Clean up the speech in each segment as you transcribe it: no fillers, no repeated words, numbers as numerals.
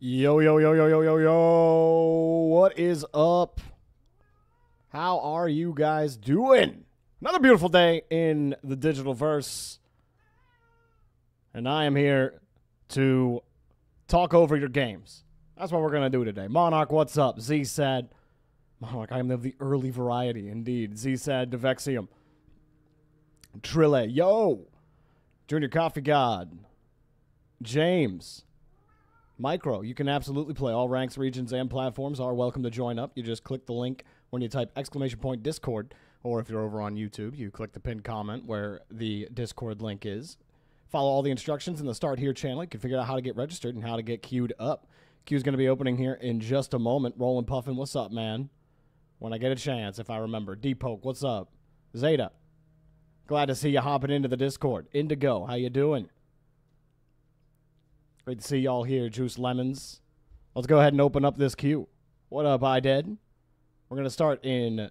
Yo, yo, yo, yo, yo, yo, yo. What is up? How are you guys doing? Another beautiful day in the digital verse. And I am here to talk over your games. That's what we're going to do today. Monarch, what's up? Zsad. Monarch, I am of the early variety, indeed. Zsad, Devexium. Trille, yo. Junior Coffee God. James. Micro, you can absolutely play. All ranks, regions, and platforms are welcome to join up. You just click the link when you type !Discord, or if you're over on YouTube, you click the pinned comment where the Discord link is. Follow all the instructions in the Start Here channel. You can figure out how to get registered and how to get queued up. Queue's going to be opening here in just a moment. Rollin' Puffin, what's up, man? When I get a chance, if I remember. D-Poke, what's up? Zeta, glad to see you hopping into the Discord. Indigo, how you doing? Great to see y'all here, Juice Lemons. Let's go ahead and open up this queue. What up, iDead? We're going to start in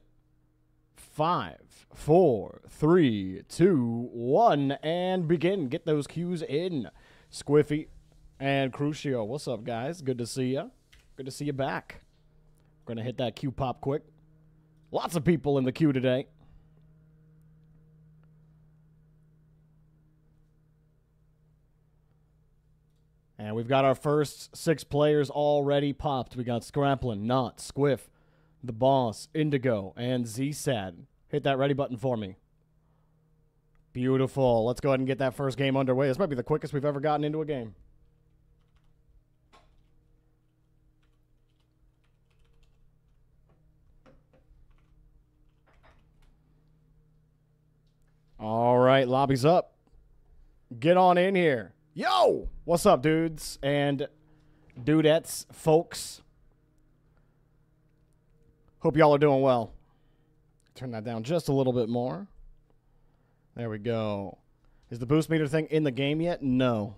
5, 4, 3, 2, 1, and begin. Get those queues in. Squiffy and Crucio, what's up, guys? Good to see you. Good to see you back. We're going to hit that queue pop quick. Lots of people in the queue today. And we've got our first 6 players already popped. We got Scraplin, Knot, Squiff, The Boss, Indigo, and Zsad. Hit that ready button for me. Beautiful. Let's go ahead and get that first game underway. This might be the quickest we've ever gotten into a game. All right, lobby's up. Get on in here. Yo! What's up, dudes and dudettes, folks? Hope y'all are doing well. Turn that down just a little bit more. There we go. Is the boost meter thing in the game yet? No.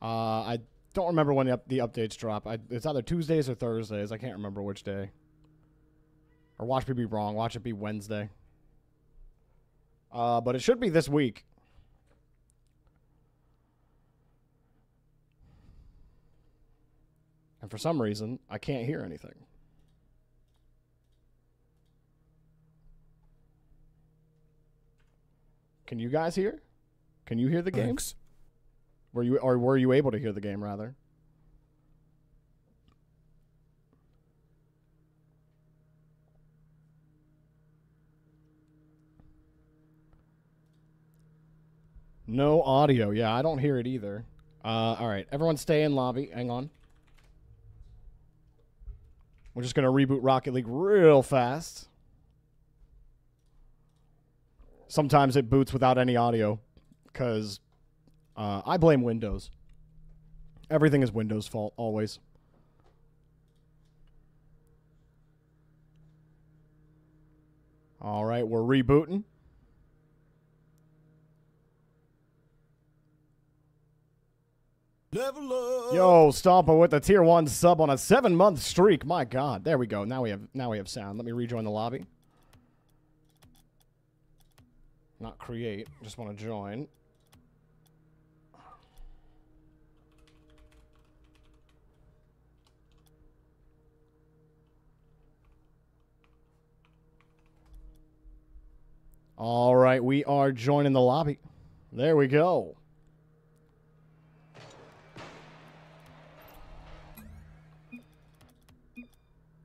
I don't remember when the updates drop. It's either Tuesdays or Thursdays. I can't remember which day. Or watch me be wrong. Watch it be Wednesday. But it should be this week. And for some reason, I can't hear anything. Can you guys hear? Can you hear the game? Were you able to hear the game, rather? No audio. Yeah, I don't hear it either. All right, everyone stay in lobby. Hang on. We're just going to reboot Rocket League real fast. Sometimes it boots without any audio because I blame Windows. Everything is Windows' fault, always. All right, we're rebooting. Yo, Stompa with a tier 1 sub on a 7-month streak. My God, there we go. Now we have sound. Let me rejoin the lobby. Not create. Just want to join. All right, we are joining the lobby. There we go.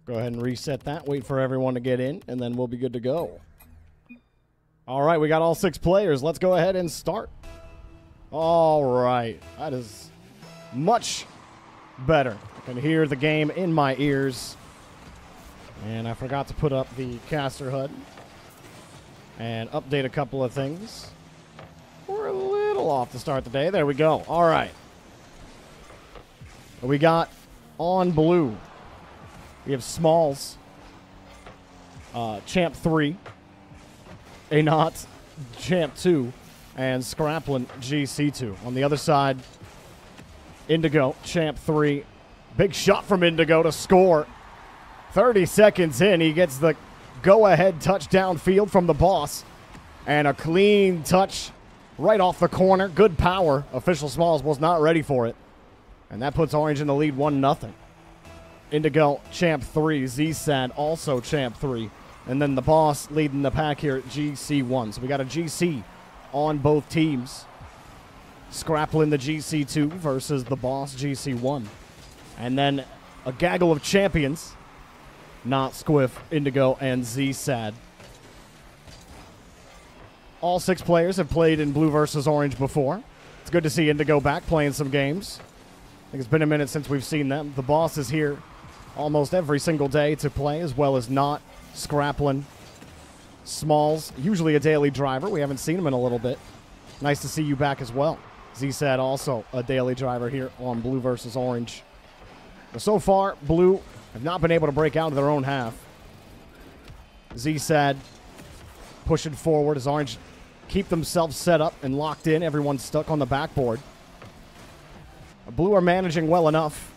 Go ahead and reset that, wait for everyone to get in, and then we'll be good to go. All right, we got all 6 players. Let's go ahead and start. All right, that is much better. I can hear the game in my ears. And I forgot to put up the caster HUD and update a couple of things. We're a little off to start the day. There we go. All right. We got on blue. We have Smalls, Champ 3, a Knot, Champ 2, and Scraplin, GC2. On the other side, Indigo, Champ 3. Big shot from Indigo to score. 30 seconds in, he gets the go-ahead touchdown field from the Boss. And a clean touch right off the corner. Good power. Official Smalls was not ready for it. And that puts Orange in the lead 1-0. Indigo, champ 3. Zsad also champ 3. And then the Boss leading the pack here at GC1. So we got a GC on both teams. Scraplin, the GC2 versus the Boss, GC1. And then a gaggle of champions. Not Squiff, Indigo, and Zsad. All 6 players have played in Blue versus Orange before. It's good to see Indigo back playing some games. I think it's been a minute since we've seen them. The Boss is here almost every single day to play, as well as Not, Scraplin, Smalls, usually a daily driver. We haven't seen him in a little bit. Nice to see you back as well. Zsad also a daily driver here on Blue versus Orange. But so far, Blue have not been able to break out of their own half. Zsad pushing forward as Orange keep themselves set up and locked in. Everyone's stuck on the backboard. Blue are managing well enough.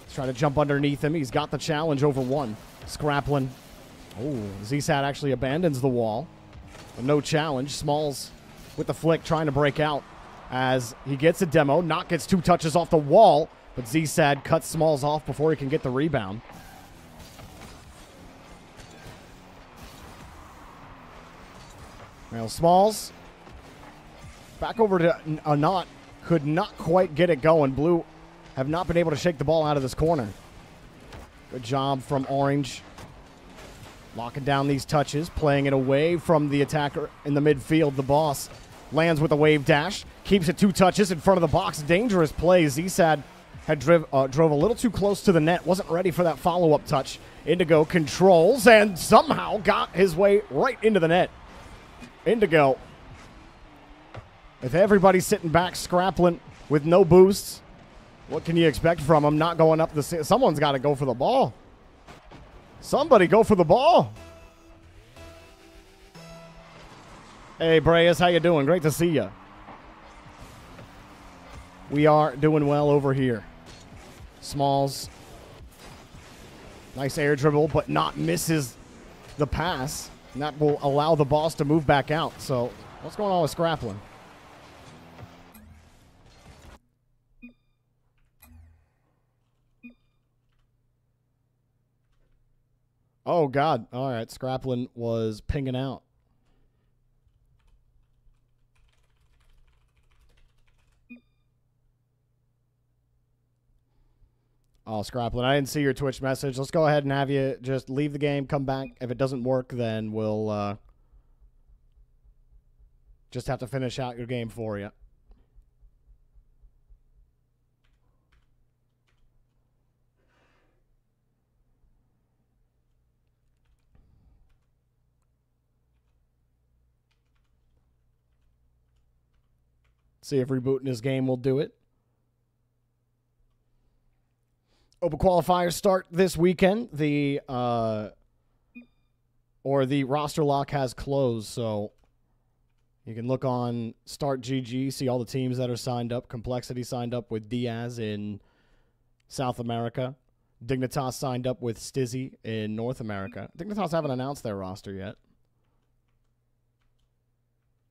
Let's try to jump underneath him. He's got the challenge over 1. Scraplin. Oh, Zsad actually abandons the wall. But no challenge. Smalls with the flick trying to break out as he gets a demo. Not gets 2 touches off the wall. But Zsad cuts Smalls off before he can get the rebound. Well, Smalls back over to Anant. Could not quite get it going. Blue have not been able to shake the ball out of this corner. Good job from Orange. Locking down these touches. Playing it away from the attacker in the midfield. The Boss lands with a wave dash. Keeps it 2 touches in front of the box. Dangerous play. Zsad had drove a little too close to the net. Wasn't ready for that follow-up touch. Indigo controls and somehow got his way right into the net. Indigo, if everybody's sitting back, Scraplin with no boosts, what can you expect from him? Not going up the... Someone's got to go for the ball. Somebody go for the ball. Hey, Breas, how you doing? Great to see you. We are doing well over here. Smalls. Nice air dribble, but not misses the pass. And that will allow the Boss to move back out. So what's going on with Scraplin? Oh, God. All right. Scraplin was pinging out. Oh, Scraplin, I didn't see your Twitch message. Let's go ahead and have you just leave the game, come back. If it doesn't work, then we'll just have to finish out your game for you. See if rebooting his game will do it. Open qualifiers start this weekend. The roster lock has closed, so you can look on Start GG, see all the teams that are signed up. Complexity signed up with Diaz in South America. Dignitas signed up with Stizzy in North America. Dignitas haven't announced their roster yet.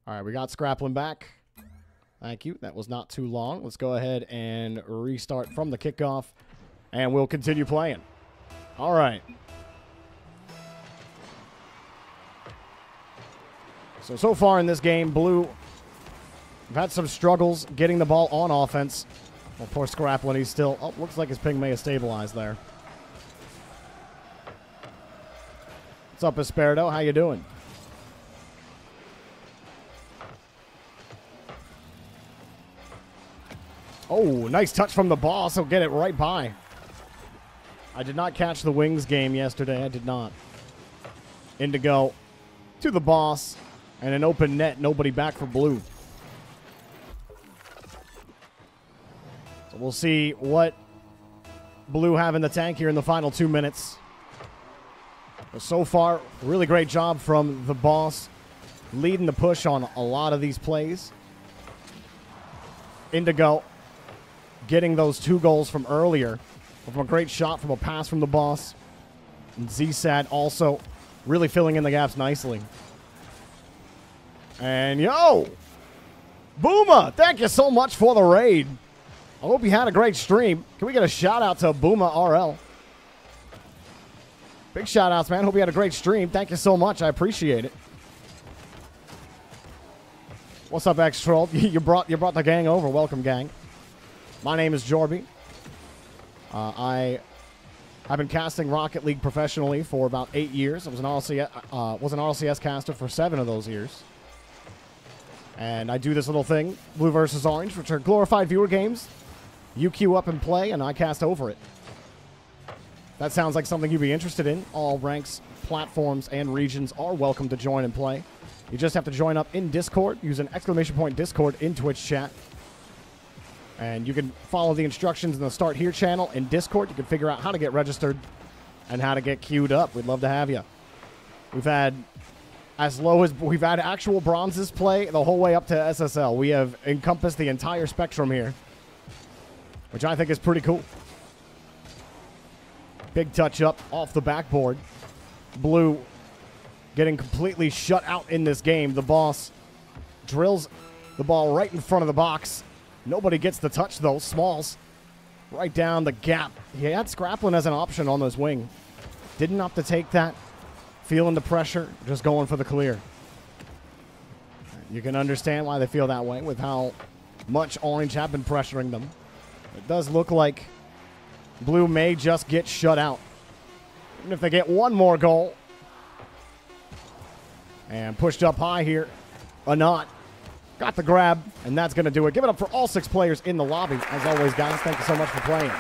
All right, we got Scraplin back. Thank you. That was not too long. Let's go ahead and restart from the kickoff. And we'll continue playing. All right. So far in this game, Blue have had some struggles getting the ball on offense. Well, poor Scraplin, he's still... Oh, looks like his ping may have stabilized there. What's up, Esperdo? How you doing? Oh, nice touch from the Boss. He'll get it right by. I did not catch the Wings game yesterday. I did not. Indigo to the Boss. And an open net. Nobody back for Blue. So we'll see what Blue have in the tank here in the final 2 minutes. But so far, really great job from the Boss. Leading the push on a lot of these plays. Indigo getting those 2 goals from earlier. From a great shot, from a pass from the Boss. And Zsad also really filling in the gaps nicely. And yo! Booma! Thank you so much for the raid. I hope you had a great stream. Can we get a shout-out to Booma RL? Big shout-outs, man. Hope you had a great stream. Thank you so much. I appreciate it. What's up, X-Troll? You brought the gang over. Welcome, gang. My name is Jorby. I've been casting Rocket League professionally for about 8 years. I was an RLCS caster for 7 of those years. And I do this little thing, Blue versus Orange, which are glorified viewer games. You queue up and play, and I cast over it. That sounds like something you'd be interested in. All ranks, platforms, and regions are welcome to join and play. You just have to join up in Discord, use an !Discord in Twitch chat. And you can follow the instructions in the Start Here channel in Discord. You can figure out how to get registered and how to get queued up. We'd love to have you. We've had as low as we've had actual bronzes play the whole way up to SSL. We have encompassed the entire spectrum here, which I think is pretty cool. Big touch up off the backboard. Blue getting completely shut out in this game. The Boss drills the ball right in front of the box. Nobody gets the touch, though. Smalls right down the gap. He had Scraplin as an option on this wing. Didn't opt to take that. Feeling the pressure, just going for the clear. You can understand why they feel that way with how much Orange have been pressuring them. It does look like Blue may just get shut out. Even if they get one more goal. And pushed up high here. Anot got the grab, and that's going to do it. Give it up for all 6 players in the lobby. As always, guys, thank you so much for playing. Of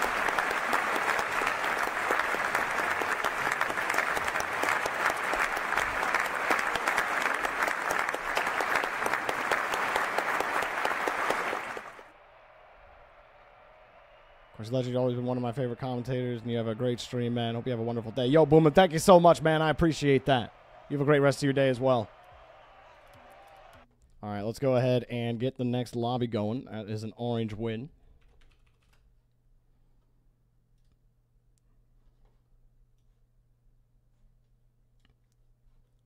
course, Legend's always been one of my favorite commentators, and you have a great stream, man. Hope you have a wonderful day. Yo, Booma, thank you so much, man. I appreciate that. You have a great rest of your day as well. All right, let's go ahead and get the next lobby going. That is an orange win.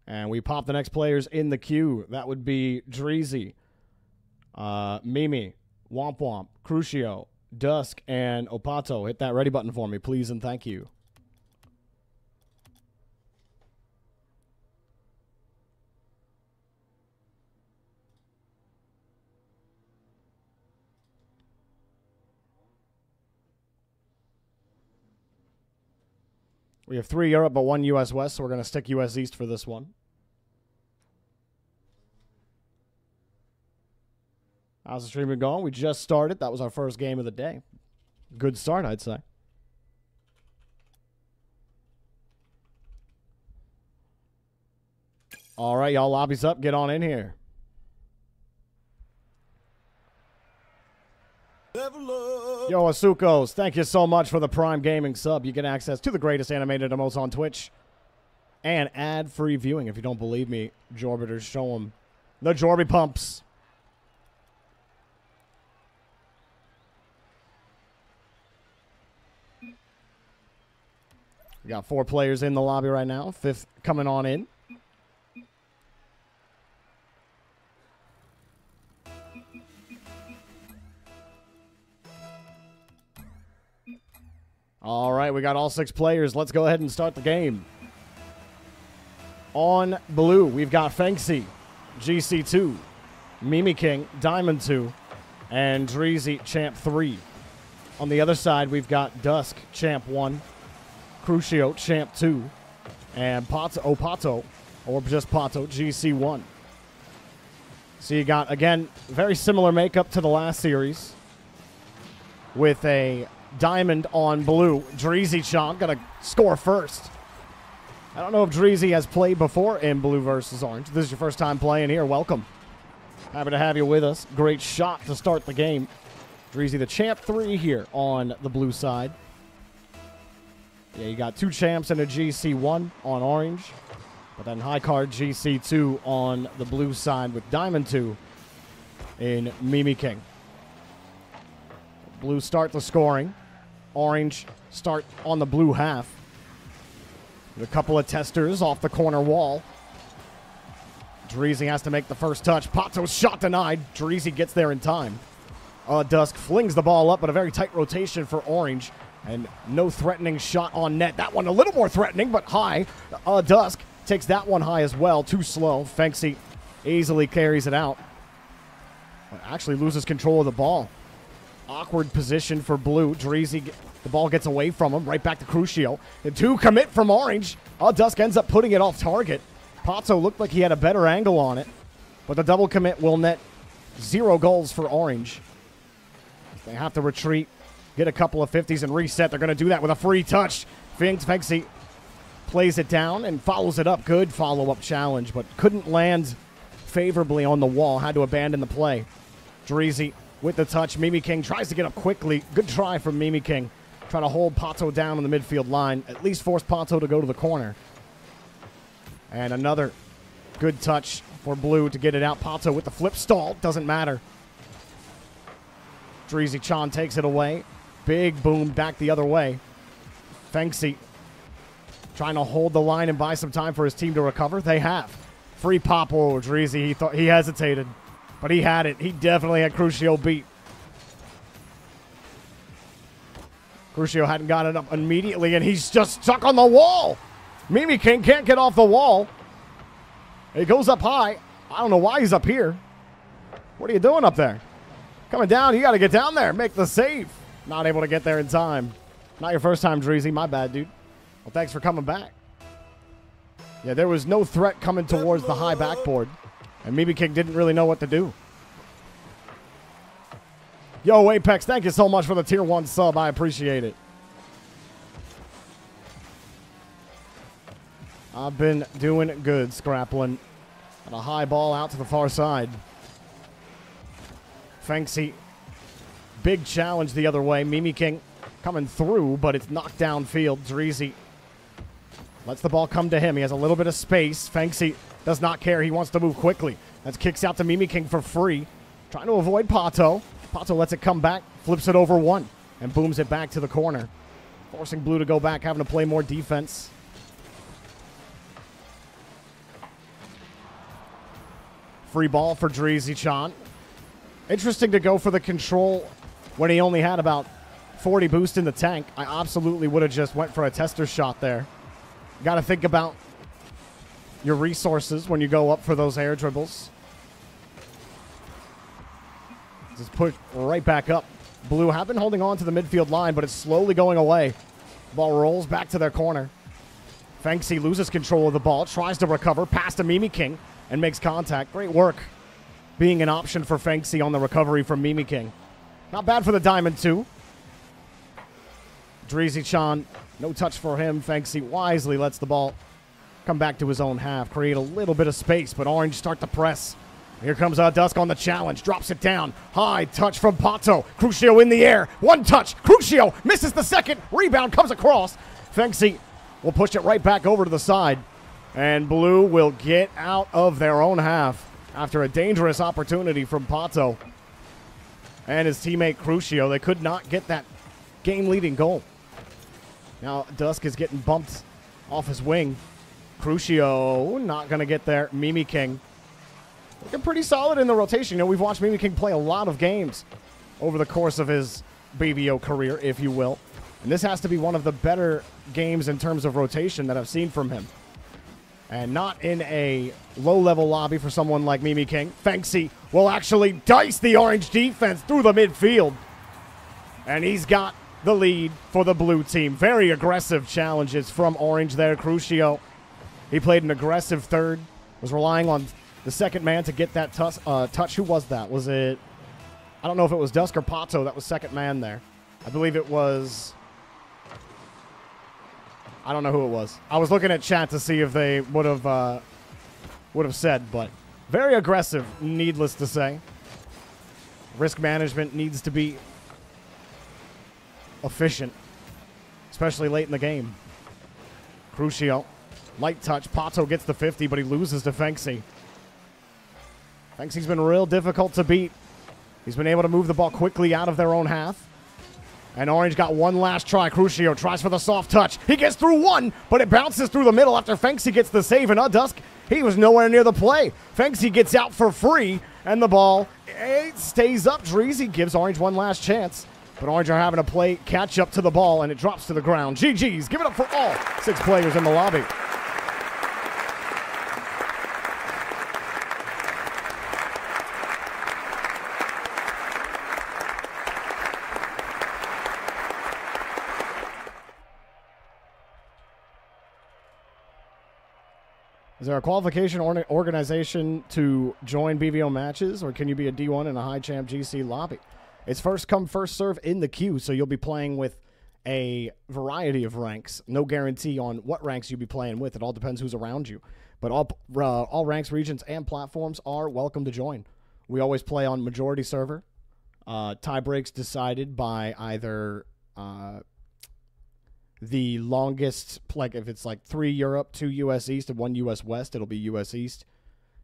And we pop the next players in the queue. That would be Dreezy, Mimi, Womp Womp, Crucio, Dusk, and Opato. Hit that ready button for me, please, and thank you. We have 3 Europe, but 1 U.S. West, so we're going to stick U.S. East for this one. How's the stream been going? We just started. That was our first game of the day. Good start, I'd say. All right, y'all, lobby's up. Get on in here. Yo, Asukos, thank you so much for the Prime Gaming sub. You get access to the greatest animated emotes on Twitch and ad-free viewing. If you don't believe me, Jorbiters, show them the Jorby pumps. We got 4 players in the lobby right now, 5th coming on in. All right, we got all 6 players. Let's go ahead and start the game. On blue, we've got Fengxi, GC2, Mimi King, Diamond 2, and Dreezy, Champ 3. On the other side, we've got Dusk, Champ 1, Crucio, Champ 2, and Opato, or just Pato, GC1. So you got, again, very similar makeup to the last series with a Diamond on blue. Dreezy-chan gonna score first. I don't know if Dreezy has played before in Blue versus Orange. If this is your first time playing here, welcome. Happy to have you with us. Great shot to start the game. Dreezy, the champ 3 here on the blue side. Yeah, you got 2 champs and a GC1 on orange, but then high card GC2 on the blue side with Diamond 2 in Mimi King. Blue start the scoring. Orange start on the blue half. With a couple of testers off the corner wall. Dreezy has to make the first touch. Pato's shot denied. Dreezy gets there in time. Dusk flings the ball up, but a very tight rotation for Orange. And no threatening shot on net. That one a little more threatening, but high. Dusk takes that one high as well. Too slow. Fenxy easily carries it out. Actually loses control of the ball. Awkward position for Blue. Dreezy, the ball gets away from him. Right back to Crucio. And two commit from Orange. Dusk ends up putting it off target. Pozzo looked like he had a better angle on it. But the double commit will net 0 goals for Orange. They have to retreat. Get a couple of 50s and reset. They're going to do that with a free touch. Fenxy plays it down and follows it up. Good follow-up challenge, but couldn't land favorably on the wall. Had to abandon the play. Dreezy with the touch. Mimi King tries to get up quickly. Good try from Mimi King. Trying to hold Pozzo down on the midfield line. At least force Pozzo to go to the corner. And another good touch for Blue to get it out. Pozzo with the flip stall. Doesn't matter. Dreezy Chan takes it away. Big boom back the other way. Fenxy trying to hold the line and buy some time for his team to recover. They have. Free pop. Oh, Dreezy, he thought he hesitated, but he had it. He definitely had Crucio beat. Crucio hadn't got it up immediately, and he's just stuck on the wall. Mimi King can't get off the wall. He goes up high. I don't know why he's up here. What are you doing up there? Coming down. You got to get down there. Make the save. Not able to get there in time. Not your first time, Dreezy. My bad, dude. Well, thanks for coming back. Yeah, there was no threat coming towards the high backboard. And Mimi King didn't really know what to do. Yo, Apex, thank you so much for the Tier 1 sub. I appreciate it. I've been doing good, Scraplin. Got a high ball out to the far side. Fenxy. Big challenge the other way. Mimi King coming through, but it's knocked downfield. Dreezy lets the ball come to him. He has a little bit of space. Fenxy does not care. He wants to move quickly. That kicks out to Mimi King for free. Trying to avoid Pozzo. Pozzo lets it come back. Flips it over one and booms it back to the corner. Forcing Blue to go back, having to play more defense. Free ball for Dreezy Chan. Interesting to go for the control when he only had about 40 boost in the tank. I absolutely would have just went for a tester shot there. Got to think about your resources when you go up for those air dribbles. Just push right back up. Blue have been holding on to the midfield line, but it's slowly going away. Ball rolls back to their corner. Fenxy loses control of the ball, tries to recover, pass to Mimi King, and makes contact. Great work being an option for Fenxy on the recovery from Mimi King. Not bad for the diamond, too. Dreezy Chan, no touch for him. Fenxy wisely lets the ball come back to his own half, create a little bit of space, but Orange start to press. Here comes Dusk on the challenge, drops it down. High touch from Pozzo. Crucio in the air. One touch. Crucio misses the second. Rebound comes across. Fenxy will push it right back over to the side, and Blue will get out of their own half after a dangerous opportunity from Pozzo and his teammate Crucio. They could not get that game-leading goal. Now Dusk is getting bumped off his wing. Crucio not going to get there. Mimi King looking pretty solid in the rotation. You know, we've watched Mimi King play a lot of games over the course of his BBO career, if you will. And this has to be one of the better games in terms of rotation that I've seen from him. And not in a low-level lobby for someone like Mimi King. Fenxy will actually dice the Orange defense through the midfield. And he's got the lead for the Blue team. Very aggressive challenges from Orange there. Crucio, he played an aggressive third. Was relying on the second man to get that touch. Who was that? Was it... I don't know if it was Dusk or Pozzo that was second man there. I believe it was... I don't know who it was. I was looking at chat to see if they would have said, but very aggressive, needless to say. Risk management needs to be efficient, especially late in the game. Crucio, light touch. Pozzo gets the 50, but he loses to Fenxy. Fenxy's been real difficult to beat. He's been able to move the ball quickly out of their own half. And Orange got one last try. Crucio tries for the soft touch. He gets through one, but it bounces through the middle after Fenxy gets the save. And Dusk, he was nowhere near the play. Fenxy gets out for free, and the ball, it stays up. Dreezy gives Orange one last chance, but Orange are having to play catch up to the ball, and it drops to the ground. GG's, give it up for all 6 players in the lobby. Is there a qualification organization to join BVO matches, or can you be a D1 in a high champ GC lobby? It's first come, first serve in the queue, so you'll be playing with a variety of ranks. No guarantee on what ranks you'll be playing with. It all depends who's around you. But all ranks, regions, and platforms are welcome to join. We always play on majority server. Tie breaks decided by either the longest, like if it's like 3 Europe, 2 US East, and 1 US West, it'll be US East.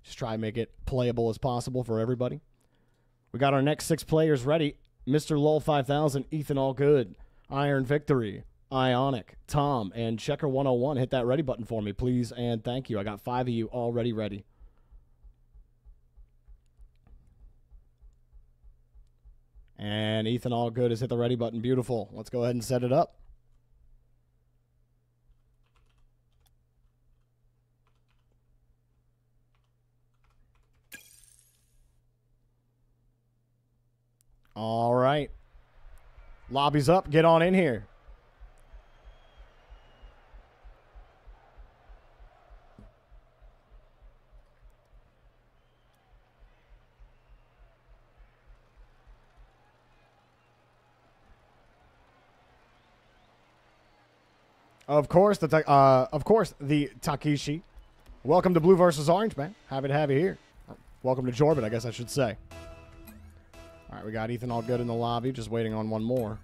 Just try and make it playable as possible for everybody. We got our next 6 players ready. Mr. Lowell 5000, Ethan Allgood, Iron Victory, Ionic, Tom, and Checker 101. Hit that ready button for me, please, and thank you. I got 5 of you already ready. And Ethan Allgood has hit the ready button. Beautiful. Let's go ahead and set it up. All right. Lobby's up. Get on in here. Of course, the Takeshi. Welcome to Blue versus Orange, man. Happy to have you here. Welcome to Jorbit, I guess I should say. All right, we got Ethan Allgood in the lobby, just waiting on one more.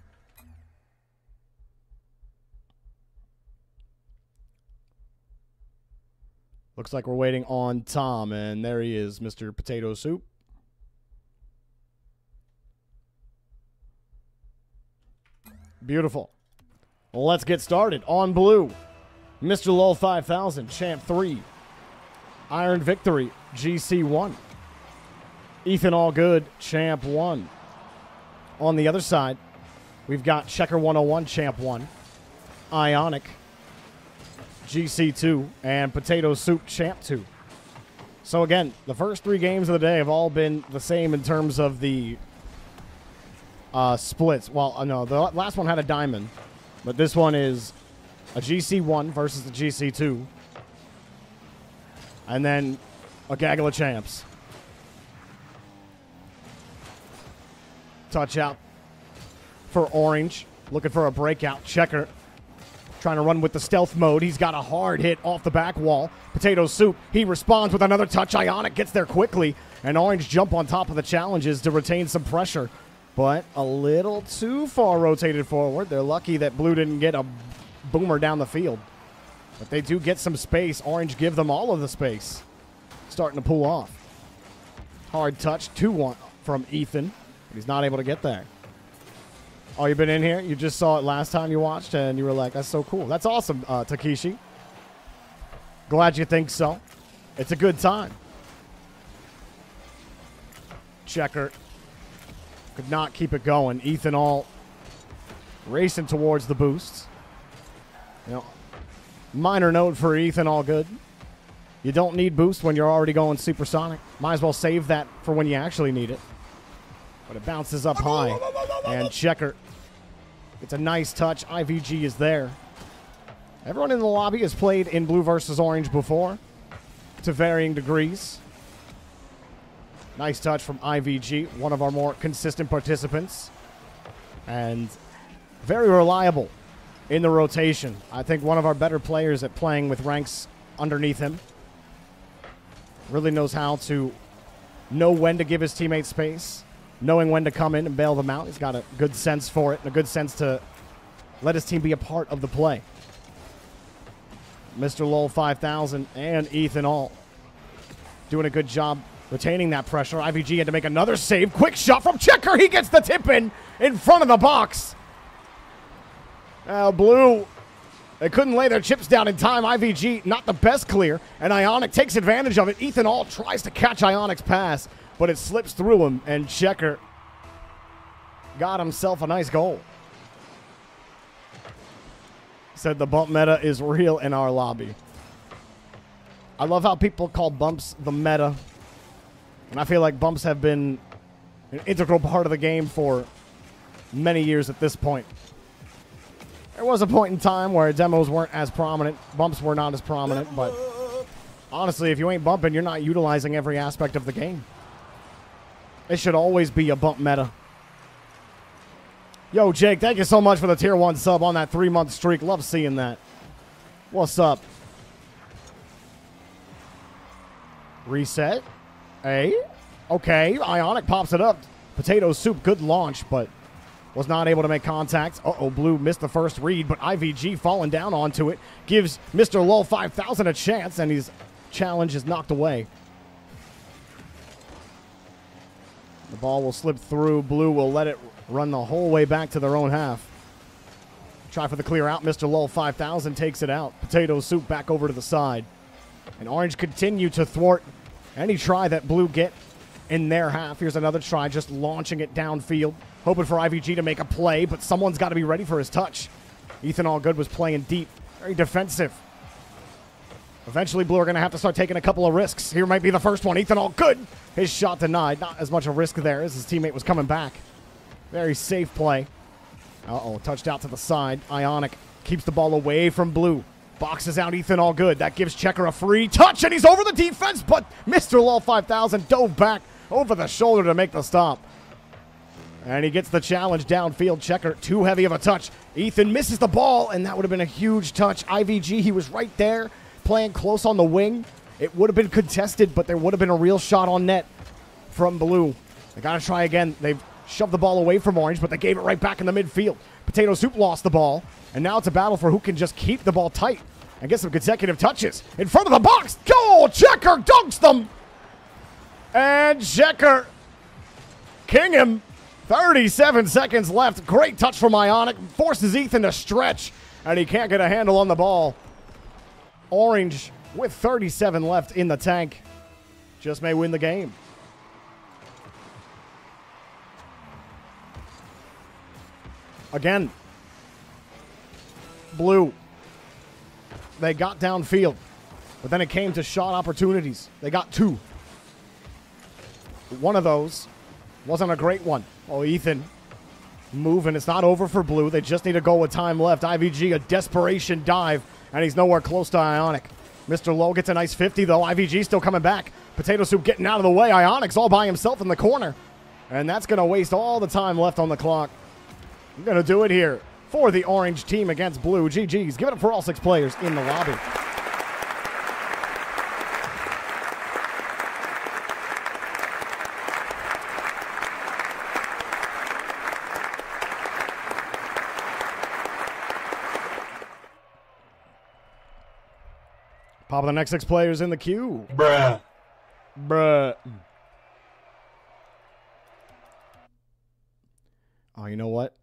Looks like we're waiting on Tom, and there he is, Mr. Potato Soup. Beautiful. Well, let's get started. On blue, Mr. Lowell 5000, Champ 3. Iron Victory, GC 1. Ethan Allgood, Champ 1. On the other side, we've got Checker 101, Champ 1. Ionic, GC 2. And Potato Soup, Champ 2. So again, the first 3 games of the day have all been the same in terms of the splits. Well, no, the last one had a diamond. But this one is a GC 1 versus the GC 2. And then a gaggle of champs. Touch out for Orange. Looking for a breakout. Checker trying to run with the stealth mode. He's got a hard hit off the back wall. Potato Soup, he responds with another touch. Ionic gets there quickly. And Orange jump on top of the challenges to retain some pressure. But a little too far rotated forward. They're lucky that Blue didn't get a boomer down the field. But they do get some space. Orange give them all of the space. Starting to pull off. Hard touch. 2-1 from Ethan. But he's not able to get there. Oh, you've been in here? You just saw it last time you watched, and you were like, that's so cool. That's awesome, Takeshi. Glad you think so. It's a good time. Checker could not keep it going. Ethan all racing towards the boosts. You know, minor note for Ethan Allgood. You don't need boost when you're already going supersonic. Might as well save that for when you actually need it. But it bounces up high, and Checker gets a nice touch. IVG is there. Everyone in the lobby has played in Blue versus Orange before, to varying degrees. Nice touch from IVG, one of our more consistent participants, and very reliable in the rotation. I think one of our better players at playing with ranks underneath him. Really knows how to know when to give his teammates space. Knowing when to come in and bail them out. He's got a good sense for it and a good sense to let his team be a part of the play. Mr. Lowell 5000 and Ethan All doing a good job retaining that pressure. IVG had to make another save. Quick shot from Checker. He gets the tip in front of the box. Blue, they couldn't lay their chips down in time. IVG, not the best clear, and Ionic takes advantage of it. Ethan All tries to catch Ionic's pass. but it slips through him, and Checker got himself a nice goal. Said the bump meta is real in our lobby. I love how people call bumps the meta. And I feel like bumps have been an integral part of the game for many years at this point. There was a point in time where demos weren't as prominent. Bumps were not as prominent, but honestly, if you ain't bumping, you're not utilizing every aspect of the game. It should always be a bump meta. Yo, Jake, thank you so much for the Tier 1 sub on that 3-month streak. Love seeing that. What's up? Reset. Hey. Okay, Ionic pops it up. Potato Soup, good launch, but was not able to make contact. Uh-oh, Blue missed the first read, but IVG falling down onto it. Gives Mr. Lull 5000 a chance, and his challenge is knocked away. The ball will slip through. Blue will let it run the whole way back to their own half. Try for the clear out. Mr. Lull 5000 takes it out. Potato Soup back over to the side. And Orange continue to thwart any try that Blue get in their half. Here's another try, just launching it downfield. Hoping for IVG to make a play, but someone's got to be ready for his touch. Ethan Allgood was playing deep. Very defensive. Eventually, Blue are going to have to start taking a couple of risks. Here might be the first one. Ethan Allgood. His shot denied. Not as much a risk there as his teammate was coming back. Very safe play. Uh-oh, touched out to the side. Ionic keeps the ball away from Blue. Boxes out Ethan Allgood. That gives Checker a free touch, and he's over the defense, but Mr. Lull 5000 dove back over the shoulder to make the stop. And he gets the challenge downfield. Checker, too heavy of a touch. Ethan misses the ball, and that would have been a huge touch. IVG, he was right there, playing close on the wing. It would have been contested, but there would have been a real shot on net from Blue. They got to try again. They've shoved the ball away from Orange, but they gave it right back in the midfield. Potato Soup lost the ball, and now it's a battle for who can just keep the ball tight and get some consecutive touches. In front of the box, goal! Checker dunks them! And Checker, king him. 37 seconds left. Great touch from Ionic. Forces Ethan to stretch, and he can't get a handle on the ball. Orange, with 37 left in the tank, just may win the game. Again, Blue, they got downfield, but then it came to shot opportunities. They got two. One of those wasn't a great one. Oh, Ethan moving. It's not over for Blue. They just need to go with time left. IVG, a desperation dive, and he's nowhere close to Ionic. Mr. Lowe gets a nice 50, though. IVG still coming back. Potato Soup getting out of the way. Ionic's all by himself in the corner, and that's going to waste all the time left on the clock. I'm going to do it here for the Orange team against Blue. GG's. Give it up for all six players in the lobby. Pop of the next six players in the queue. Bruh. Bruh. Oh, you know what?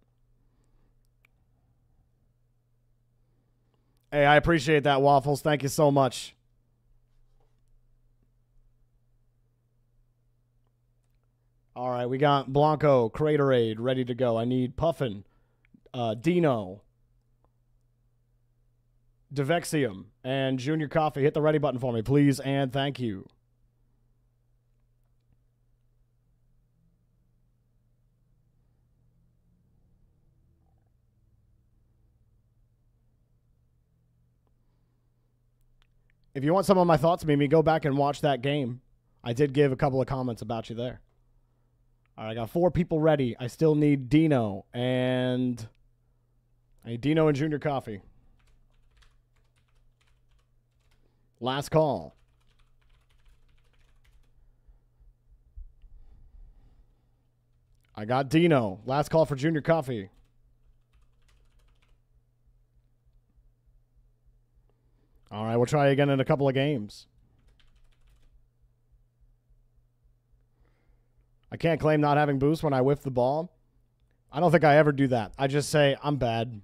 Hey, I appreciate that, Waffles. Thank you so much. All right, we got Blanco, Craterade, ready to go. I need Puffin, Dino, Devexium, and Junior Coffee. Hit the ready button for me, please, and thank you. If you want some of my thoughts, Mimi, go back and watch that game. I did give a couple of comments about you there. All right, I got four people ready. I still need Dino and... I need Dino and Junior Coffee. Last call. I got Dino. Last call for Junior Coffee. All right, we'll try again in a couple of games. I can't claim not having boost when I whiff the ball. I don't think I ever do that. I just say, I'm bad.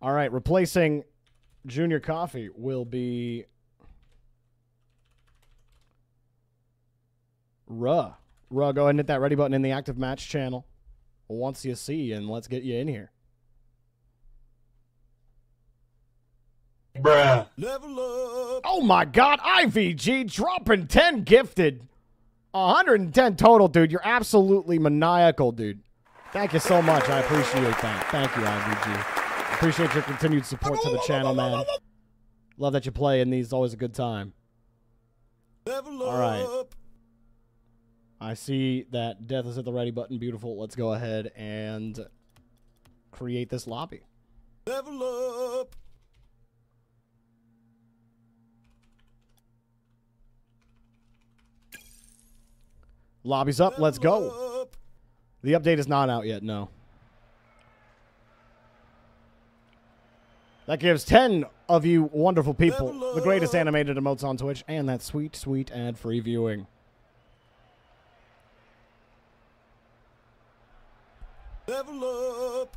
All right, replacing Junior Coffee will be Ruh, go ahead and hit that ready button in the active match channel. Once you see, and let's get you in here. Bruh. Level up. Oh my god, IVG dropping 10 gifted. 110 total, dude. You're absolutely maniacal, dude. Thank you so much. I appreciate that. Thank you, IVG. Appreciate your continued support to the channel, man. Love that you play in these. Always a good time. Level up. All right. I see that Death is at the ready button. Beautiful. Let's go ahead and create this lobby. Level up. Lobby's up. Let's go. The update is not out yet. No. That gives 10 of you wonderful people the greatest animated emotes on Twitch and that sweet, sweet ad-free viewing. Level up.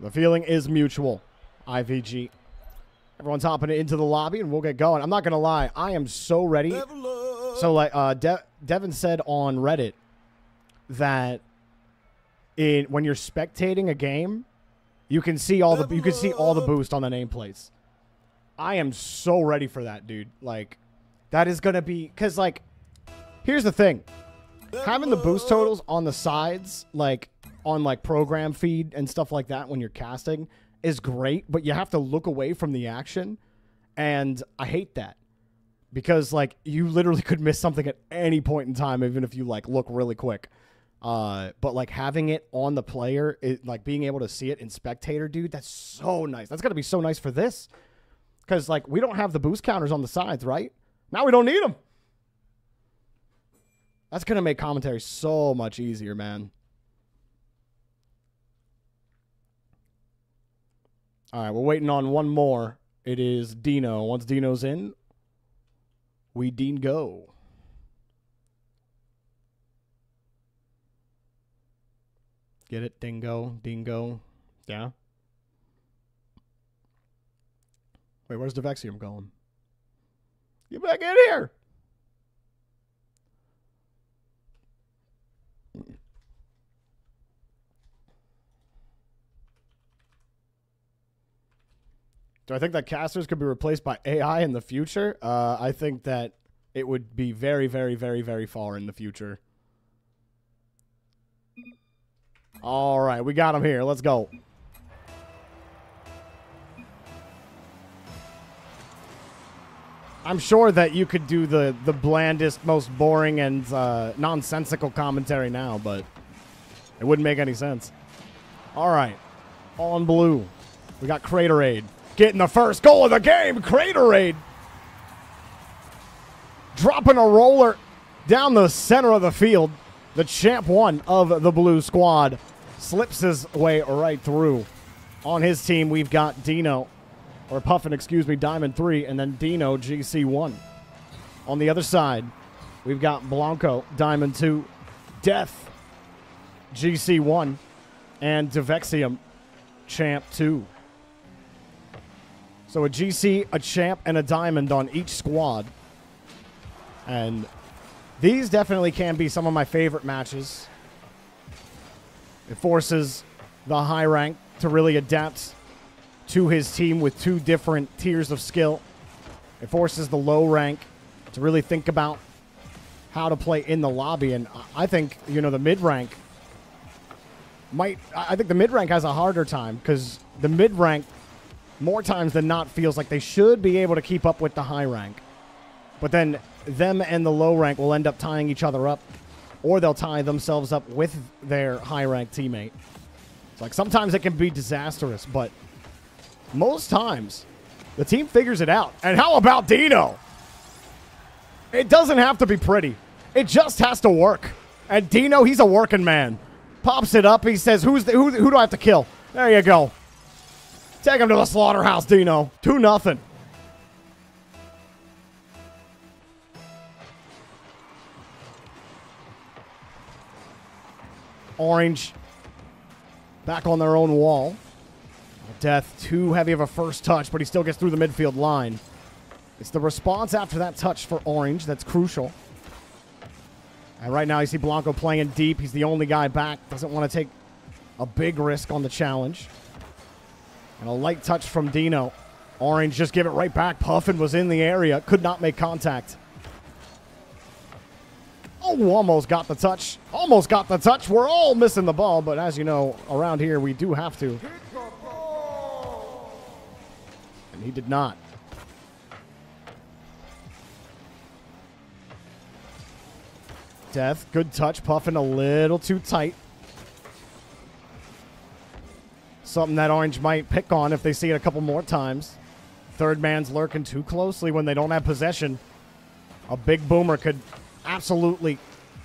The feeling is mutual, IVG. Everyone's hopping into the lobby and we'll get going. I'm not going to lie. I am so ready. So, like, Devin said on Reddit that when you're spectating a game, you can see all the boost on the nameplates. I am so ready for that, dude. Like, that is gonna be because, like, here's the thing: having the boost totals on the sides, like on like program feed and stuff like that, when you're casting, is great. But you have to look away from the action, and I hate that. Because, like, you literally could miss something at any point in time, even if you, like, look really quick. But, like, having it on the player, like, being able to see it in spectator, dude, that's so nice. That's got to be so nice for this. Because, like, we don't have the boost counters on the sides, right? Now we don't need them. That's going to make commentary so much easier, man. All right, we're waiting on one more. It is Dino. Once Dino's in... we Dean go. Get it? Dingo. Dingo. Yeah. Wait, where's Devexium going? Get back in here! Do I think that casters could be replaced by AI in the future? I think that it would be very, very, very, very far in the future. All right, we got him here. Let's go. I'm sure that you could do the blandest, most boring, and nonsensical commentary now, but it wouldn't make any sense. All right, on blue. We got Craterade. Getting the first goal of the game, Craterade. Dropping a roller down the center of the field. The champ one of the blue squad slips his way right through. On his team, we've got Dino, or Puffin, excuse me, Diamond 3, and then Dino, GC1. On the other side, we've got Blanco, Diamond 2, Death, GC1, and Devexium, champ 2. So a GC, a champ, and a diamond on each squad. And these definitely can be some of my favorite matches. It forces the high rank to really adapt to his team with two different tiers of skill. It forces the low rank to really think about how to play in the lobby. And I think, you know, the mid rank might... I think the mid rank has a harder time because the mid rank... more times than not feels like they should be able to keep up with the high rank. But then them and the low rank will end up tying each other up, or they'll tie themselves up with their high rank teammate. It's like sometimes it can be disastrous, but most times the team figures it out. And how about Dino? It doesn't have to be pretty. It just has to work. And Dino, he's a working man. Pops it up. He says, who do I have to kill? There you go. Take him to the slaughterhouse, Dino. 2-0. Orange back on their own wall. Death, too heavy of a first touch, but he still gets through the midfield line. It's the response after that touch for Orange that's crucial. And right now you see Blanco playing deep. He's the only guy back. Doesn't want to take a big risk on the challenge. And a light touch from Dino. Orange just give it right back. Puffin was in the area. Could not make contact. Oh, almost got the touch. Almost got the touch. We're all missing the ball, but as you know, around here we do have to. And he did not. Death, good touch. Puffin a little too tight. Something that Orange might pick on if they see it a couple more times. Third man's lurking too closely when they don't have possession. A big boomer could absolutely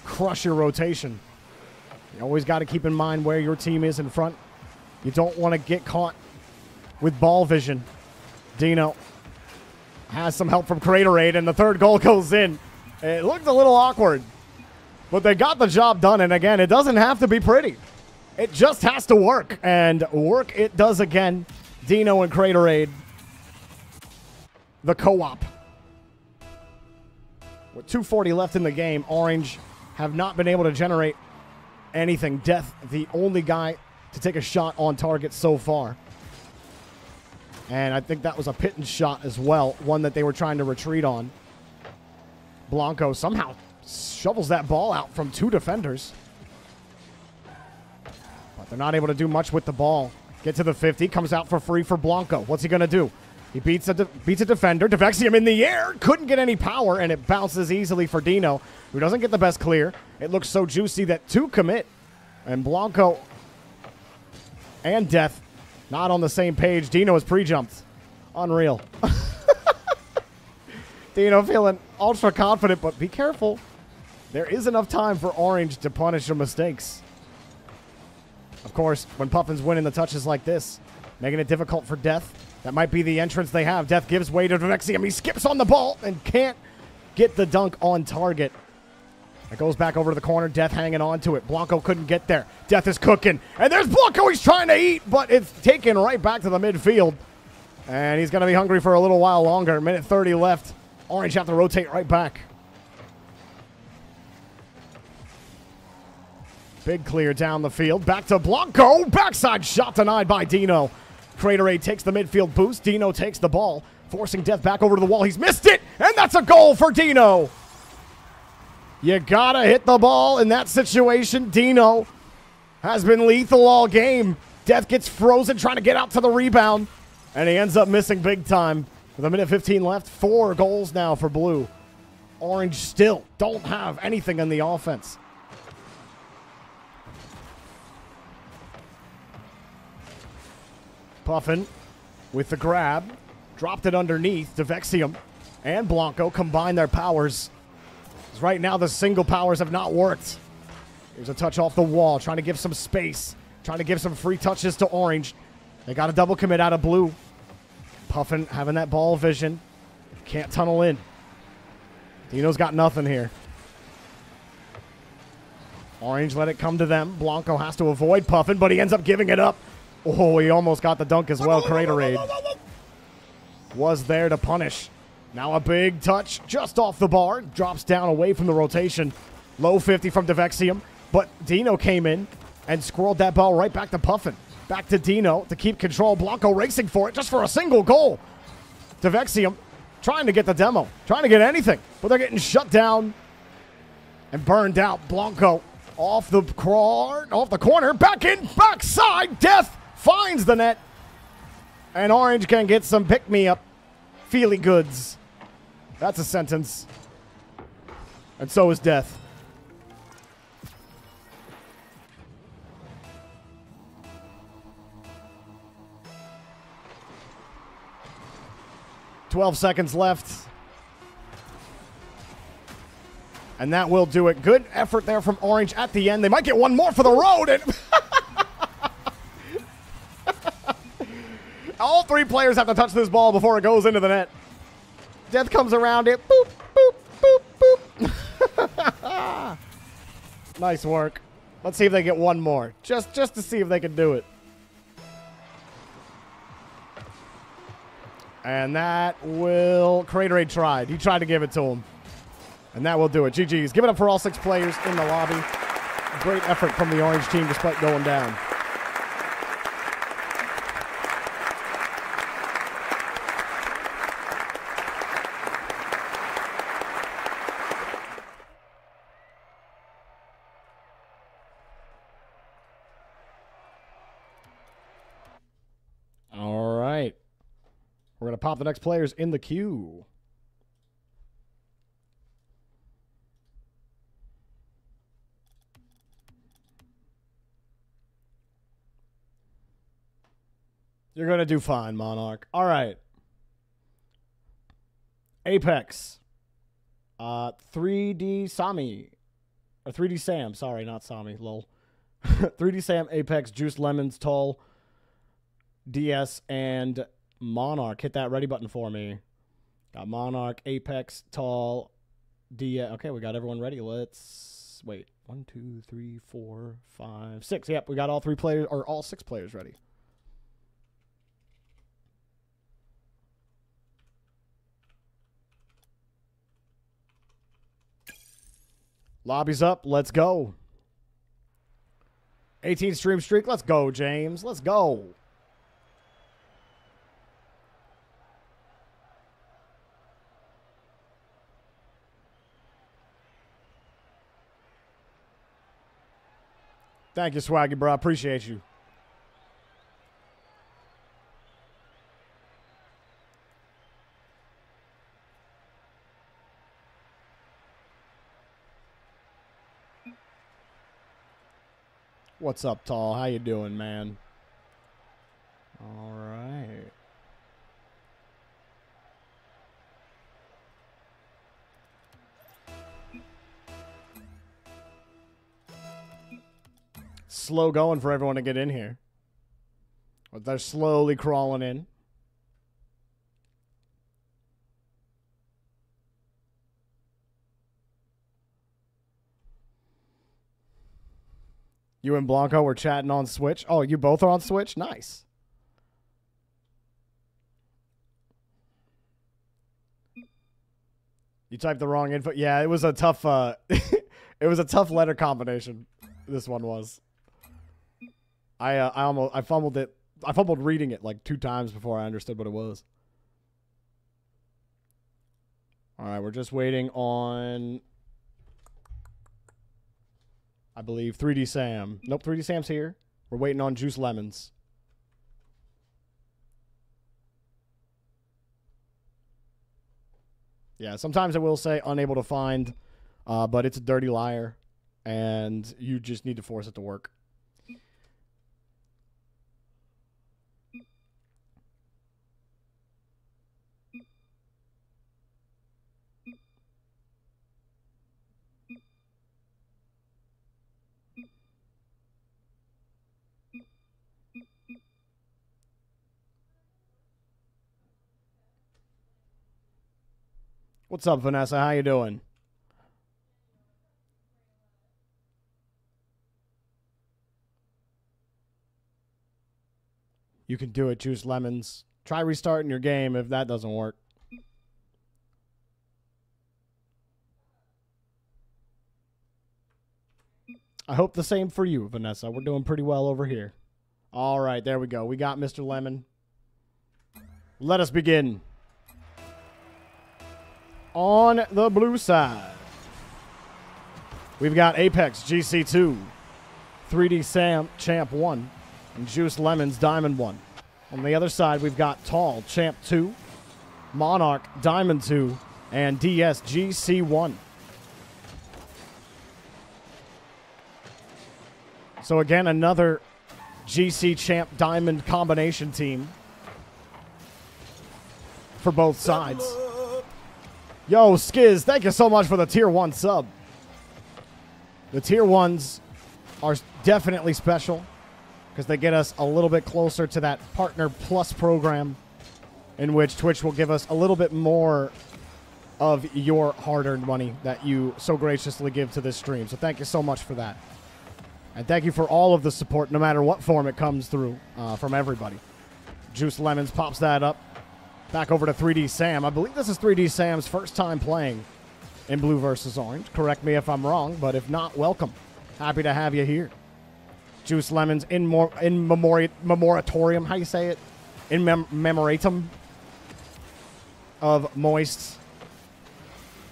crush your rotation. You always got to keep in mind where your team is in front. You don't want to get caught with ball vision. Dino has some help from Creator Aid, and the third goal goes in. It looked a little awkward, but they got the job done. And again, it doesn't have to be pretty. It just has to work, and work it does again. Dino and Creator Aid, the co-op. With 2:40 left in the game, Orange have not been able to generate anything. Death, the only guy to take a shot on target so far. And I think that was a pittance shot as well, one that they were trying to retreat on. Blanco somehow shovels that ball out from two defenders. They're not able to do much with the ball. Get to the 50. Comes out for free for Blanco. What's he going to do? He beats a defender. Devexium in the air. Couldn't get any power, and it bounces easily for Dino, who doesn't get the best clear. It looks so juicy that two commit. And Blanco and Death not on the same page. Dino is pre-jumped. Unreal. Dino feeling ultra confident, but be careful. There is enough time for Orange to punish your mistakes. Of course, when Puffin's winning the touches like this, making it difficult for Death. That might be the entrance they have. Death gives way to Devexium. He skips on the ball and can't get the dunk on target. It goes back over to the corner. Death hanging on to it. Blanco couldn't get there. Death is cooking. And there's Blanco. He's trying to eat, but it's taken right back to the midfield. And he's going to be hungry for a little while longer. Minute 30 left. Orange have to rotate right back. Big clear down the field. Back to Blanco. Backside shot denied by Dino. Creator Aid takes the midfield boost. Dino takes the ball, forcing Death back over to the wall. He's missed it, and that's a goal for Dino. You gotta hit the ball in that situation. Dino has been lethal all game. Death gets frozen trying to get out to the rebound, and he ends up missing big time. With a minute 15 left, 4 goals now for Blue. Orange still don't have anything in the offense. Puffin with the grab. Dropped it underneath. Devexium and Blanco combine their powers. Right now, the single powers have not worked. Here's a touch off the wall. Trying to give some space. Trying to give some free touches to Orange. They got a double commit out of Blue. Puffin having that ball vision. Can't tunnel in. Dino's got nothing here. Orange let it come to them. Blanco has to avoid Puffin, but he ends up giving it up. Oh, he almost got the dunk as well. Creator Aid was there to punish. Now a big touch just off the bar. Drops down away from the rotation. Low 50 from Devexium, but Dino came in and squirreled that ball right back to Puffin. Back to Dino to keep control. Blanco racing for it just for a single goal. Devexium trying to get the demo, trying to get anything, but they're getting shut down and burned out. Blanco off the corner, back in, backside, Death finds the net, and Orange can get some pick-me-up feely goods. That's a sentence. And so is Death. Twelve seconds left. And that will do it. Good effort there from Orange at the end. They might get one more for the road. And all 3 players have to touch this ball before it goes into the net. Death comes around it. Boop, boop, boop, boop. Nice work. Let's see if they get one more. Just to see if they can do it. And that will... Creator Aid tried. He tried to give it to him. And that will do it. GG's. Give it up for all six players in the lobby. Great effort from the orange team despite going down. All right. We're going to pop the next players in the queue. You're going to do fine, Monarch. All right. Apex. 3D Sami. Or 3D Sam. Sorry, not Sami. Lol. 3D Sam, Apex, Juice Lemons, Tall, DS, and Monarch. Hit that ready button for me. Got Monarch, Apex, Tall, DS. Okay, we got everyone ready. Let's wait. 1, 2, 3, 4, 5, 6. Yep, we got all three players, or all six players ready. Lobby's up. Let's go. 18 stream streak. Let's go, James. Let's go. Thank you, Swaggy, bro. I appreciate you. What's up, Tall? How you doing, man? All right. Slow going for everyone to get in here. But they're slowly crawling in. You and Blanco were chatting on Switch. Oh, you both are on Switch? Nice. You typed the wrong info. Yeah, it was a tough it was a tough letter combination. This one was. I fumbled it. I fumbled reading it like 2 times before I understood what it was. All right, we're just waiting on, I believe, 3D Sam. Nope, 3D Sam's here. We're waiting on Juice Lemons. Yeah, sometimes it will say unable to find, but it's a dirty liar, and you just need to force it to work. What's up, Vanessa? How you doing? You can do it, Juice Lemons. Try restarting your game if that doesn't work. I hope the same for you, Vanessa. We're doing pretty well over here. All right, there we go. We got Mr. Lemon. Let us begin. On the blue side, we've got Apex GC2, 3D Sam Champ 1, and Juice Lemons Diamond 1. On the other side, we've got Tall Champ 2, Monarch Diamond 2, and DS GC1. So again, another GC Champ Diamond combination team for both sides. Yo, Skiz, thank you so much for the Tier 1 sub. The Tier 1s are definitely special because they get us a little bit closer to that Partner Plus program in which Twitch will give us a little bit more of your hard-earned money that you so graciously give to this stream. So thank you so much for that. And thank you for all of the support, no matter what form it comes through, from everybody. Juice Lemons pops that up. Back over to 3D Sam. I believe this is 3D Sam's first time playing in blue versus orange. Correct me if I'm wrong, but if not, welcome. Happy to have you here. Juice Lemon's in memoratorium, how you say it? In memoratum of Moist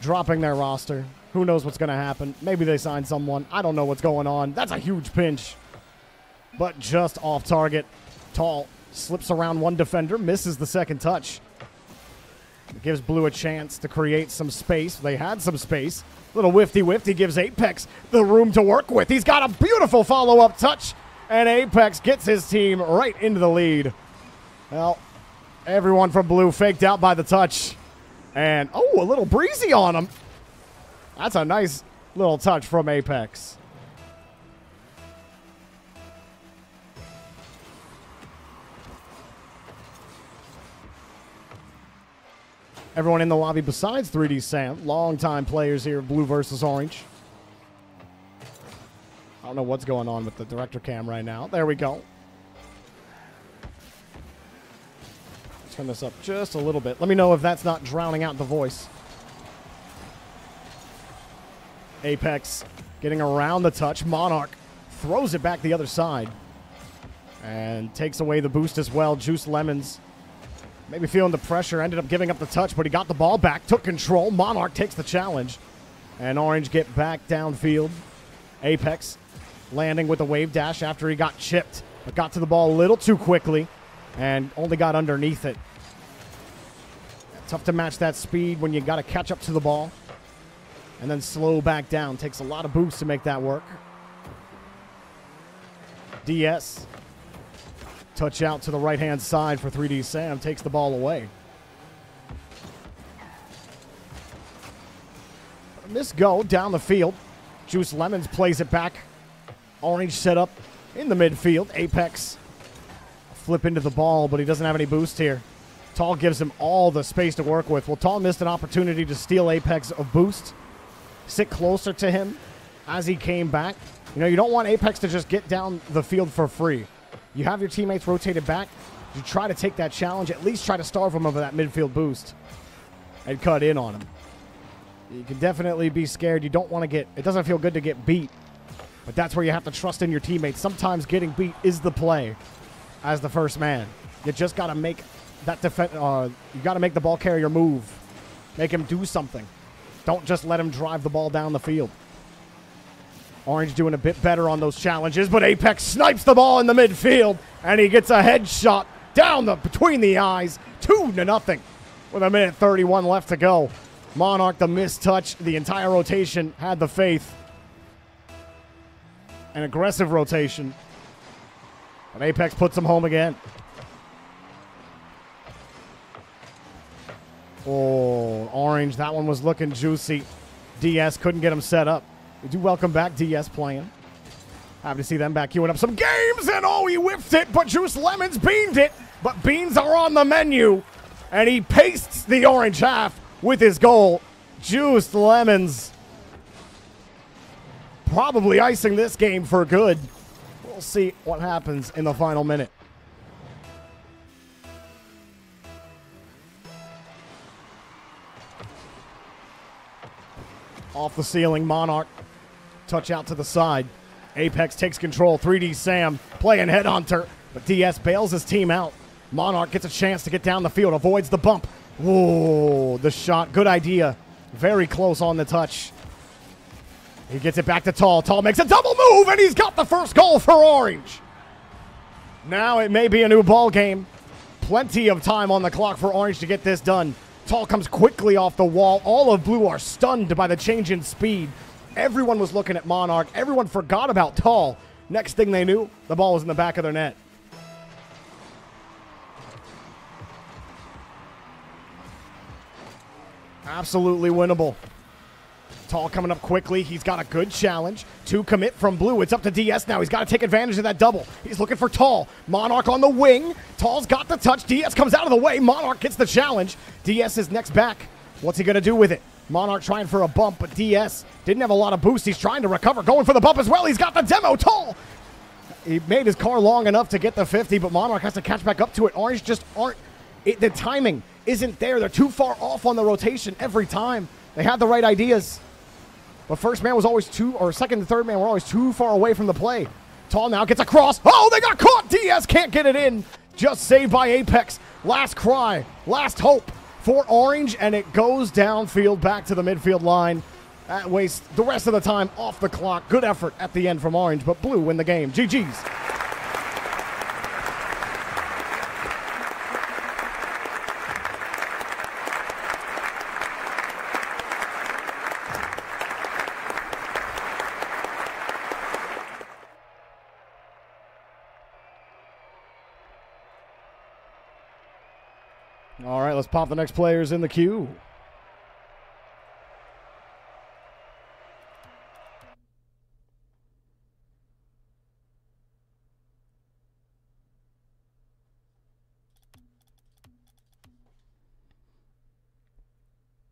dropping their roster. Who knows what's going to happen? Maybe they sign someone. I don't know what's going on. That's a huge pinch. But just off target. Tall slips around one defender, misses the second touch. It gives Blue a chance to create some space. They had some space. Little whifty-whifty gives Apex the room to work with. He's got a beautiful follow-up touch, and Apex gets his team right into the lead. Well, everyone from Blue faked out by the touch. And, oh, a little breezy on him. That's a nice little touch from Apex. Everyone in the lobby besides 3D Sam, long-time players here, Blue versus Orange. I don't know what's going on with the director cam right now. There we go. Turn this up just a little bit. Let me know if that's not drowning out the voice. Apex getting around the touch. Monarch throws it back the other side and takes away the boost as well. Juice Lemons maybe feeling the pressure, ended up giving up the touch, but he got the ball back, took control. Monarch takes the challenge, and Orange get back downfield. Apex landing with a wave dash after he got chipped, but got to the ball a little too quickly and only got underneath it. Tough to match that speed when you got to catch up to the ball and then slow back down. Takes a lot of boosts to make that work. DS. Touch out to the right-hand side for 3D Sam. Takes the ball away. Miss go down the field. Juice Lemons plays it back. Orange set up in the midfield. Apex flip into the ball, but he doesn't have any boost here. Tall gives him all the space to work with. Well, Tall missed an opportunity to steal Apex a boost. Sit closer to him as he came back. You know, you don't want Apex to just get down the field for free. You have your teammates rotated back. You try to take that challenge, at least try to starve him over that midfield boost and cut in on him. You can definitely be scared. You don't want to get, it doesn't feel good to get beat, but that's where you have to trust in your teammates. Sometimes getting beat is the play as the first man. You just got to make that you got to make the ball carrier move. Make him do something. Don't just let him drive the ball down the field. Orange doing a bit better on those challenges, but Apex snipes the ball in the midfield, and he gets a headshot down between the eyes, 2-0, with 1:31 left to go. Monarch, the missed touch, the entire rotation had the faith. An aggressive rotation, and Apex puts him home again. Oh, Orange, that one was looking juicy. DS couldn't get him set up. We do welcome back DS playing. Happy to see them back queuing up some games. And oh, he whiffed it, but Juice Lemons beamed it. But beans are on the menu. And he pastes the orange half with his goal. Juice Lemons probably icing this game for good. We'll see what happens in the final minute. Off the ceiling, Monarch. Touch out to the side. Apex takes control. 3D Sam playing headhunter, but DS bails his team out. Monarch gets a chance to get down the field, avoids the bump. Whoa, the shot. Good idea. Very close on the touch. He gets it back to Tall. Tall makes a double move, and he's got the first goal for Orange. Now it may be a new ball game. Plenty of time on the clock for Orange to get this done. Tall comes quickly off the wall. All of Blue are stunned by the change in speed. Everyone was looking at Monarch. Everyone forgot about Tall. Next thing they knew, the ball was in the back of their net. Absolutely winnable. Tall coming up quickly. He's got a good challenge to commit from Blue. It's up to DS now. He's got to take advantage of that double. He's looking for Tall. Monarch on the wing. Tall's got the touch. DS comes out of the way. Monarch gets the challenge. DS is next back. What's he going to do with it? Monarch trying for a bump, but DS didn't have a lot of boost. He's trying to recover. Going for the bump as well. He's got the demo. Tall. He made his car long enough to get the 50, but Monarch has to catch back up to it. Orange just aren't. The timing isn't there. They're too far off on the rotation every time. They had the right ideas. But first man was always too, or second and third man were always too far away from the play. Tall now gets a cross. Oh, they got caught. DS can't get it in. Just saved by Apex. Last cry, last hope for Orange, and it goes downfield back to the midfield line. That wastes the rest of the time off the clock. Good effort at the end from Orange, but Blue win the game. GG's. All right, let's pop the next players in the queue.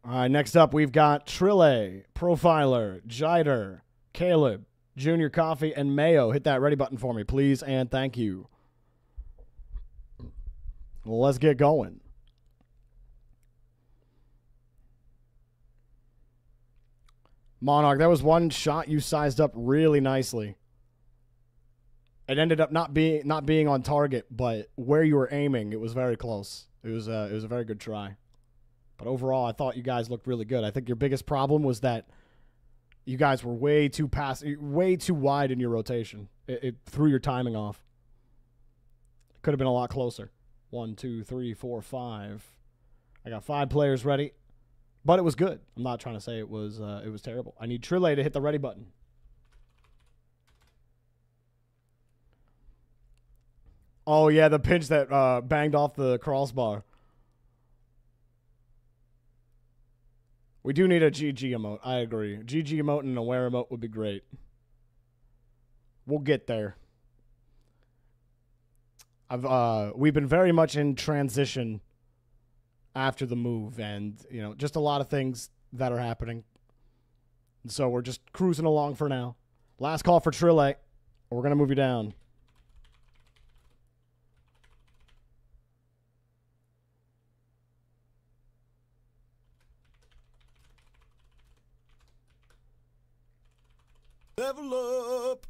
All right, next up we've got Trille, Profiler, Jider, Caleb, Junior Coffee, and Mayo. Hit that ready button for me, please, and thank you. Let's get going. Monarch, that was one shot you sized up really nicely. It ended up not being on target, but where you were aiming, it was very close. It was a very good try. But overall, I thought you guys looked really good. I think your biggest problem was that you guys were way too wide in your rotation. It threw your timing off. Could have been a lot closer. 1, 2, 3, 4, 5. I got 5 players ready. But it was good. I'm not trying to say it was terrible. I need Trille to hit the ready button. Oh, yeah, the pinch that banged off the crossbar. We do need a GG emote. I agree. GG emote and an aware emote would be great. We'll get there. We've been very much in transition after the move, and you know, just a lot of things that are happening, and so we're just cruising along for now. Last call for Trille, or we're gonna move you down. Level up.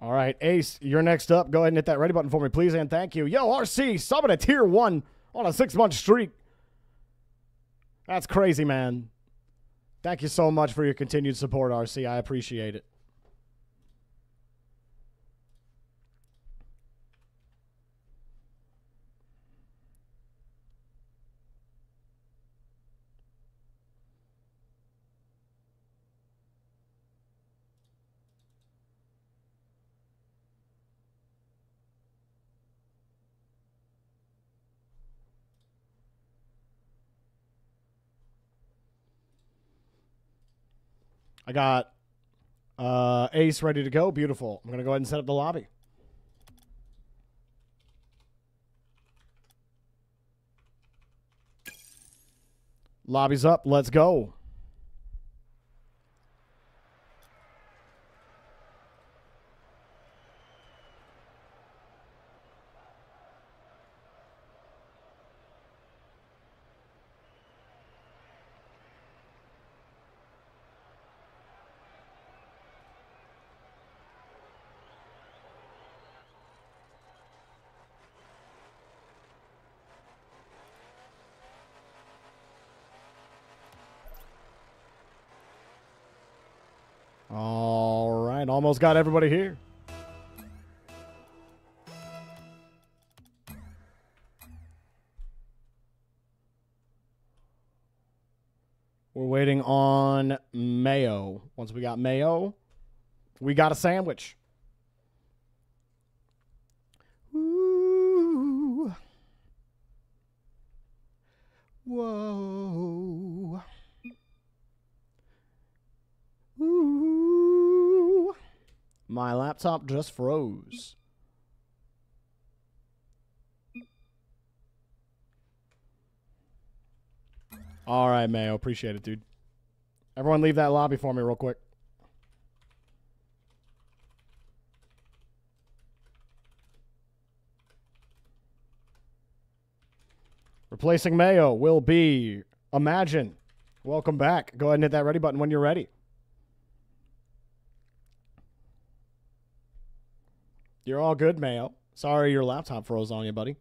All right, Ace, you're next up. Go ahead and hit that ready button for me, please, and thank you. Yo, RC, subbing a tier 1 on a 6-month streak. That's crazy, man. Thank you so much for your continued support, RC. I appreciate it. I got Ace ready to go. Beautiful. I'm going to go ahead and set up the lobby. Lobby's up. Let's go. Almost got everybody here. We're waiting on Mayo. Once we got Mayo, we got a sandwich. Ooh. Whoa. Ooh. My laptop just froze. All right, Mayo. Appreciate it, dude. Everyone leave that lobby for me real quick. Replacing Mayo will be Imagine, Welcome back. Go ahead and hit that ready button when you're ready. You're all good, Mayo. Sorry your laptop froze on you, buddy.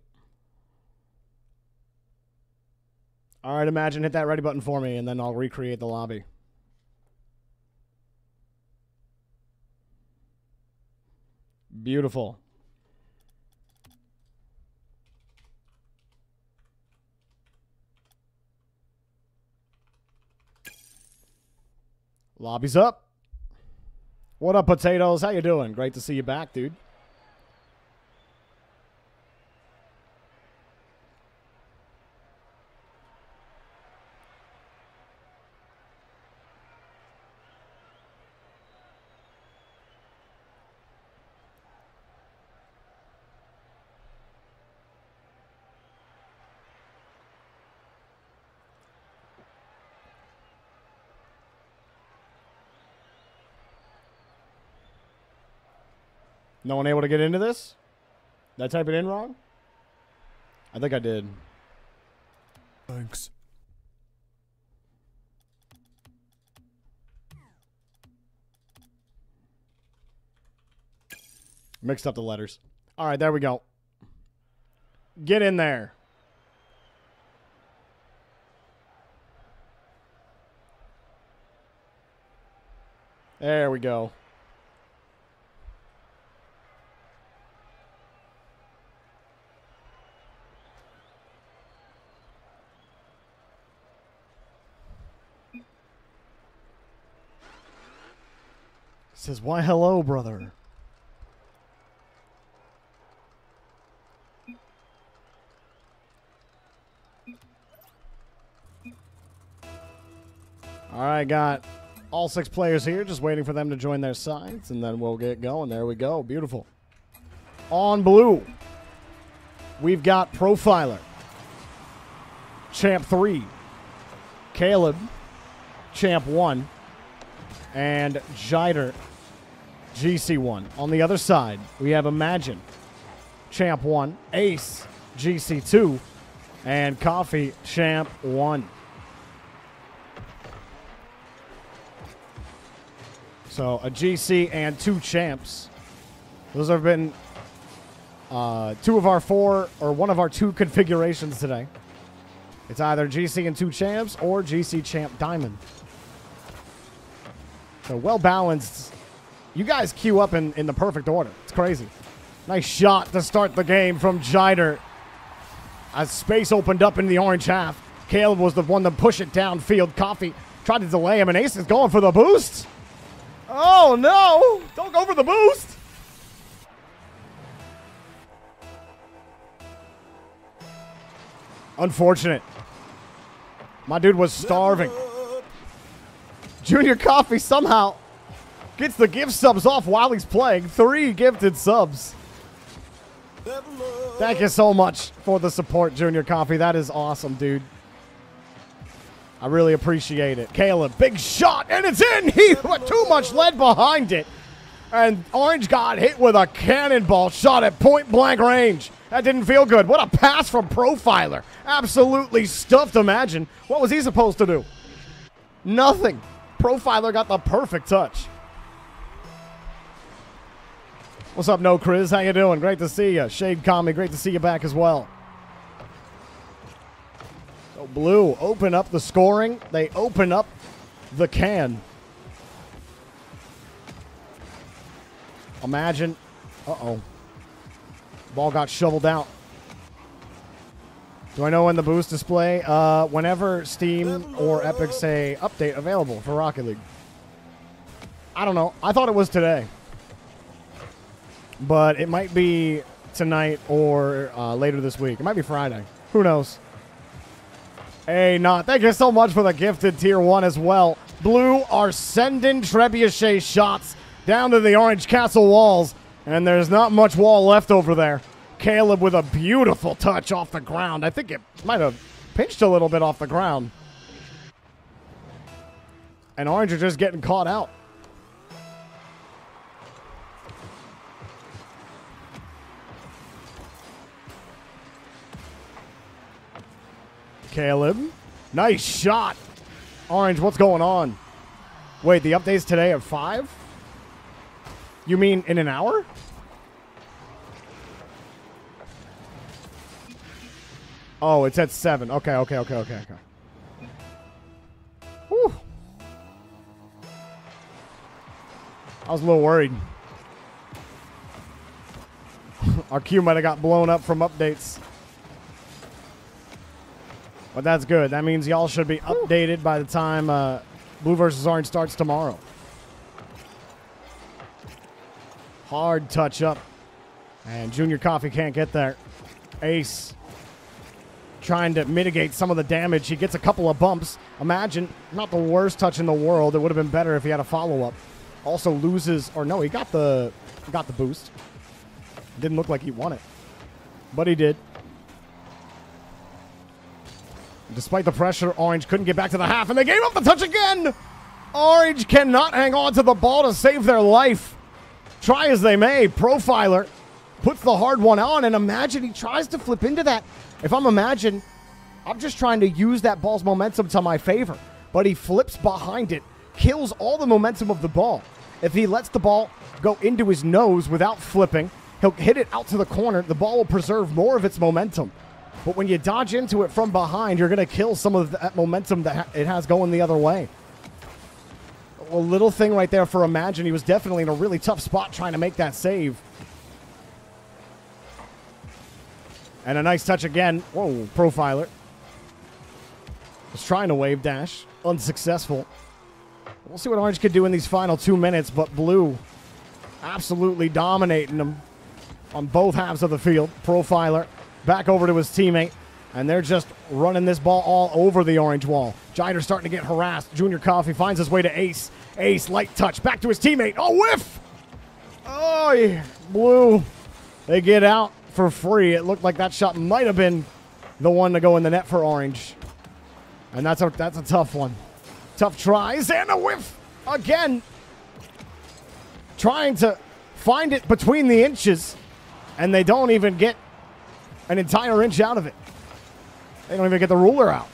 All right, Imagine, hit that ready button for me, and then I'll recreate the lobby. Beautiful. Lobby's up. What up, Potatoes? How you doing? Great to see you back, dude. No one able to get into this? Did I type it in wrong? I think I did. Thanks. Mixed up the letters. All right, there we go. Get in there. There we go. Says, why hello, brother? All right, got all six players here, just waiting for them to join their sides, and then we'll get going. There we go. Beautiful. On blue, we've got Profiler, Champ 3, Caleb, Champ 1, and Jider, GC1. On the other side, we have Imagine, Champ 1, Ace, GC2, and Coffee, Champ 1. So a GC and two champs. Those have been two of our four, or one of our two configurations today. It's either GC and two champs or GC Champ Diamond. So well balanced. You guys queue up in the perfect order. It's crazy. Nice shot to start the game from Jider. As space opened up in the orange half, Caleb was the one to push it downfield. Coffee tried to delay him, and Ace is going for the boost. Oh, no. Don't go for the boost. Unfortunate. My dude was starving. Junior Coffee somehow gets the gift subs off while he's playing. 3 gifted subs. Thank you so much for the support, Junior Coffee. That is awesome, dude. I really appreciate it. Caleb, big shot, and it's in. He put too much lead behind it. And Orange got hit with a cannonball shot at point-blank range. That didn't feel good. What a pass from Profiler. Absolutely stuffed Imagine. What was he supposed to do? Nothing. Profiler got the perfect touch. What's up, No Kriz? How you doing? Great to see you. Shade Kami, great to see you back as well. So blue open up the scoring. They open up the can. Imagine. Uh-oh. Ball got shoveled out. Do I know when the boost display? Whenever Steam or Epic say update available for Rocket League. I don't know. I thought it was today. But it might be tonight or later this week. It might be Friday. Who knows? Hey, Not. Thank you so much for the gifted tier 1 as well. Blue are sending trebuchet shots down to the orange castle walls. And there's not much wall left over there. Caleb with a beautiful touch off the ground. I think it might have pinched a little bit off the ground. And Orange are just getting caught out. Caleb. Nice shot. Orange, what's going on? Wait, the update's today at 5? You mean in an hour? Oh, it's at 7. Okay. Whew. I was a little worried. Our queue might have got blown up from updates. But that's good. That means y'all should be updated by the time Blue versus Orange starts tomorrow. Hard touch up. And Junior Coffee can't get there. Ace trying to mitigate some of the damage. He gets a couple of bumps. Imagine, not the worst touch in the world. It would have been better if he had a follow-up. Also loses, or no, he got the boost. Didn't look like he won it, but he did. Despite the pressure, Orange couldn't get back to the half, and they gave up the touch again! Orange cannot hang on to the ball to save their life. Try as they may, Profiler puts the hard one on, and Imagine, he tries to flip into that. If I'm Imagine, I'm just trying to use that ball's momentum to my favor, but he flips behind it, kills all the momentum of the ball. If he lets the ball go into his nose without flipping, he'll hit it out to the corner. The ball will preserve more of its momentum. But when you dodge into it from behind, you're going to kill some of that momentum that it has going the other way. A little thing right there for Imagine. He was definitely in a really tough spot trying to make that save. And a nice touch again. Whoa, Profiler. Was trying to wave dash. Unsuccessful. We'll see what Orange could do in these final 2 minutes, but Blue absolutely dominating them on both halves of the field. Profiler back over to his teammate, and they're just running this ball all over the orange wall. Jider starting to get harassed. Junior Coffee finds his way to Ace. Ace, light touch, back to his teammate. Oh, whiff! Oh, yeah. Blue, they get out for free. It looked like that shot might have been the one to go in the net for Orange. And that's a tough one. Tough tries, and a whiff again. Trying to find it between the inches, and they don't even get an entire inch out of it. They don't even get the ruler out.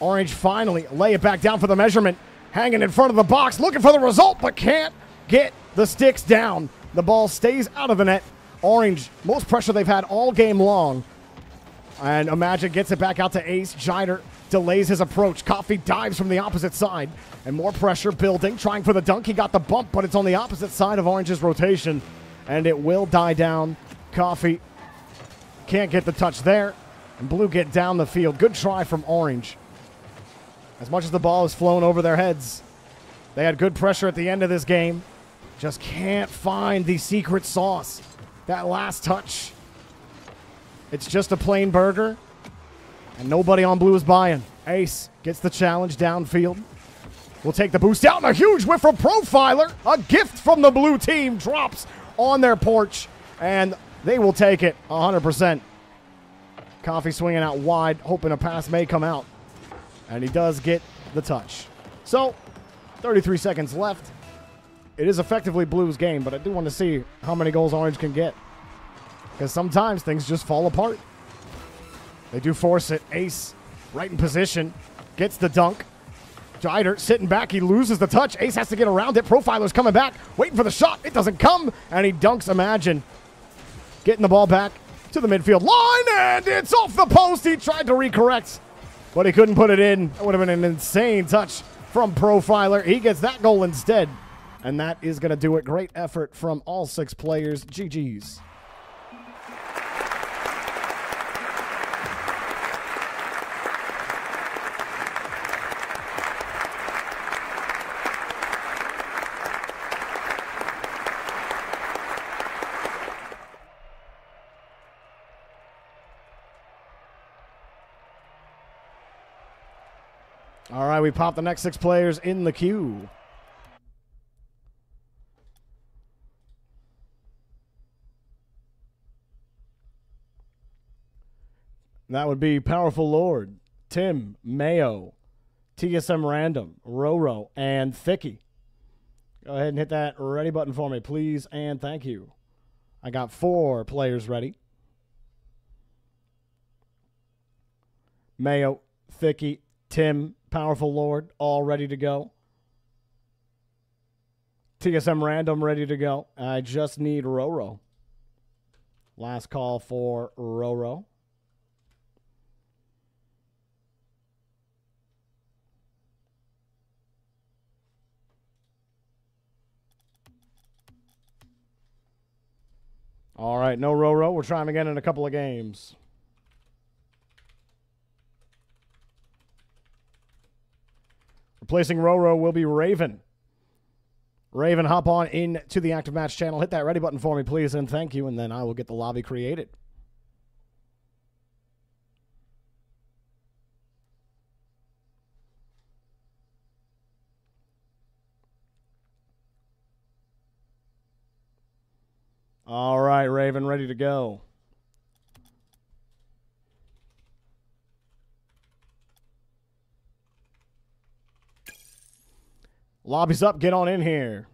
Orange finally lay it back down for the measurement. Hanging in front of the box, looking for the result, but can't get the sticks down. The ball stays out of the net. Orange, most pressure they've had all game long. And Imagine gets it back out to Ace. Jider delays his approach. Coffee dives from the opposite side. And more pressure building. Trying for the dunk. He got the bump, but it's on the opposite side of Orange's rotation. And it will die down. Coffee can't get the touch there. And Blue get down the field. Good try from Orange. As much as the ball has flown over their heads, they had good pressure at the end of this game. Just can't find the secret sauce. That last touch. It's just a plain burger. And nobody on Blue is buying. Ace gets the challenge downfield. We'll take the boost out. And a huge whiff from Profiler. A gift from the Blue team drops on their porch. And they will take it 100%. Coffee swinging out wide, hoping a pass may come out. And he does get the touch. So, 33 seconds left. It is effectively Blue's game, but I do want to see how many goals Orange can get. Because sometimes things just fall apart. They do force it. Ace, right in position, gets the dunk. Jider sitting back. He loses the touch. Ace has to get around it. Profiler's coming back, waiting for the shot. It doesn't come, and he dunks Imagine. Getting the ball back to the midfield line, and it's off the post. He tried to recorrect, but he couldn't put it in. That would have been an insane touch from Profiler. He gets that goal instead, and that is going to do it. Great effort from all 6 players. GG's. All right, we pop the next 6 players in the queue. That would be Powerful Lord, Tim, Mayo, TSM Random, Roro, and Thicky. Go ahead and hit that ready button for me, please, and thank you. I got 4 players ready. Mayo, Thicky, Tim, Powerful Lord, all ready to go. TSM Random ready to go. I just need Roro. Last call for Roro. All right, no Roro. We're trying again in a couple of games. Replacing Roro will be Raven. Raven, hop on in to the Active Match channel. Hit that ready button for me, please, and thank you, and then I will get the lobby created. All right, Raven, ready to go. Lobby's up. Get on in here.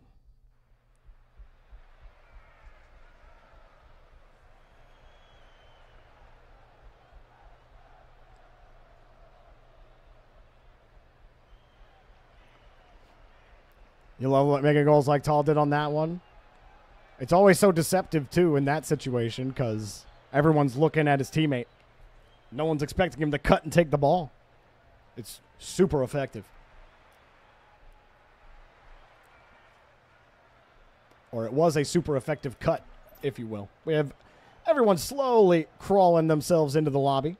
You love making goals like Tall did on that one. It's always so deceptive, too, in that situation because everyone's looking at his teammate. No one's expecting him to cut and take the ball. It's super effective. Or it was a super effective cut, if you will. We have everyone slowly crawling themselves into the lobby.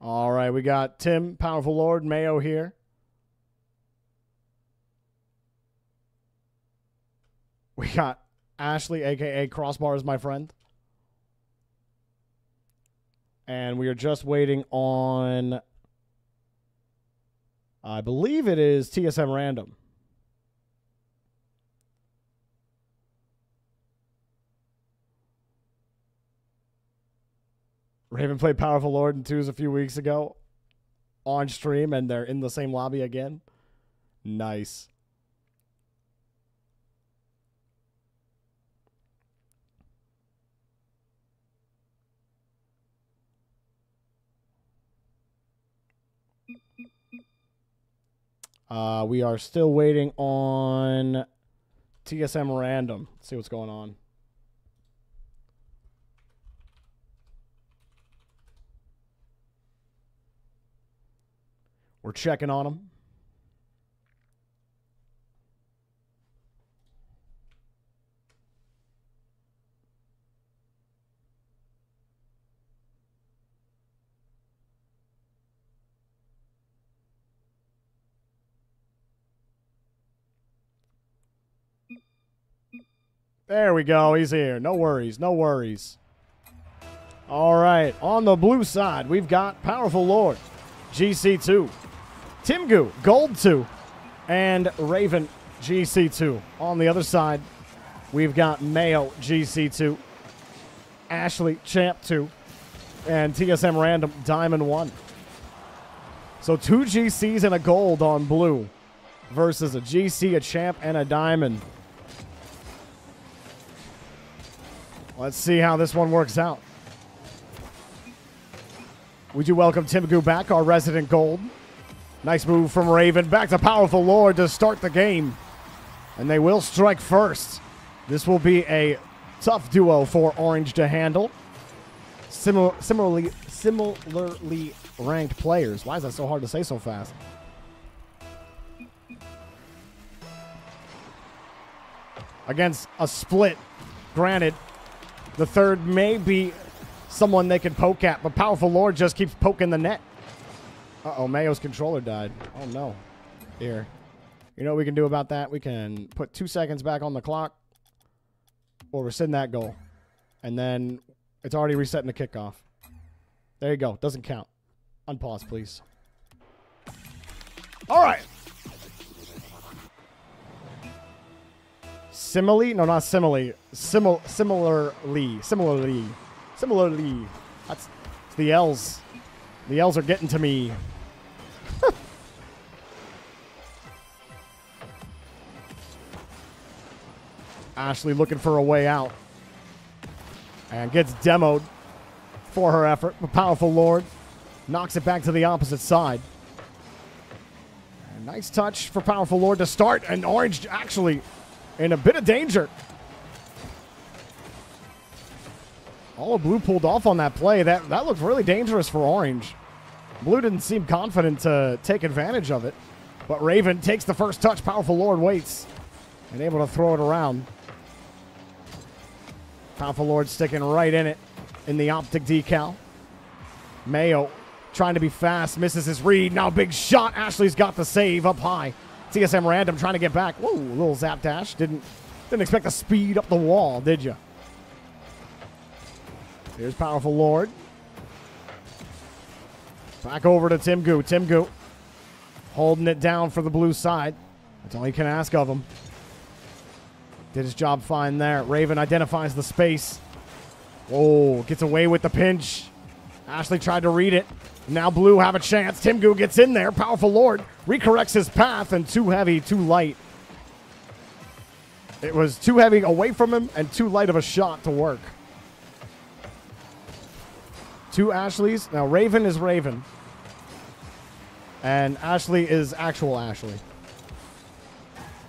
All right, we got Tim, Powerful Lord, Mayo here. We got Ashley, a.k.a. Crossbar is my friend. And we are just waiting on, I believe it is TSM Random. Raven played Powerful Lord in twos a few weeks ago on stream, and they're in the same lobby again. Nice. We are still waiting on TSM Random. Let's see what's going on. We're checking on him. There we go. He's here. No worries. No worries. All right. On the blue side, we've got Powerful Lord, GC2, Timgu, Gold 2, and Raven, GC2. On the other side, we've got Mayo, GC2, Ashley, Champ 2, and TSM Random, Diamond 1. So two GCs and a Gold on blue versus a GC, a Champ, and a Diamond. Let's see how this one works out. We do welcome Timgu back, our resident Gold. Nice move from Raven. Back to Powerful Lord to start the game. And they will strike first. This will be a tough duo for Orange to handle. Similarly ranked players. Why is that so hard to say so fast? Against a split. Granted, the third may be someone they can poke at, but Powerful Lord just keeps poking the net. Uh-oh, Mayo's controller died. Oh, no. Here. You know what we can do about that? We can put 2 seconds back on the clock or rescind that goal. And then it's already resetting the kickoff. There you go. Doesn't count. Unpause, please. All right. Simile? No, not simile. Similarly. That's it's the L's. The L's are getting to me. Ashley looking for a way out. And gets demoed for her effort. Powerful Lord knocks it back to the opposite side. And nice touch for Powerful Lord to start. And Orange actually in a bit of danger. All of Blue pulled off on that play. That looked really dangerous for Orange. Blue didn't seem confident to take advantage of it. But Raven takes the first touch. Powerful Lord waits and able to throw it around. Powerful Lord sticking right in it in the optic decal. Mayo trying to be fast. Misses his read. Now big shot. Ashley's got the save up high. TSM Random trying to get back. Whoa, little zap dash. Didn't expect the speed up the wall, did you? Here's Powerful Lord. Back over to Tim Goo. Tim Goo holding it down for the blue side. That's all you can ask of him. Did his job fine there. Raven identifies the space. Oh, gets away with the pinch. Ashley tried to read it. Now Blue have a chance. Tim Goo gets in there. Powerful Lord recorrects his path, and too heavy, too light. It was too heavy away from him and too light of a shot to work. Two Ashleys. Now Raven is Raven. And Ashley is actual Ashley.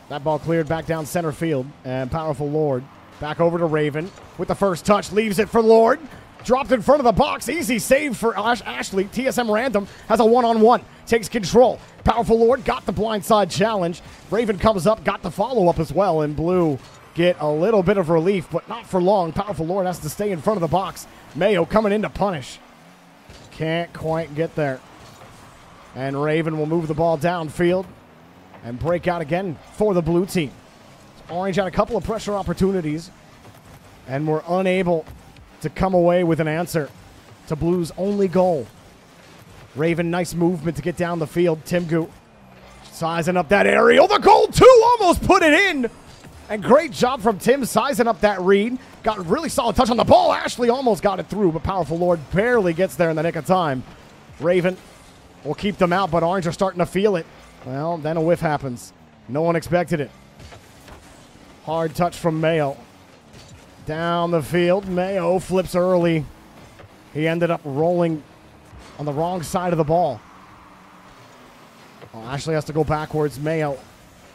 That ball cleared back down center field. And Powerful Lord back over to Raven with the first touch. Leaves it for Lord. Dropped in front of the box. Easy save for Ashley. TSM Random has a one-on-one. Takes control. Powerful Lord got the blindside challenge. Raven comes up. Got the follow-up as well. And Blue get a little bit of relief, but not for long. Powerful Lord has to stay in front of the box. Mayo coming in to punish. Can't quite get there. And Raven will move the ball downfield and break out again for the blue team. Orange had a couple of pressure opportunities and were unable to come away with an answer to Blue's only goal. Raven, nice movement to get down the field. Tim Goo sizing up that aerial. The goal, too, almost put it in. And great job from Tim sizing up that read. Got a really solid touch on the ball. Ashley almost got it through, but Powerful Lord barely gets there in the nick of time. Raven will keep them out, but Orange are starting to feel it. Well, then a whiff happens. No one expected it. Hard touch from Mayo. Down the field. Mayo flips early. He ended up rolling on the wrong side of the ball. Oh, Ashley has to go backwards. Mayo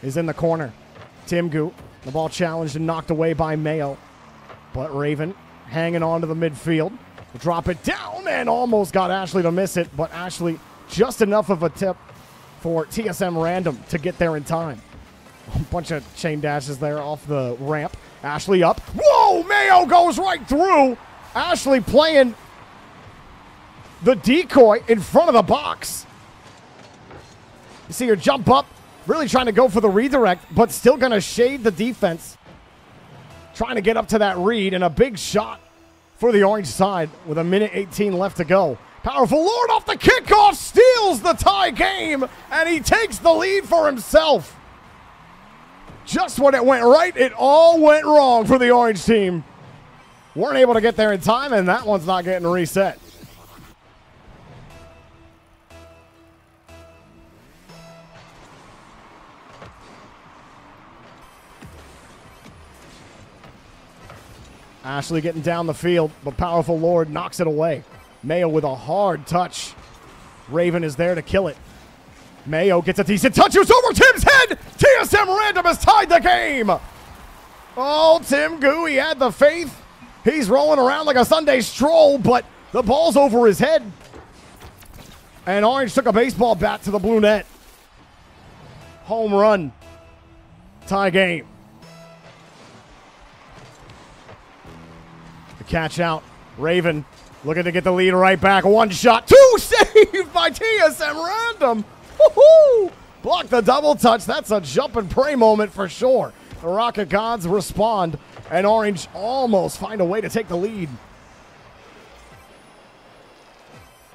is in the corner. Tim Goo. The ball challenged and knocked away by Mayo. But Raven hanging on to the midfield. Drop it down and almost got Ashley to miss it. But Ashley, just enough of a tip for TSM Random to get there in time. A bunch of chain dashes there off the ramp. Ashley up. Whoa! Mayo goes right through. Ashley playing the decoy in front of the box. You see her jump up, really trying to go for the redirect, but still going to shade the defense. Trying to get up to that read, and a big shot for the Orange side with a minute 18 left to go. Powerful Lord off the kickoff, steals the tie game, and he takes the lead for himself. Just when it went right, it all went wrong for the Orange team. Weren't able to get there in time, and that one's not getting reset. Ashley getting down the field, but Powerful Lord knocks it away. Mayo with a hard touch. Raven is there to kill it. Mayo gets a decent touch. It's over Tim's head. TSM Random has tied the game. Oh, Tim Goo, he had the faith. He's rolling around like a Sunday stroll, but the ball's over his head. And Orange took a baseball bat to the blue net. Home run. Tie game. Catch out. Raven looking to get the lead right back. One shot. Two saved by TSM Random. Woo-hoo! Block the double touch. That's a jump and pray moment for sure. The Rocket Gods respond, and Orange almost find a way to take the lead.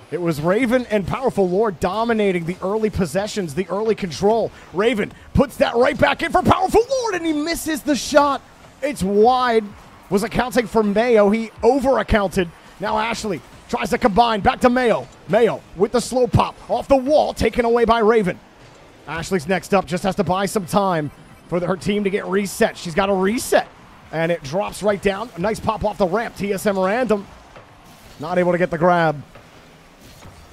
It was Raven and Powerful Lord dominating the early possessions, the early control. Raven puts that right back in for Powerful Lord, and he misses the shot. It's wide. Was accounting for Mayo. He over-accounted. Now Ashley tries to combine. Back to Mayo. Mayo with the slow pop. Off the wall. Taken away by Raven. Ashley's next up. Just has to buy some time for her team to get reset. She's got to reset. and it drops right down. A nice pop off the ramp. TSM Random not able to get the grab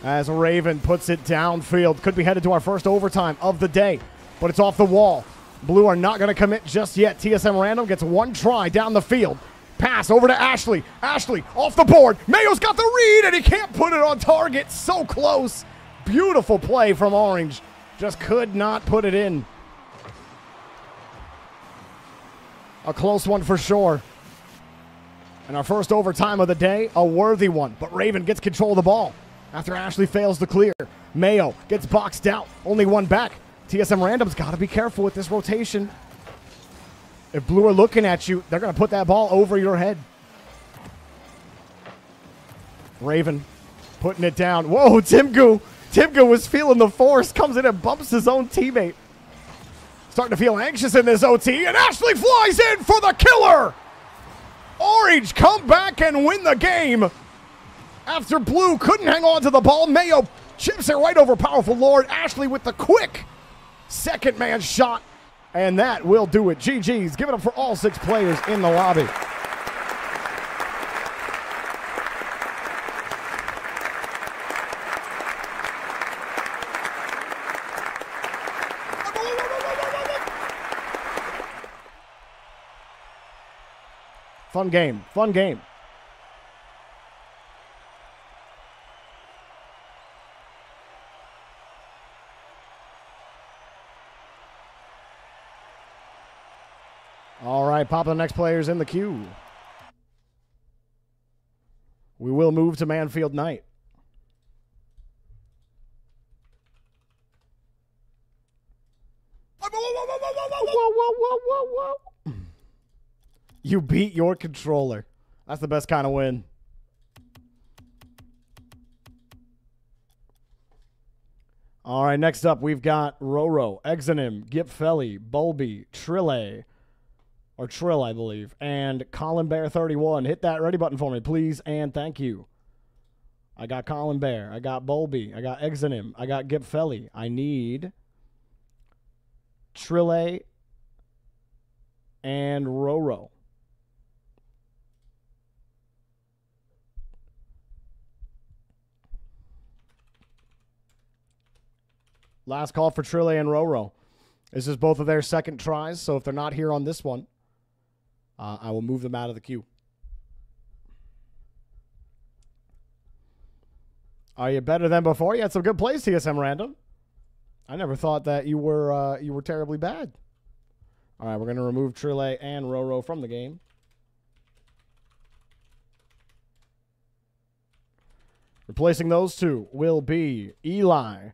as Raven puts it downfield. Could be headed to our first overtime of the day, but it's off the wall. Blue are not going to commit just yet. TSM Random gets one try down the field. Pass over to Ashley. Ashley off the board. Mayo's got the read, and he can't put it on target. So close. Beautiful play from Orange. Just could not put it in. A close one for sure. And our first overtime of the day, a worthy one. But Raven gets control of the ball after Ashley fails to clear. Mayo gets boxed out. Only one back. TSM Random's got to be careful with this rotation. If Blue are looking at you, they're going to put that ball over your head. Raven putting it down. Whoa, Timgu. Timgu was feeling the force. Comes in and bumps his own teammate. Starting to feel anxious in this OT. And Ashley flies in for the killer. Orange come back and win the game. After Blue couldn't hang on to the ball, Mayo chips it right over Powerful Lord. Ashley with the quick second man shot. And that will do it. GG's. Give it up for all six players in the lobby. Fun game. Fun game. All right, pop the next players in the queue. We will move to Manfield Knight. You beat your controller. That's the best kind of win. All right, next up we've got Roro, Exonym, Gipfelli, Bulby, Trille. Or Trill, I believe. And Colin Bear 31. Hit that ready button for me, please, and thank you. I got Colin Bear. I got Bulby. I got Exonym. I got Gipfelli. I need Trille and Roro. Last call for Trille and Roro. This is both of their second tries, so if they're not here on this one, I will move them out of the queue. Are you better than before? You had some good plays, TSM Random. I never thought that you were terribly bad. All right, we're going to remove Trille and Roro from the game. Replacing those two will be Eli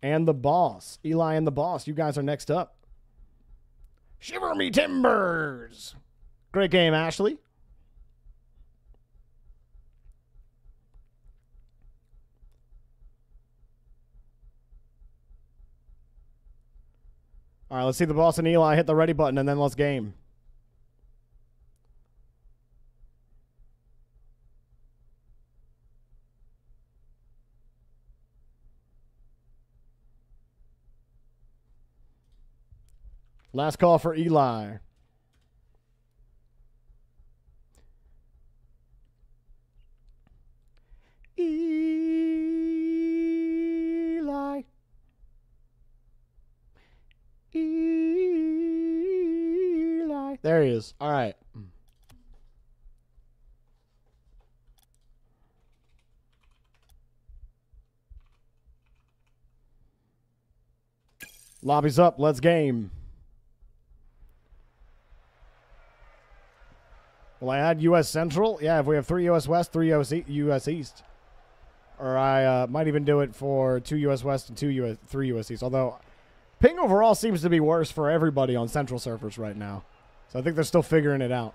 and the Boss. Eli and the Boss, you guys are next up. Shiver me timbers. Great game, Ashley. All right, let's see the Boss and Eli hit the ready button, and then let's game. Last call for Eli. Eli. Eli. There he is. All right. Lobby's up. Let's game. Will I add U.S. Central? Yeah, if we have 3 U.S. West, 3 U.S. East. Or I might even do it for 2 U.S. West and 3 U.S. East. Although, ping overall seems to be worse for everybody on Central servers right now. So I think they're still figuring it out.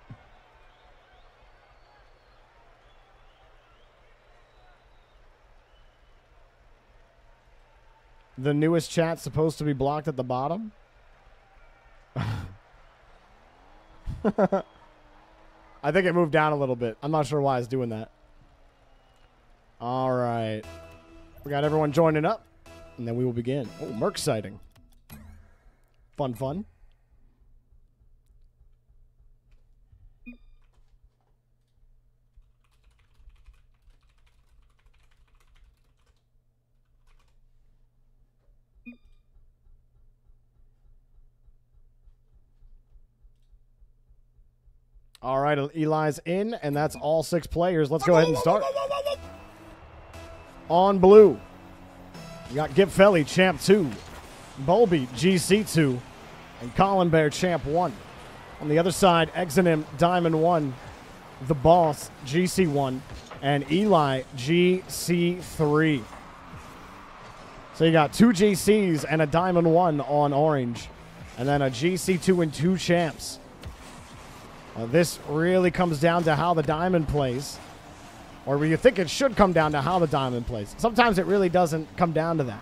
The newest chat's supposed to be blocked at the bottom? I think it moved down a little bit. I'm not sure why it's doing that. All right. We got everyone joining up, and then we will begin. Oh, Merc sighting. Fun, fun. All right, Eli's in, and that's all six players. Let's go ahead and start. On blue, you got Gipfelli, Champ 2, Bulby, GC 2, and Colin Bear, Champ 1. On the other side, Exonym, Diamond 1, The Boss, GC 1, and Eli, GC 3. So you got two GCs and a Diamond 1 on orange, and then a GC 2 and two champs. This really comes down to how the diamond plays, or you think it should come down to how the diamond plays. Sometimes it really doesn't come down to that.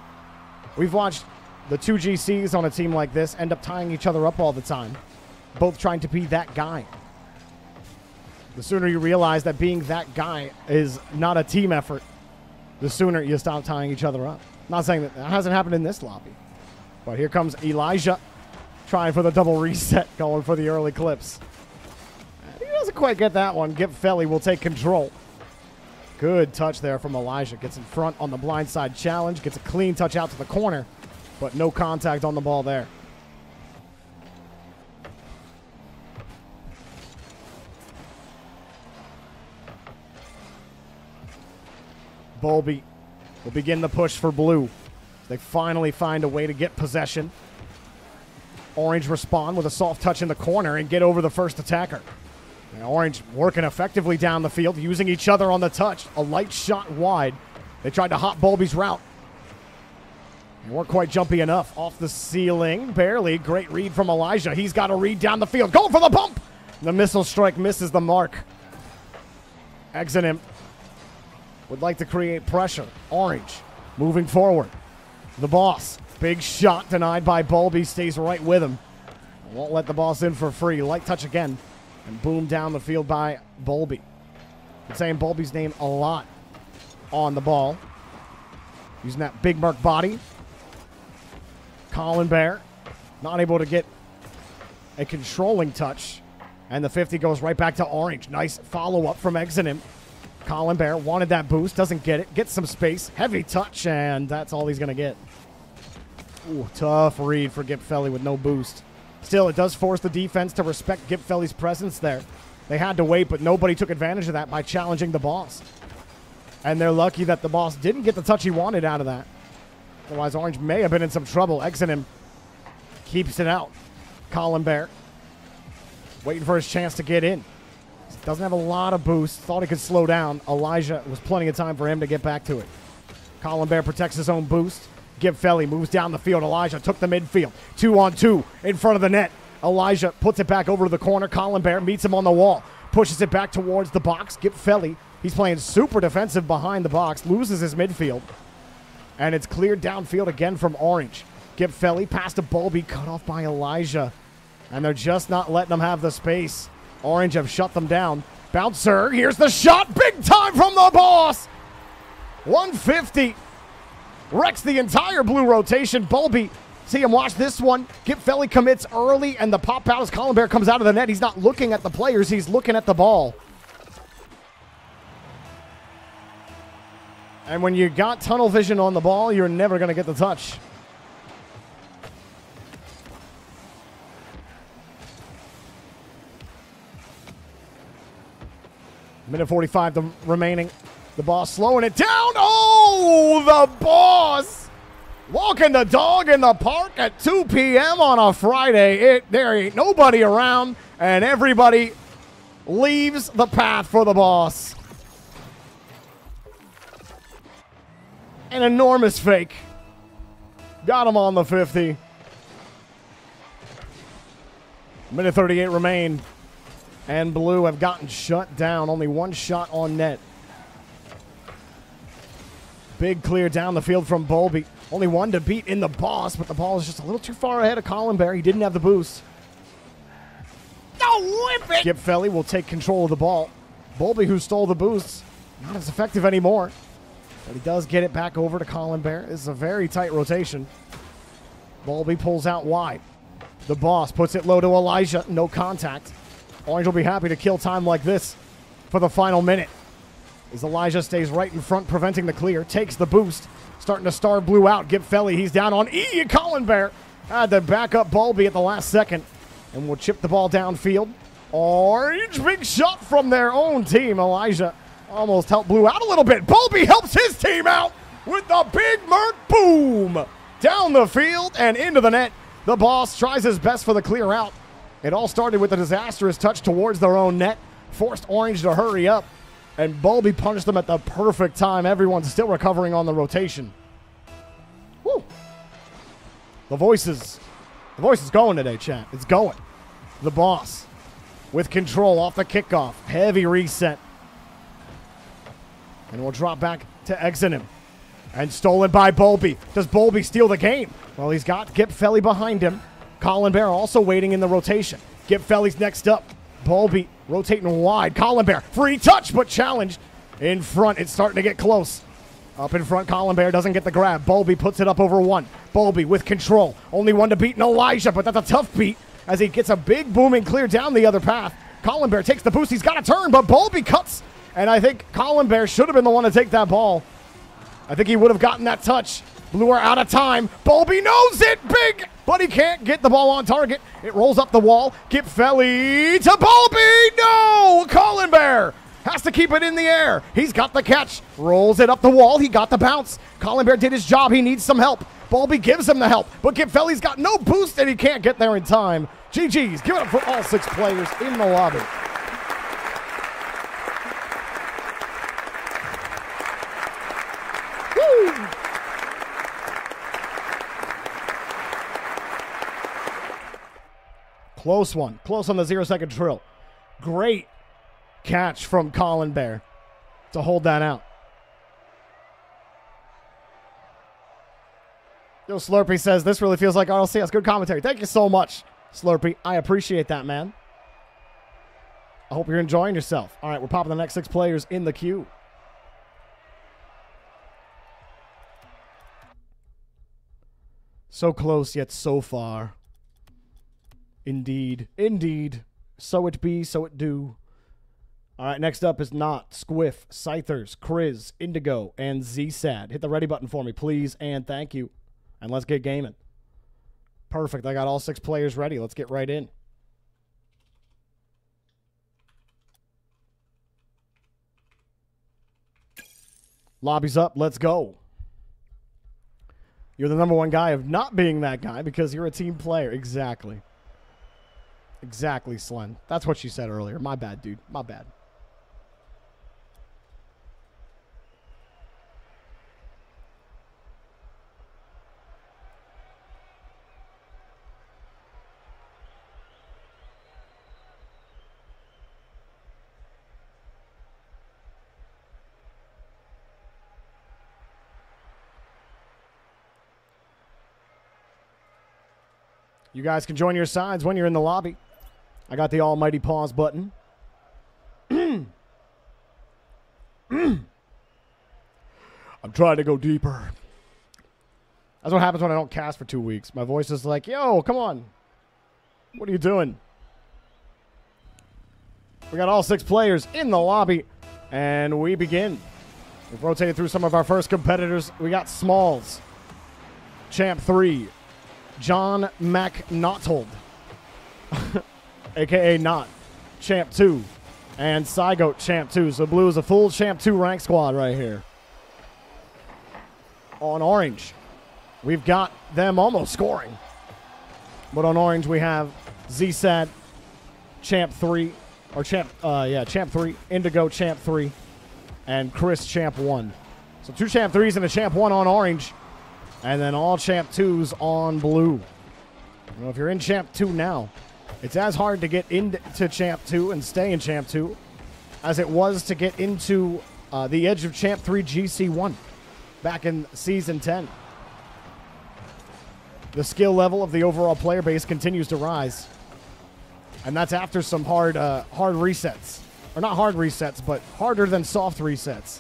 We've watched the two GCs on a team like this end up tying each other up all the time, both trying to be that guy. The sooner you realize that being that guy is not a team effort, the sooner you stop tying each other up. Not saying that hasn't happened in this lobby. But here comes Elijah, trying for the double reset, going for the early clips. He doesn't quite get that one. Gipfelli will take control. Good touch there from Elijah. Gets in front on the blindside challenge. Gets a clean touch out to the corner, but no contact on the ball there. Bulby will begin the push for blue. They finally find a way to get possession. Orange respond with a soft touch in the corner and get over the first attacker. And Orange working effectively down the field, using each other on the touch. A light shot wide. They tried to hop Bulby's route. They weren't quite jumpy enough. Off the ceiling, barely. Great read from Elijah. He's got a read down the field. Going for the bump! The missile strike misses the mark. Exonym would like to create pressure. Orange moving forward. The Boss. Big shot denied by Bulby. Stays right with him. Won't let the Boss in for free. Light touch again. And boom, down the field by Bulby. Been saying Bulby's name a lot on the ball. Using that big mark body. Colin Bear not able to get a controlling touch. And the 50 goes right back to Orange. Nice follow-up from Exonym. Colin Bear wanted that boost, doesn't get it. Gets some space, heavy touch, and that's all he's going to get. Ooh, tough read for Gipfelli with no boost. Still, it does force the defense to respect Gipfelli's presence there. They had to wait, but nobody took advantage of that by challenging the Boss. And they're lucky that the Boss didn't get the touch he wanted out of that. Otherwise, Orange may have been in some trouble. Exonym keeps it out. Colin Bear waiting for his chance to get in. Doesn't have a lot of boost. Thought he could slow down. Elijah was plenty of time for him to get back to it. Colin Bear protects his own boost. Gipfelli moves down the field. Elijah took the midfield. 2-on-2 in front of the net. Elijah puts it back over to the corner. Colin Bear meets him on the wall. Pushes it back towards the box. Gipfelli, he's playing super defensive behind the box. Loses his midfield. And it's cleared downfield again from Orange. Gipfelli past a Bulby. Cut off by Elijah. And they're just not letting him have the space. Orange have shut them down. Bouncer, here's the shot. Big time from the Boss. 150. Wrecks the entire blue rotation. Bulby, see him watch this one. Gipfelli commits early, and the pop out as Colin Bear comes out of the net. He's not looking at the players. He's looking at the ball. And when you got tunnel vision on the ball, you're never going to get the touch. Minute 45 remaining. The Boss slowing it down. Oh, the Boss walking the dog in the park at 2 p.m. on a Friday. There ain't nobody around, and everybody leaves the path for the Boss. An enormous fake. Got him on the 50. Minute 38 remain. And blue have gotten shut down. Only one shot on net. Big clear down the field from Bulby. Only one to beat in the Boss, but the ball is just a little too far ahead of Colin Bear. He didn't have the boost. Oh, whip it! Gipfelli will take control of the ball. Bulby, who stole the boosts, not as effective anymore. But he does get it back over to Colin Bear. This is a very tight rotation. Bulby pulls out wide. The Boss puts it low to Elijah. No contact. Orange will be happy to kill time like this for the final minute. As Elijah stays right in front, preventing the clear. Takes the boost. Starting to star blue out. Gipfelli, he's down on E. Colin Bear had to back up Bulby at the last second. And will chip the ball downfield. Orange, big shot from their own team. Elijah almost helped Blue out a little bit. Bulby helps his team out with the big Mert boom. Down the field and into the net. The Boss tries his best for the clear out. It all started with a disastrous touch towards their own net. Forced Orange to hurry up. And Bulby punched them at the perfect time. Everyone's still recovering on the rotation. Woo. The voice is going today, chat. It's going. The Boss with control off the kickoff. Heavy reset. And we'll drop back to Exenim. And stolen by Bulby. Does Bulby steal the game? Well, he's got Gipfelli behind him. Colin Bear also waiting in the rotation. Gipfelli's next up. Bulby rotating wide. Colin Bear, free touch, but challenged in front. It's starting to get close. Up in front, Colin Bear doesn't get the grab. Bulby puts it up over one. Bulby with control. Only one to beat in Elijah, but that's a tough beat as he gets a big booming clear down the other path. Colin Bear takes the boost. He's got a turn, but Bulby cuts, and I think Colin Bear should have been the one to take that ball. I think he would have gotten that touch. Blue are out of time. Bulby knows it, big, but he can't get the ball on target. It rolls up the wall. Gipfelli to Bulby. No! Colin Bear has to keep it in the air. He's got the catch. Rolls it up the wall. He got the bounce. Colin Bear did his job. He needs some help. Bulby gives him the help, but Gipfelli's got no boost, and he can't get there in time. GG's. Give it up for all six players in the lobby. Close one. Close on the 0-second drill. Great catch from Colin Bear to hold that out. Yo, Slurpee says, this really feels like RLCS. Good commentary. Thank you so much, Slurpee. I appreciate that, man. I hope you're enjoying yourself. All right, we're popping the next six players in the queue. So close, yet so far. Indeed. Indeed. So it be, so it do. All right, next up is Knot, Squiff, Scythers, Kriz, Indigo, and Zsad. Hit the ready button for me, please, and thank you. And let's get gaming. Perfect. I got all six players ready. Let's get right in. Lobby's up. Let's go. You're the number one guy of not being that guy because you're a team player. Exactly. Exactly, Slen. That's what she said earlier. My bad, dude. My bad. You guys can join your sides when you're in the lobby. I got the almighty pause button. I'm trying to go deeper. That's what happens when I don't cast for 2 weeks. My voice is like, yo, come on. What are you doing? We got all six players in the lobby, and we begin. We've rotated through some of our first competitors. We got Smalls, Champ 3, John McNothold. AKA Not, Champ 2, and Psygoat Champ 2. So Blue is a full Champ 2 rank squad right here. On Orange, we've got them almost scoring. But on Orange, we have Zsad, Champ 3, or Champ 3, Indigo Champ 3, and Kriz Champ 1. So two Champ 3s and a Champ 1 on Orange, and then all Champ 2s on Blue. You know, if you're in Champ 2 now, it's as hard to get into Champ 2 and stay in Champ 2 as it was to get into the edge of Champ 3 GC1 back in Season 10. The skill level of the overall player base continues to rise. And that's after some hard resets. Or not hard resets, but harder than soft resets.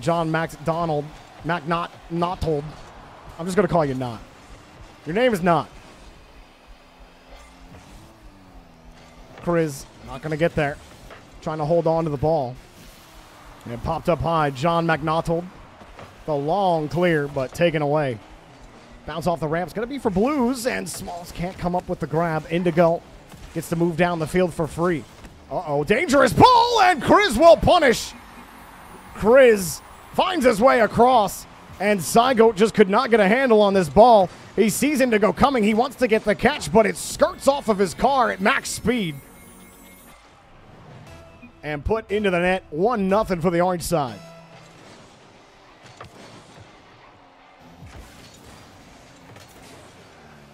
John McDonald, McNothold. I'm just going to call you Knot. Your name is Knot. Kriz not going to get there. Trying to hold on to the ball. And it popped up high. John McNothold. The long clear, but taken away. Bounce off the ramp. It's going to be for Blues, and Smalls can't come up with the grab. Indigo gets to move down the field for free. Uh-oh, dangerous pull, and Kriz will punish. Kriz finds his way across, and Psygoat just could not get a handle on this ball. He sees Indigo coming. He wants to get the catch, but it skirts off of his car at max speed. And put into the net. 1-0 for the orange side.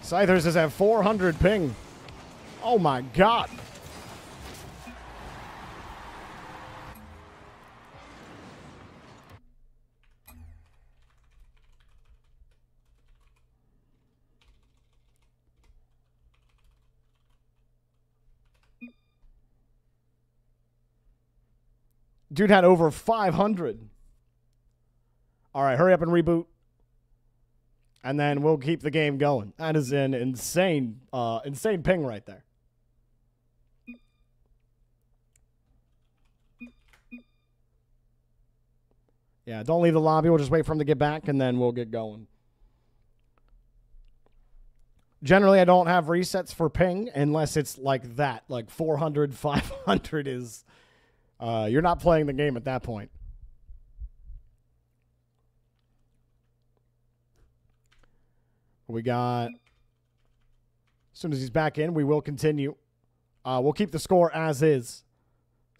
Scythers is at 400 ping. Oh my God. Dude had over 500. All right, hurry up and reboot. And then we'll keep the game going. That is an insane, insane ping right there. Yeah, don't leave the lobby. We'll just wait for him to get back, and then we'll get going. Generally, I don't have resets for ping unless it's like that. Like 400, 500 is... you're not playing the game at that point. We got... As soon as he's back in, we will continue. We'll keep the score as is.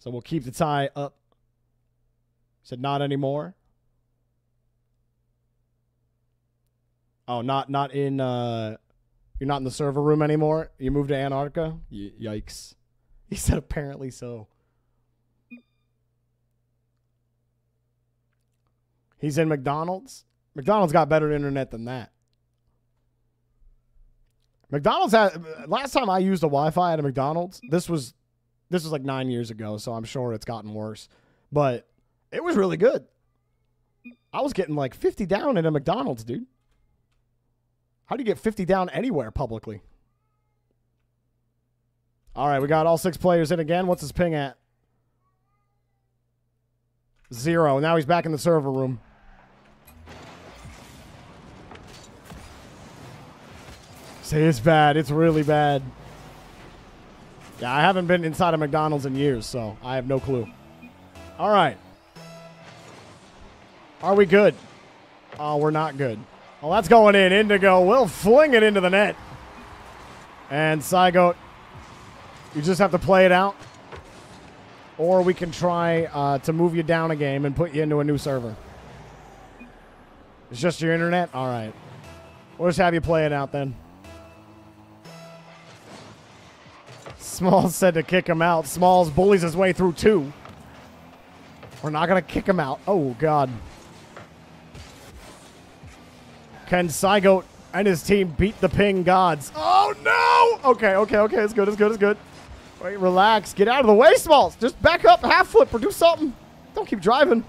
So we'll keep the tie up. Said not anymore. Oh, not in... you're not in the server room anymore? You moved to Antarctica? Yikes. He said apparently so. He's in McDonald's. McDonald's got better internet than that. McDonald's had, last time I used a Wi-Fi at a McDonald's, this was like 9 years ago, so I'm sure it's gotten worse. But it was really good. I was getting like 50 down at a McDonald's, dude. How do you get 50 down anywhere publicly? All right, we got all six players in again. What's his ping at? 0. Now he's back in the server room. Say it's bad. It's really bad. Yeah, I haven't been inside a McDonald's in years, so I have no clue. All right. Are we good? Oh, we're not good. Well, that's going in. Indigo will fling it into the net. And Psygoat, you just have to play it out. Or we can try to move you down a game and put you into a new server. It's just your internet? All right. We'll just have you play it out then. Smalls said to kick him out. Smalls bullies his way through 2. We're not going to kick him out. Oh, God. Can Psygoat and his team beat the ping gods? Oh, no! Okay. It's good. Wait, relax. Get out of the way, Smalls. Just back up, half flip, or do something. Don't keep driving.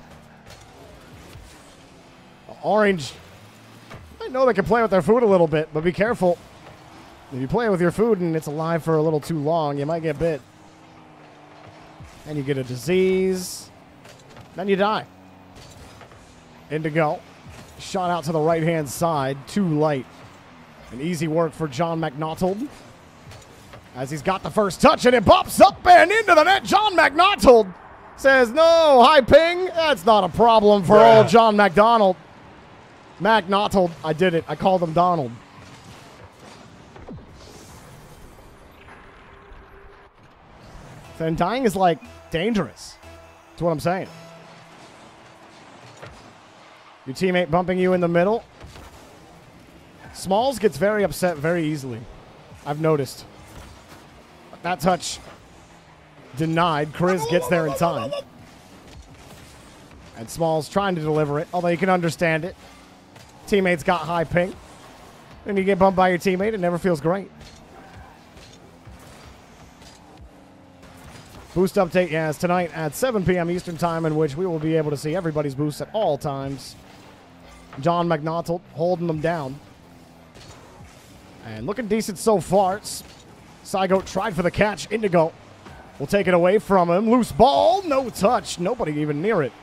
Orange. I know they can play with their food a little bit, but be careful. If you play with your food and it's alive for a little too long, you might get bit. And you get a disease. Then you die. Indigo. Shot out to the right-hand side. Too light. An easy work for John McNaughton. As he's got the first touch, and it pops up and into the net. John McNaughton says, no, high ping. That's not a problem for old John McDonald. McNaughton, I did it. I called him Donald. And dying is, like, dangerous. That's what I'm saying. Your teammate bumping you in the middle. Smalls gets very upset very easily. I've noticed. But that touch denied. Kriz gets there in time. And Smalls trying to deliver it, although you can understand it. Teammates got high ping. And you get bumped by your teammate. It never feels great. Boost update, yes, tonight at 7 p.m. Eastern time, in which we will be able to see everybody's boosts at all times. John McNaughton holding them down. And looking decent so far. Psygoat tried for the catch. Indigo will take it away from him. Loose ball, no touch. Nobody even near it.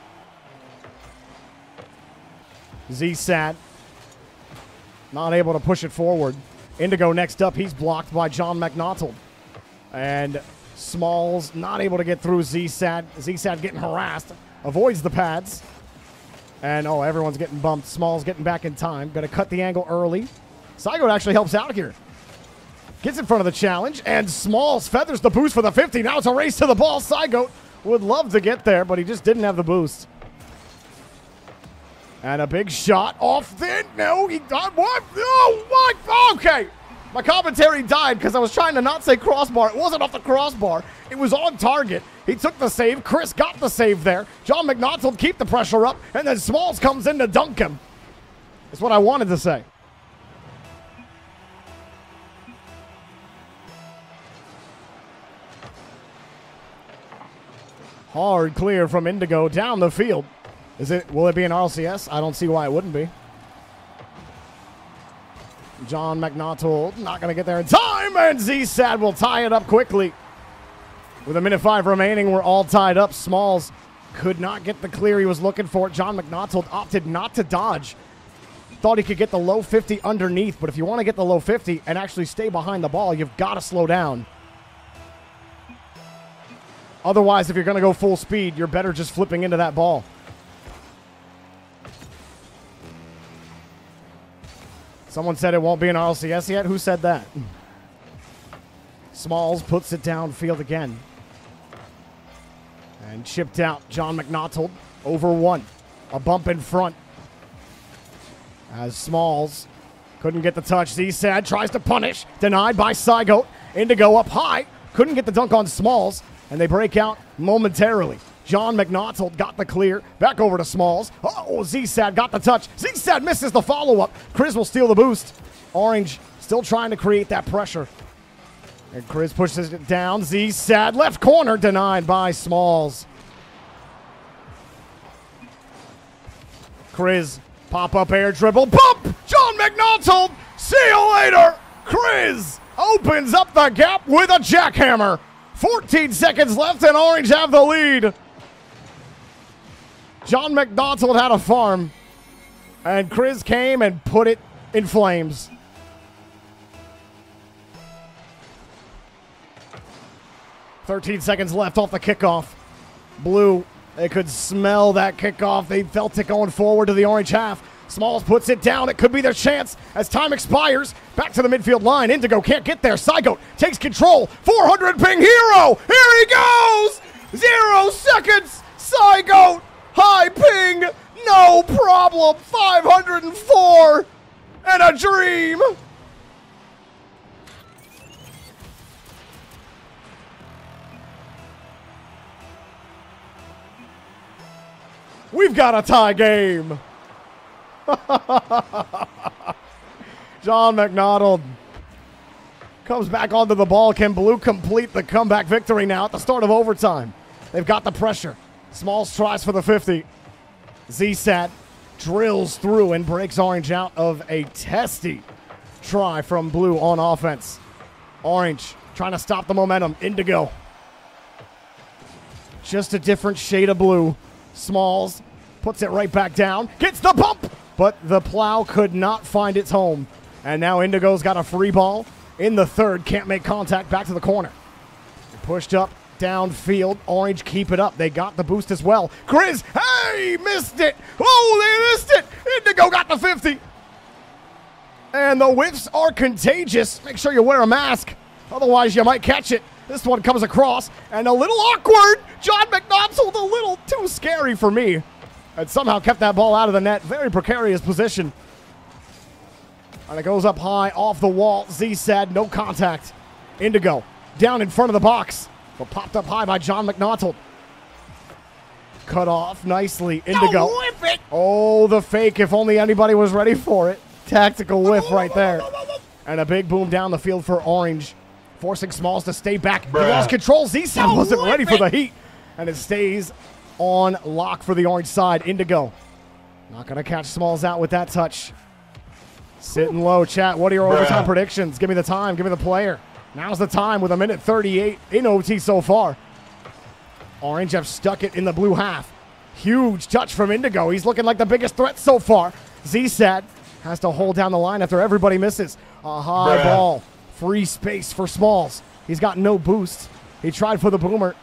Zsad not able to push it forward. Indigo next up. He's blocked by John McNaughton. And Smalls not able to get through Zsad. Zsad getting harassed. Avoids the pads. And, oh, everyone's getting bumped. Smalls getting back in time. Going to cut the angle early. Psygoat actually helps out here. Gets in front of the challenge. And Smalls feathers the boost for the 50. Now it's a race to the ball. Psygoat would love to get there, but he just didn't have the boost. And a big shot off the... No, he... What? Oh, what? Okay. My commentary died because I was trying to not say crossbar. It wasn't off the crossbar. It was on target. He took the save. Kriz got the save there. John McNaughton will keep the pressure up. And then Smalls comes in to dunk him. That's what I wanted to say. Hard clear from Indigo down the field. Is it? Will it be an RLCS? I don't see why it wouldn't be. John McNaughton not going to get there in time. And Zsad will tie it up quickly. With 1:05 remaining, we're all tied up. Smalls could not get the clear he was looking for. John McNaughton opted not to dodge. Thought he could get the low 50 underneath. But if you want to get the low 50 and actually stay behind the ball, you've got to slow down. Otherwise, if you're going to go full speed, you're better just flipping into that ball. Someone said it won't be an RLCS yet. Who said that? Smalls puts it downfield again. And chipped out. John McNaughton over one. A bump in front. As Smalls couldn't get the touch. Zsad tries to punish. Denied by Psygoat. Indigo up high. Couldn't get the dunk on Smalls. And they break out momentarily. John McNaughton got the clear. Back over to Smalls. Oh, Zsad got the touch. Zsad misses the follow-up. Kriz will steal the boost. Orange still trying to create that pressure. And Kriz pushes it down. Zsad left corner denied by Smalls. Kriz pop-up air dribble. Bump! John McNaughton! See you later! Kriz opens up the gap with a jackhammer. 14 seconds left and Orange have the lead. John McNaughton had a farm, and Kriz came and put it in flames. Thirteen seconds left off the kickoff. Blue, they could smell that kickoff. They felt it going forward to the orange half. Smalls puts it down. It could be their chance as time expires. Back to the midfield line. Indigo can't get there. Psygoat takes control. 400 ping hero. Here he goes. 0 seconds. Psygoat. High ping. No problem. 504. And a dream. We've got a tie game. John McNaughton comes back onto the ball. Can Blue complete the comeback victory now at the start of overtime? They've got the pressure. Smalls tries for the 50. Zsad drills through and breaks Orange out of a testy try from Blue on offense. Orange trying to stop the momentum. Indigo. Just a different shade of blue. Smalls puts it right back down. Gets the bump! But the plow could not find its home. And now Indigo's got a free ball in the third. Can't make contact. Back to the corner. Pushed up downfield. Orange keep it up. They got the boost as well. Kriz, hey, missed it. Oh, they missed it. Indigo got the 50. And the whiffs are contagious. Make sure you wear a mask. Otherwise, you might catch it. This one comes across and a little awkward. John McNaughton a little too scary for me. And somehow kept that ball out of the net. Very precarious position. And it goes up high off the wall. Zsad, no contact. Indigo down in front of the box. But popped up high by John McNaughton. Cut off nicely. Indigo. Oh, the fake. If only anybody was ready for it. Tactical whiff right there. And a big boom down the field for Orange. Forcing Smalls to stay back. He lost control. Zsad wasn't ready for the heat. And it stays on lock for the orange side. Indigo not going to catch Smalls out with that touch. Sitting low, chat. What are your overtime predictions? Give me the time. Give me the player. Now's the time with 1:38 in OT so far. Orange have stuck it in the blue half. Huge touch from Indigo. He's looking like the biggest threat so far. Zsad has to hold down the line after everybody misses. A high ball. Free space for Smalls. He's got no boost. He tried for the boomer.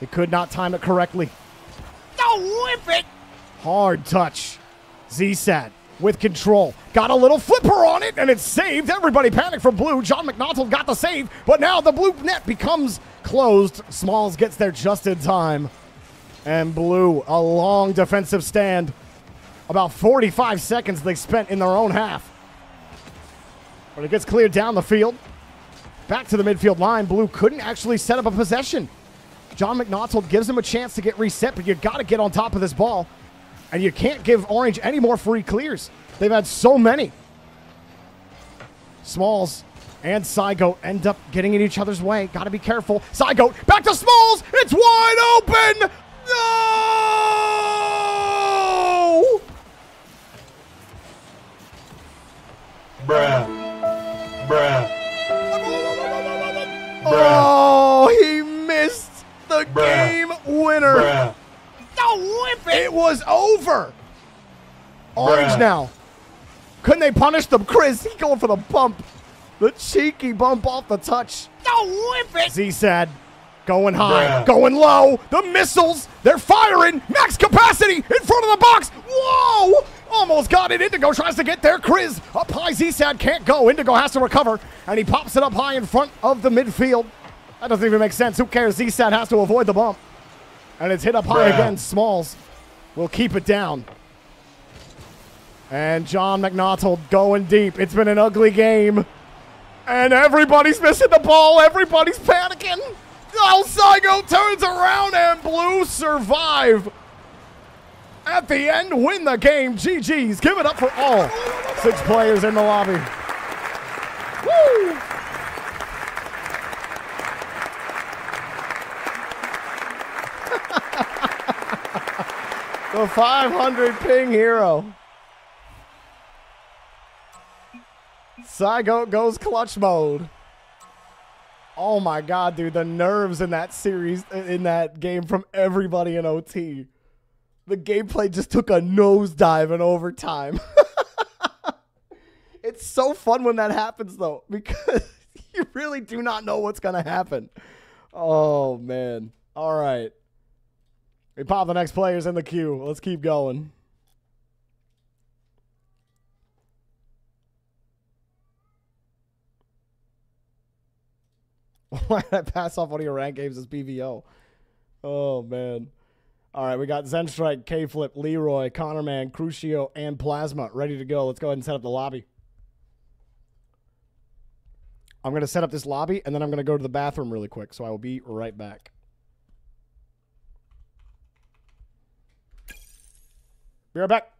He could not time it correctly. Oh, whip it! Hard touch. Zsad with control. Got a little flipper on it, and it's saved. Everybody panicked from blue. John McNaughton got the save, but now the blue net becomes closed. Smalls gets there just in time. And blue, a long defensive stand. About 45 seconds they spent in their own half. But it gets cleared down the field. Back to the midfield line. Blue couldn't actually set up a possession. John McNaughton gives him a chance to get reset, but you got to get on top of this ball. And you can't give Orange any more free clears. They've had so many. Smalls and Psygoat end up getting in each other's way. Got to be careful. Psygoat back to Smalls. It's wide open. No! Bruh. Bruh. Oh, he missed the game winner. Bruh. Oh, whip it. It was over. Orange now. Couldn't they punish them? Kriz, he going for the bump. The cheeky bump off the touch. Oh, whip it. Zsad going high, going low. The missiles, they're firing. Max capacity in front of the box. Whoa! Almost got it. Indigo tries to get there. Kriz up high. Zsad can't go. Indigo has to recover, and he pops it up high in front of the midfield. That doesn't even make sense. Who cares? Zsad has to avoid the bump. And it's hit up high again. Smalls will keep it down. And John McNaughton going deep. It's been an ugly game. And everybody's missing the ball. Everybody's panicking. Oh, Psygoat turns around, and blue survive. At the end, win the game. GG's. Give it up for all 6 players in the lobby. Woo! The 500 ping hero. Psygoat goes clutch mode. Oh my God, dude. The nerves in that series, in that game from everybody in OT. The gameplay just took a nosedive in overtime. It's so fun when that happens, though, because you really do not know what's going to happen. Oh, man. All right. We pop the next players in the queue. Let's keep going. Why did I pass off one of your rank games as BVO? Oh, man. All right, we got Zen Strike, K Flip, Leroy, Connorman, Crucio, and Plasma ready to go. Let's go ahead and set up the lobby. I'm going to set up this lobby, and then I'm going to go to the bathroom really quick, so I will be right back. Be right back.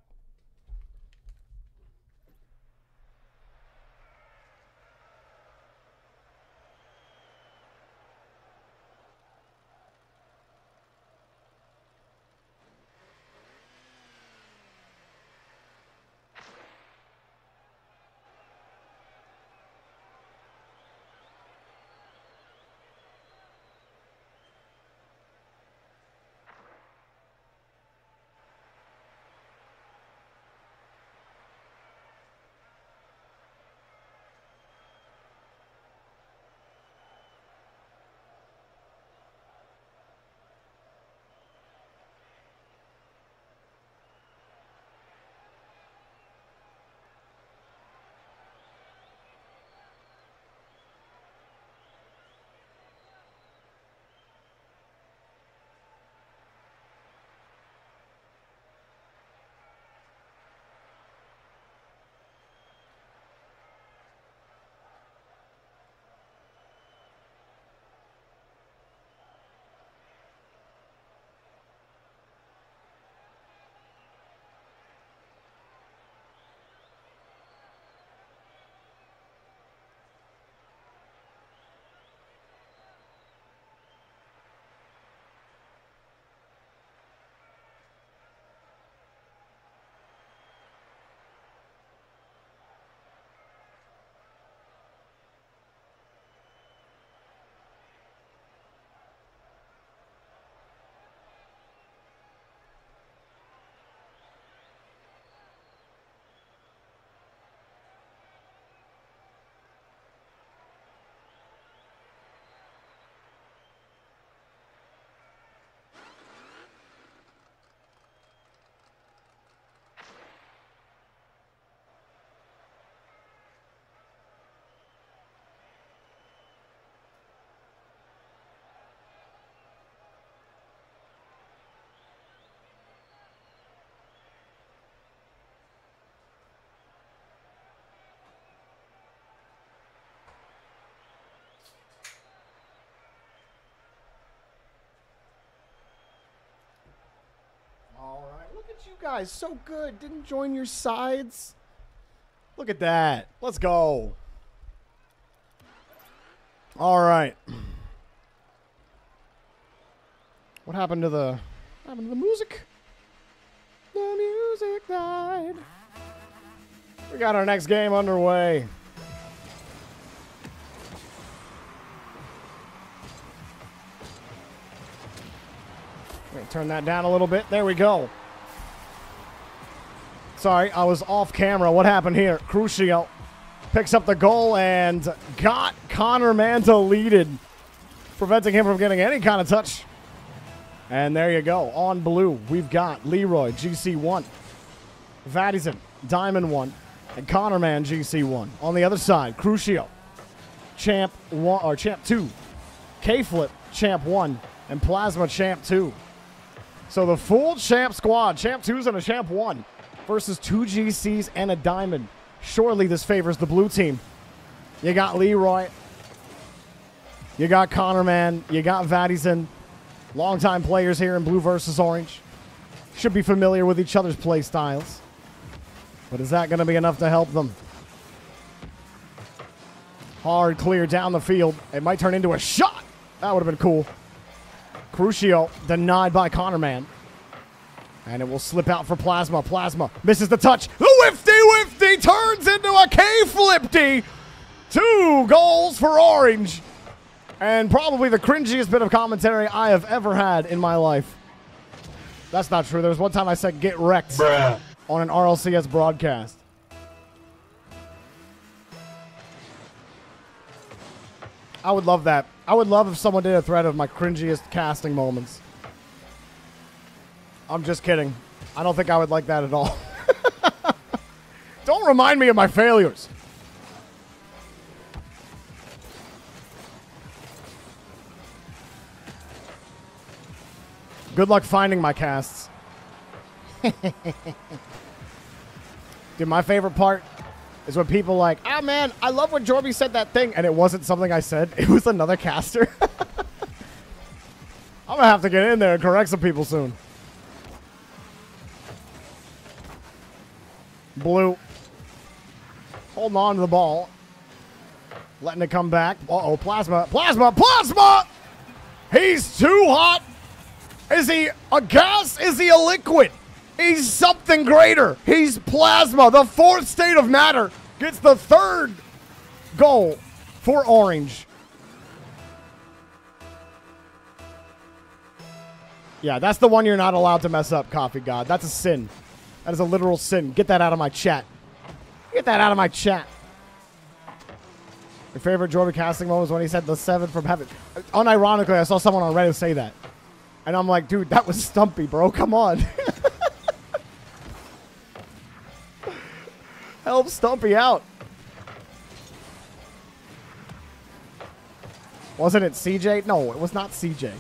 Look at you guys. So good. Didn't join your sides. Look at that. Let's go. All right. What happened to the... What happened to the music? The music died. We got our next game underway. Turn that down a little bit. There we go. Sorry, I was off camera. What happened here? Crucio picks up the goal and got Connor man deleted, preventing him from getting any kind of touch. And there you go. On blue, we've got Leroy, GC1. Vadizin, Diamond 1. And Connor man, GC1. On the other side, Crucio, Champ 1, or Champ 2. K-Flip, Champ 1. And Plasma, Champ 2. So the full champ squad, champ 2s and a champ 1 versus 2 GCs and a diamond. Surely this favors the blue team. You got Leroy. You got Connor man. You got Vadizin. Longtime players here in blue versus orange. Should be familiar with each other's play styles. But is that going to be enough to help them? Hard clear down the field. It might turn into a shot. That would have been cool. Crucio denied by Connor man. And it will slip out for Plasma. Plasma misses the touch. The wifty turns into a K-Flip D. 2 goals for orange. And probably the cringiest bit of commentary I have ever had in my life. That's not true. There was one time I said get wrecked Bruh. On an RLCS broadcast. I would love that. I would love if someone did a thread of my cringiest casting moments. I'm just kidding. I don't think I would like that at all. Don't remind me of my failures. Good luck finding my casts. Dude, my favorite part is when people like, ah, man, I love when Jorby said that thing. And it wasn't something I said. It was another caster. I'm going to have to get in there and correct some people soon. Blue. Holding on to the ball. Letting it come back. Uh-oh, Plasma. Plasma! Plasma! He's too hot. Is he a gas? Is he a liquid? He's something greater. He's Plasma. The 4th state of matter gets the 3rd goal for orange. Yeah, that's the one you're not allowed to mess up, Coffee God. That's a sin. That is a literal sin. Get that out of my chat. Get that out of my chat. Your favorite Jordan casting moment was when he said the 7 from heaven. Unironically, I saw someone on Reddit say that. And I'm like, dude, that was stumpy, bro. Come on. Help Stumpy out. Wasn't it CJ? No, it was not CJ.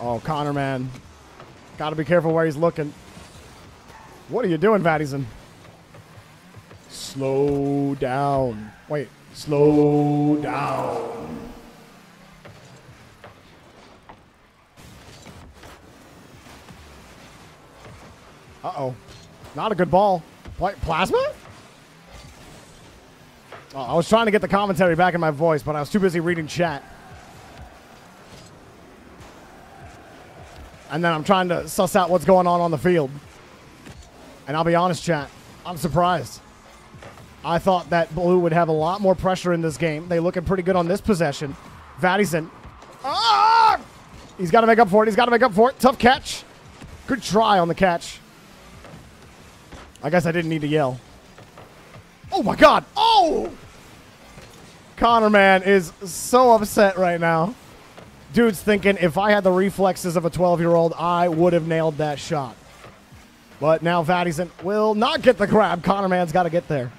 Oh, Connor, man. Got to be careful where he's looking. What are you doing, Vadizin? Slow down. Wait. Slow down. Uh-oh. Not a good ball. Plasma? Oh, I was trying to get the commentary back in my voice, but I was too busy reading chat. And then I'm trying to suss out what's going on the field. And I'll be honest, chat, I'm surprised. I thought that blue would have a lot more pressure in this game. They're looking pretty good on this possession. Vadizin. Ah! He's got to make up for it. He's got to make up for it. Tough catch. Good try on the catch. I guess I didn't need to yell. Oh, my God. Oh! Connor, man, is so upset right now. Dude's thinking, if I had the reflexes of a 12-year-old, I would have nailed that shot. But now Vadizin will not get the grab. Connor, man's got to get there.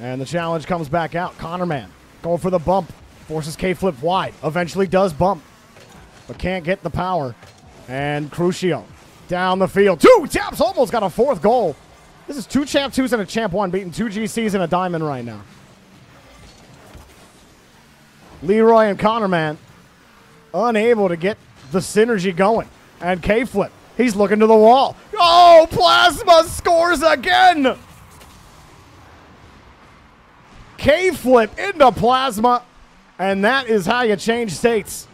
And the challenge comes back out. Connor, man, going for the bump. Forces K-Flip wide. Eventually does bump. But can't get the power. And Crucio down the field. 2 taps. Almost got a 4th goal. This is 2 champ 2s and a champ 1 beating 2 GCs and a diamond right now. Leroy and Connerman unable to get the synergy going. And K-Flip, he's looking to the wall. Oh, Plasma scores again! K-Flip into Plasma, and that is how you change states.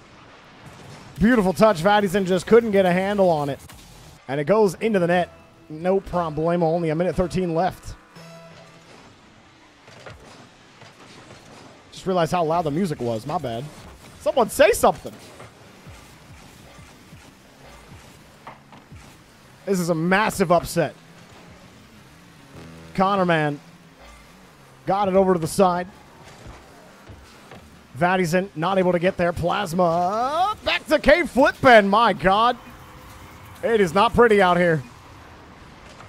Beautiful touch. Vattison just couldn't get a handle on it. And it goes into the net. No problemo. Only a minute 13 left. Just realized how loud the music was. My bad. Someone say something. This is a massive upset. Connerman got it over to the side. Vattison not able to get there. Plasma back to K-Flip, and my God, it is not pretty out here.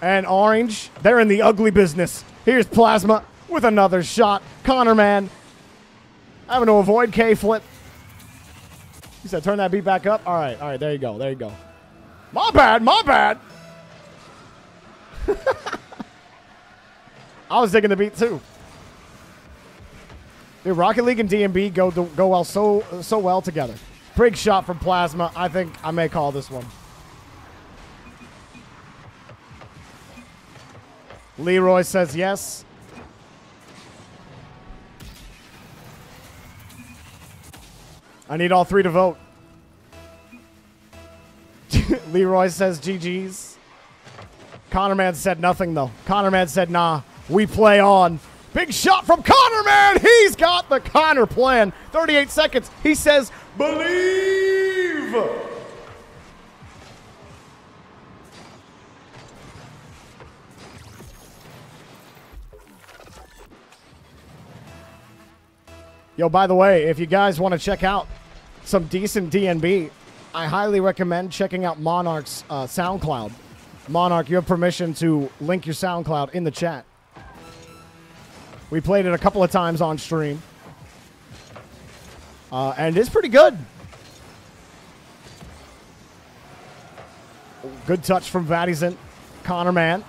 And Orange, they're in the ugly business. Here's Plasma with another shot. Connerman having to avoid K-Flip. He said, turn that beat back up. All right, there you go, there you go. My bad, my bad. I was digging the beat too. Dude, Rocket League and DMB go well so well together. Big shot from Plasma. I think I may call this one. Leroy says yes. I need all three to vote. Leroy says GG's. Connerman said nothing though. Connerman said nah. We play on. Big shot from Connerman. He's got the Connor plan. 38 seconds. He says, believe. Yo, by the way, if you guys want to check out some decent DNB, I highly recommend checking out Monarch's SoundCloud. Monarch, you have permission to link your SoundCloud in the chat. We played it a couple of times on stream. And it's pretty good. Good touch from Vattison. Connerman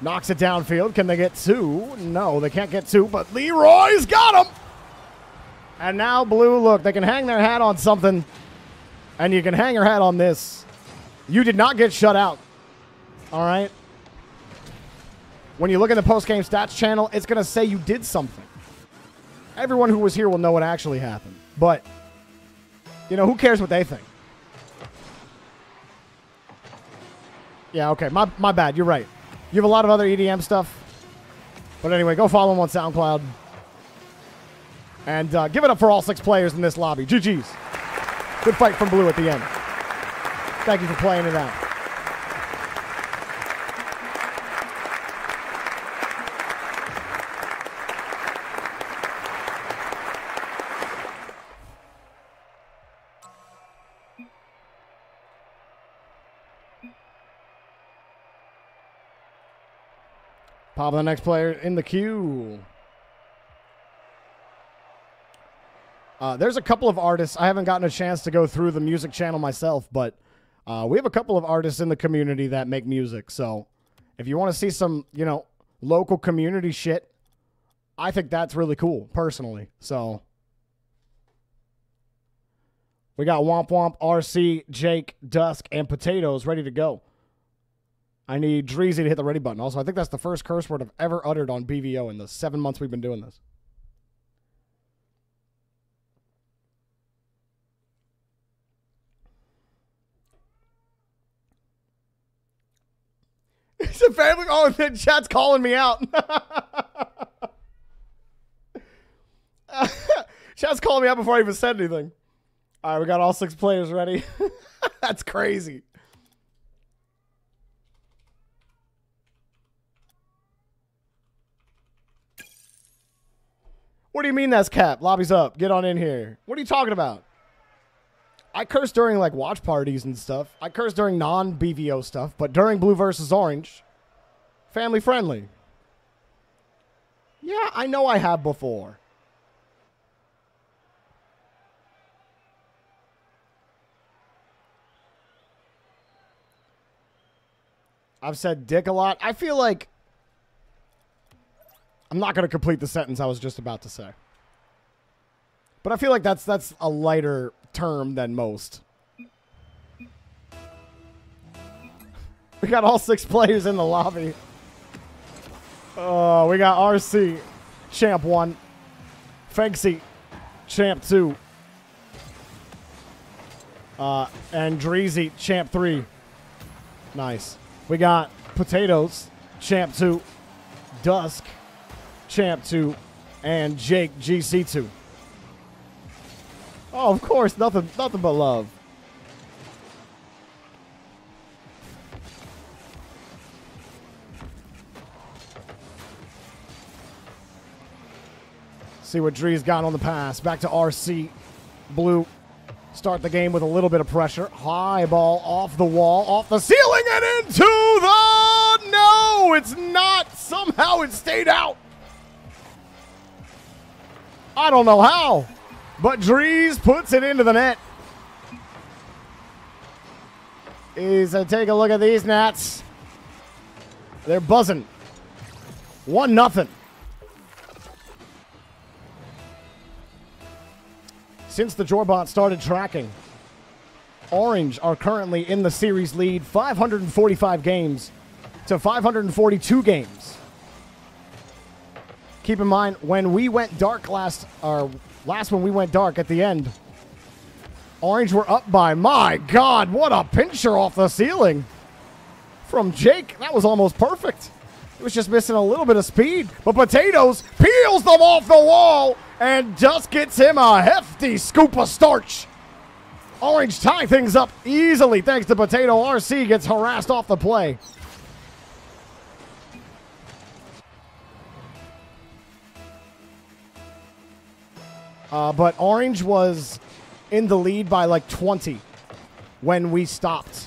knocks it downfield. Can they get two? No, they can't get two, but Leroy's got him. And now Blue, look, they can hang their hat on something. And you can hang your hat on this. You did not get shut out. All right? When you look at the post-game stats channel, it's going to say you did something. Everyone who was here will know what actually happened. But, you know, who cares what they think? Yeah, okay. My bad. You're right. You have a lot of other EDM stuff. But anyway, go follow him on SoundCloud. And give it up for all six players in this lobby. GG's. Good fight from Blue at the end. Thank you for playing it out. Pop the next player in the queue. There's a couple of artists. I haven't gotten a chance to go through the music channel myself, but we have a couple of artists in the community that make music. So if you want to see some, you know, local community shit, I think that's really cool, personally. So we got Womp Womp, RC, Jake, Dusk, and Potatoes ready to go. I need Dreezy to hit the ready button. Also, I think that's the first curse word I've ever uttered on BVO in the 7 months we've been doing this. It's a family. Oh, the chat's calling me out. Chat's calling me out before I even said anything. All right, we got all six players ready. That's crazy. What do you mean that's cap? Lobby's up. Get on in here. What are you talking about? I curse during, like, watch parties and stuff. I curse during non-BVO stuff, but during Blue versus Orange, family friendly. Yeah, I know I have before. I've said dick a lot. I feel like... I'm not going to complete the sentence I was just about to say. But I feel like that's a lighter term than most. We got all 6 players in the lobby. Oh, we got RC, Champ 1, Fanxi, Champ 2, and Dreezy, Champ 3. Nice. We got Potatoes, Champ 2, Dusk, Champ 2, and Jake, GC 2. Oh, of course, nothing but love. See what Dree's got on the pass. Back to RC. Blue. Start the game with a little bit of pressure. High ball off the wall, off the ceiling, and into the... No, it's not. Somehow it stayed out. I don't know how, but Dree's puts it into the net. So take a look at these Nats. They're buzzing. 1-0. Since the Jorbot started tracking, Orange are currently in the series lead, 545 games to 542 games. Keep in mind, when we went dark when we went dark at the end, Orange were up by, my God, what a pincher off the ceiling from Jake. That was almost perfect. It was just missing a little bit of speed, but Potatoes peels them off the wall. And Dusk gets him a hefty scoop of starch. Orange tie things up easily thanks to Potato. RC gets harassed off the play. But Orange was in the lead by like 20 when we stopped.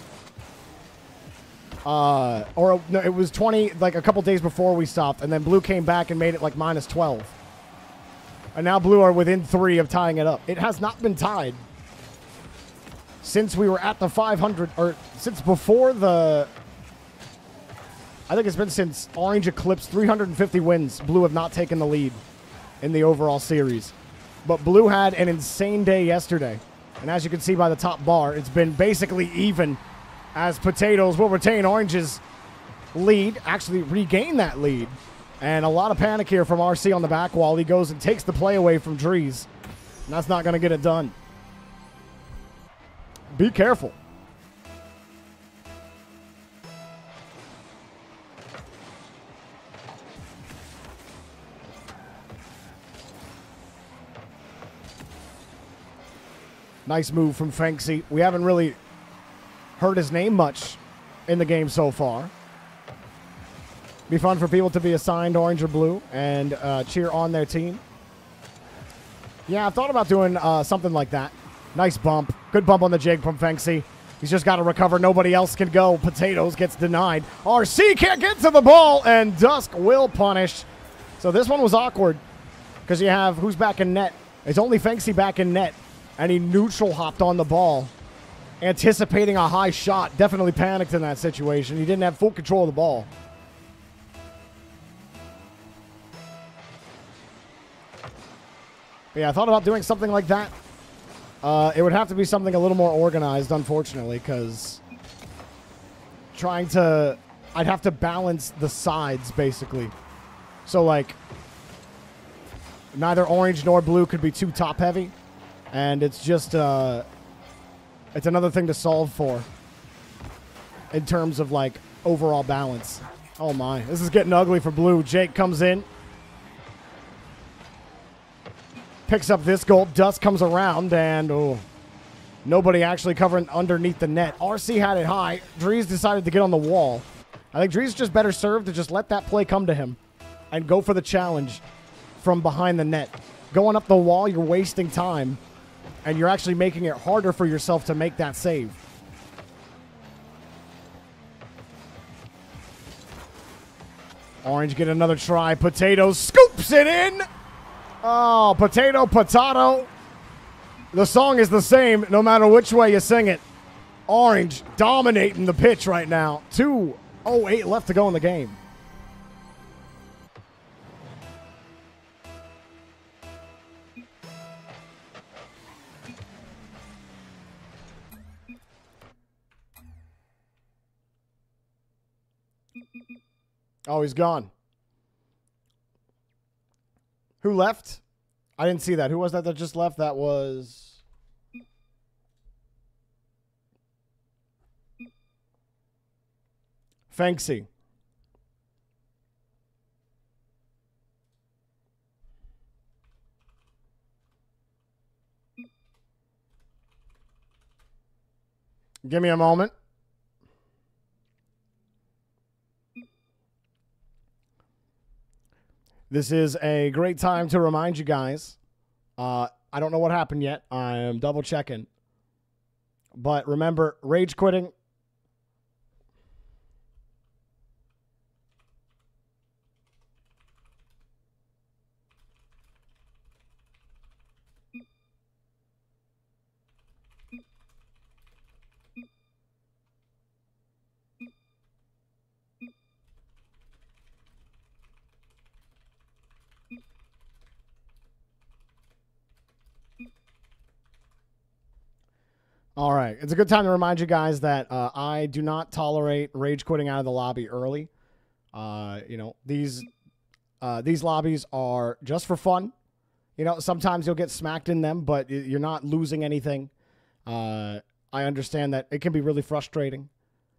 Or no, it was 20 like a couple days before we stopped, and then Blue came back and made it like minus 12. And now Blue are within 3 of tying it up. It has not been tied since we were at the 500, or since before the... I think it's been since Orange eclipsed 350 wins. Blue have not taken the lead in the overall series. But Blue had an insane day yesterday. And as you can see by the top bar, it's been basically even as Potatoes will retain Orange's lead, actually regain that lead. And a lot of panic here from RC on the back wall. He goes and takes the play away from Dreezy. And that's not going to get it done. Be careful. Nice move from Fanxi. We haven't really heard his name much in the game so far. Be fun for people to be assigned orange or blue and cheer on their team. Yeah, I've thought about doing something like that. Nice bump. Good bump on the jig from Fanxi. He's just got to recover. Nobody else can go. Potatoes gets denied. RC can't get to the ball, and Dusk will punish. So this one was awkward because you have who's back in net. It's only Fanxi back in net, and he neutral hopped on the ball, anticipating a high shot. Definitely panicked in that situation. He didn't have full control of the ball. Yeah, I thought about doing something like that. It would have to be something a little more organized, unfortunately, because I'd have to balance the sides, basically. So, like, neither orange nor blue could be too top-heavy, and it's just, it's another thing to solve for in terms of, like, overall balance. Oh, my. This is getting ugly for blue. Jake comes in. Picks up this goal. Dust comes around, and nobody actually covering underneath the net. RC had it high. Dreezy decided to get on the wall. I think Dreezy's just better served to just let that play come to him and go for the challenge from behind the net. Going up the wall, you're wasting time, and you're actually making it harder for yourself to make that save. Orange get another try. Potato scoops it in. Oh, Potato, Potato. The song is the same no matter which way you sing it. Orange dominating the pitch right now. 2:08 left to go in the game. Oh, he's gone. Who left? I didn't see that. Who was that that just left? That was... Fancy. Give me a moment. This is a great time to remind you guys. I don't know what happened yet. I am double checking. But remember, rage quitting. All right. It's a good time to remind you guys that I do not tolerate rage quitting out of the lobby early. You know, these lobbies are just for fun. You know, sometimes you'll get smacked in them, but you're not losing anything. I understand that it can be really frustrating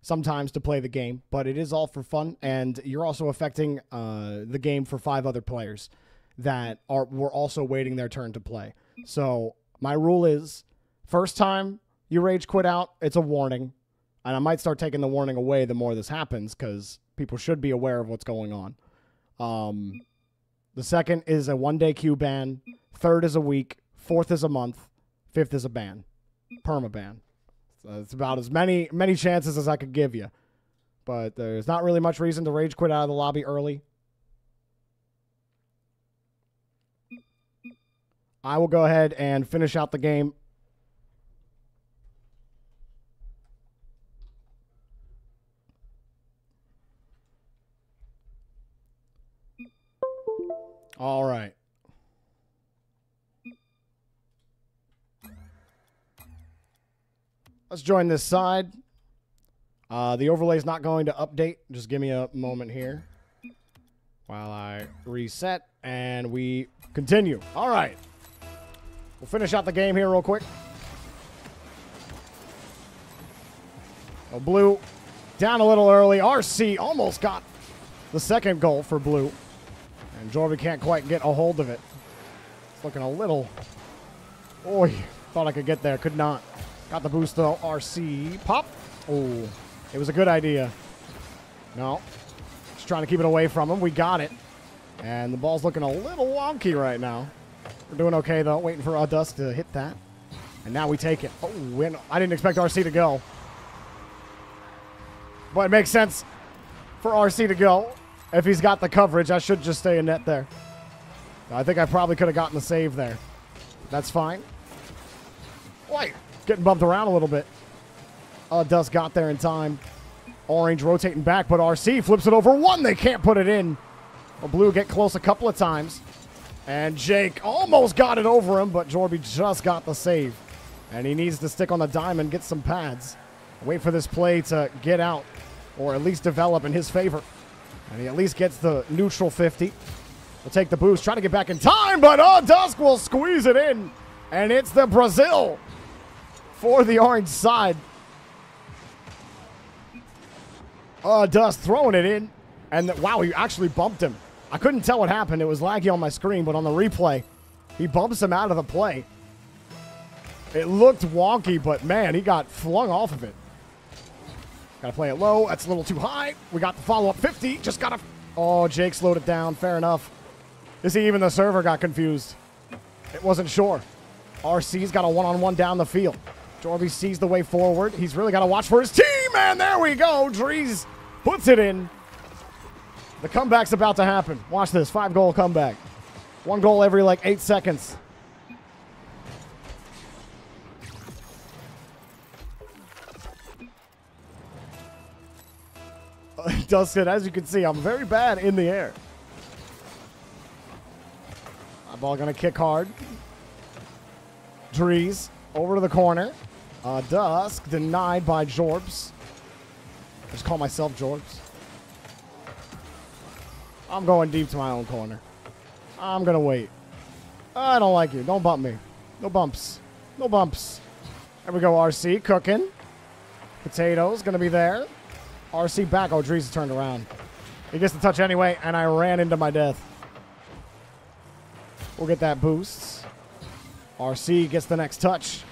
sometimes to play the game, but it is all for fun, and you're also affecting the game for 5 other players that were also waiting their turn to play. So my rule is, first time you rage quit out, it's a warning. And I might start taking the warning away the more this happens, because people should be aware of what's going on. The second is a 1-day queue ban. 3rd is a week. 4th is a month. 5th is a ban. Perma ban. So it's about as many chances as I could give you. But there's not really much reason to rage quit out of the lobby early. I will go ahead and finish out the game. All right. Let's join this side. The overlay's not going to update. Just give me a moment here while I reset and we continue. All right. We'll finish out the game here real quick. Oh, blue down a little early. RC almost got the second goal for blue. And Jorby can't quite get a hold of it. It's looking a little... Oy, thought I could get there. Could not. Got the boost, though. RC. Pop. Oh, it was a good idea. No. Just trying to keep it away from him. We got it. And the ball's looking a little wonky right now. We're doing okay, though. Waiting for Dusk to hit that. And now we take it. Oh, I didn't expect RC to go. But it makes sense for RC to go. If he's got the coverage, I should just stay in net there. I think I probably could have gotten the save there. That's fine. Wait, getting bumped around a little bit. Dusk got there in time. Orange rotating back, but RC flips it over. One, they can't put it in. Well, blue get close a couple of times. And Jake almost got it over him, but Jorby just got the save. And he needs to stick on the diamond, get some pads. Wait for this play to get out, or at least develop in his favor. And he at least gets the neutral 50. We'll take the boost. Try to get back in time, but Dusk will squeeze it in. And it's the Brazil for the orange side. Dusk throwing it in. And wow, he actually bumped him. I couldn't tell what happened. It was laggy on my screen, but on the replay, he bumps him out of the play. It looked wonky, but man, he got flung off of it. Gotta play it low. That's a little too high. We got the follow-up 50. Just gotta... Oh, Jake slowed it down. Fair enough. You see, even the server got confused. It wasn't sure. RC's got a one-on-one down the field. Jorby sees the way forward. He's really got to watch for his team. And there we go. Dreezy puts it in. The comeback's about to happen. Watch this. 5-goal comeback. 1 goal every, 8 seconds. Dustin, as you can see, I'm very bad in the air. My ball going to kick hard. Dreezy over to the corner. Dusk denied by Jorbs. I just call myself Jorbs. I'm going deep to my own corner. I'm going to wait. I don't like you. Don't bump me. No bumps. No bumps. There we go, RC cooking. Potatoes going to be there. RC back. Oh, Dreezy turned around. He gets the touch anyway, and I ran into my death. We'll get that boost. RC gets the next touch.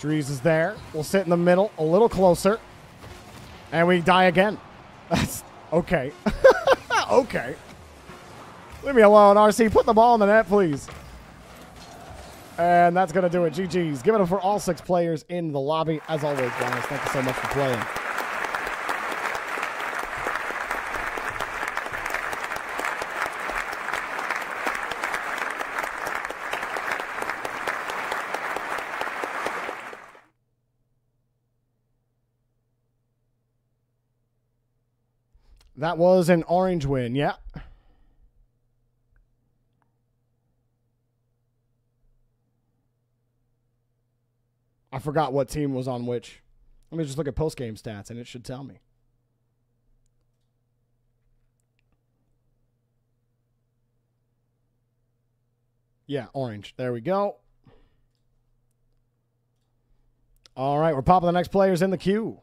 Dreezy is there. We'll sit in the middle a little closer. And we die again. That's okay. Okay. Leave me alone, RC. Put the ball in the net, please. And that's going to do it. GG's. Give it up for all 6 players in the lobby. As always, guys, thank you so much for playing. That was an orange win, yeah. I forgot what team was on which. Let me just look at post-game stats, and it should tell me. Yeah, orange. There we go. All right, we're popping the next players in the queue.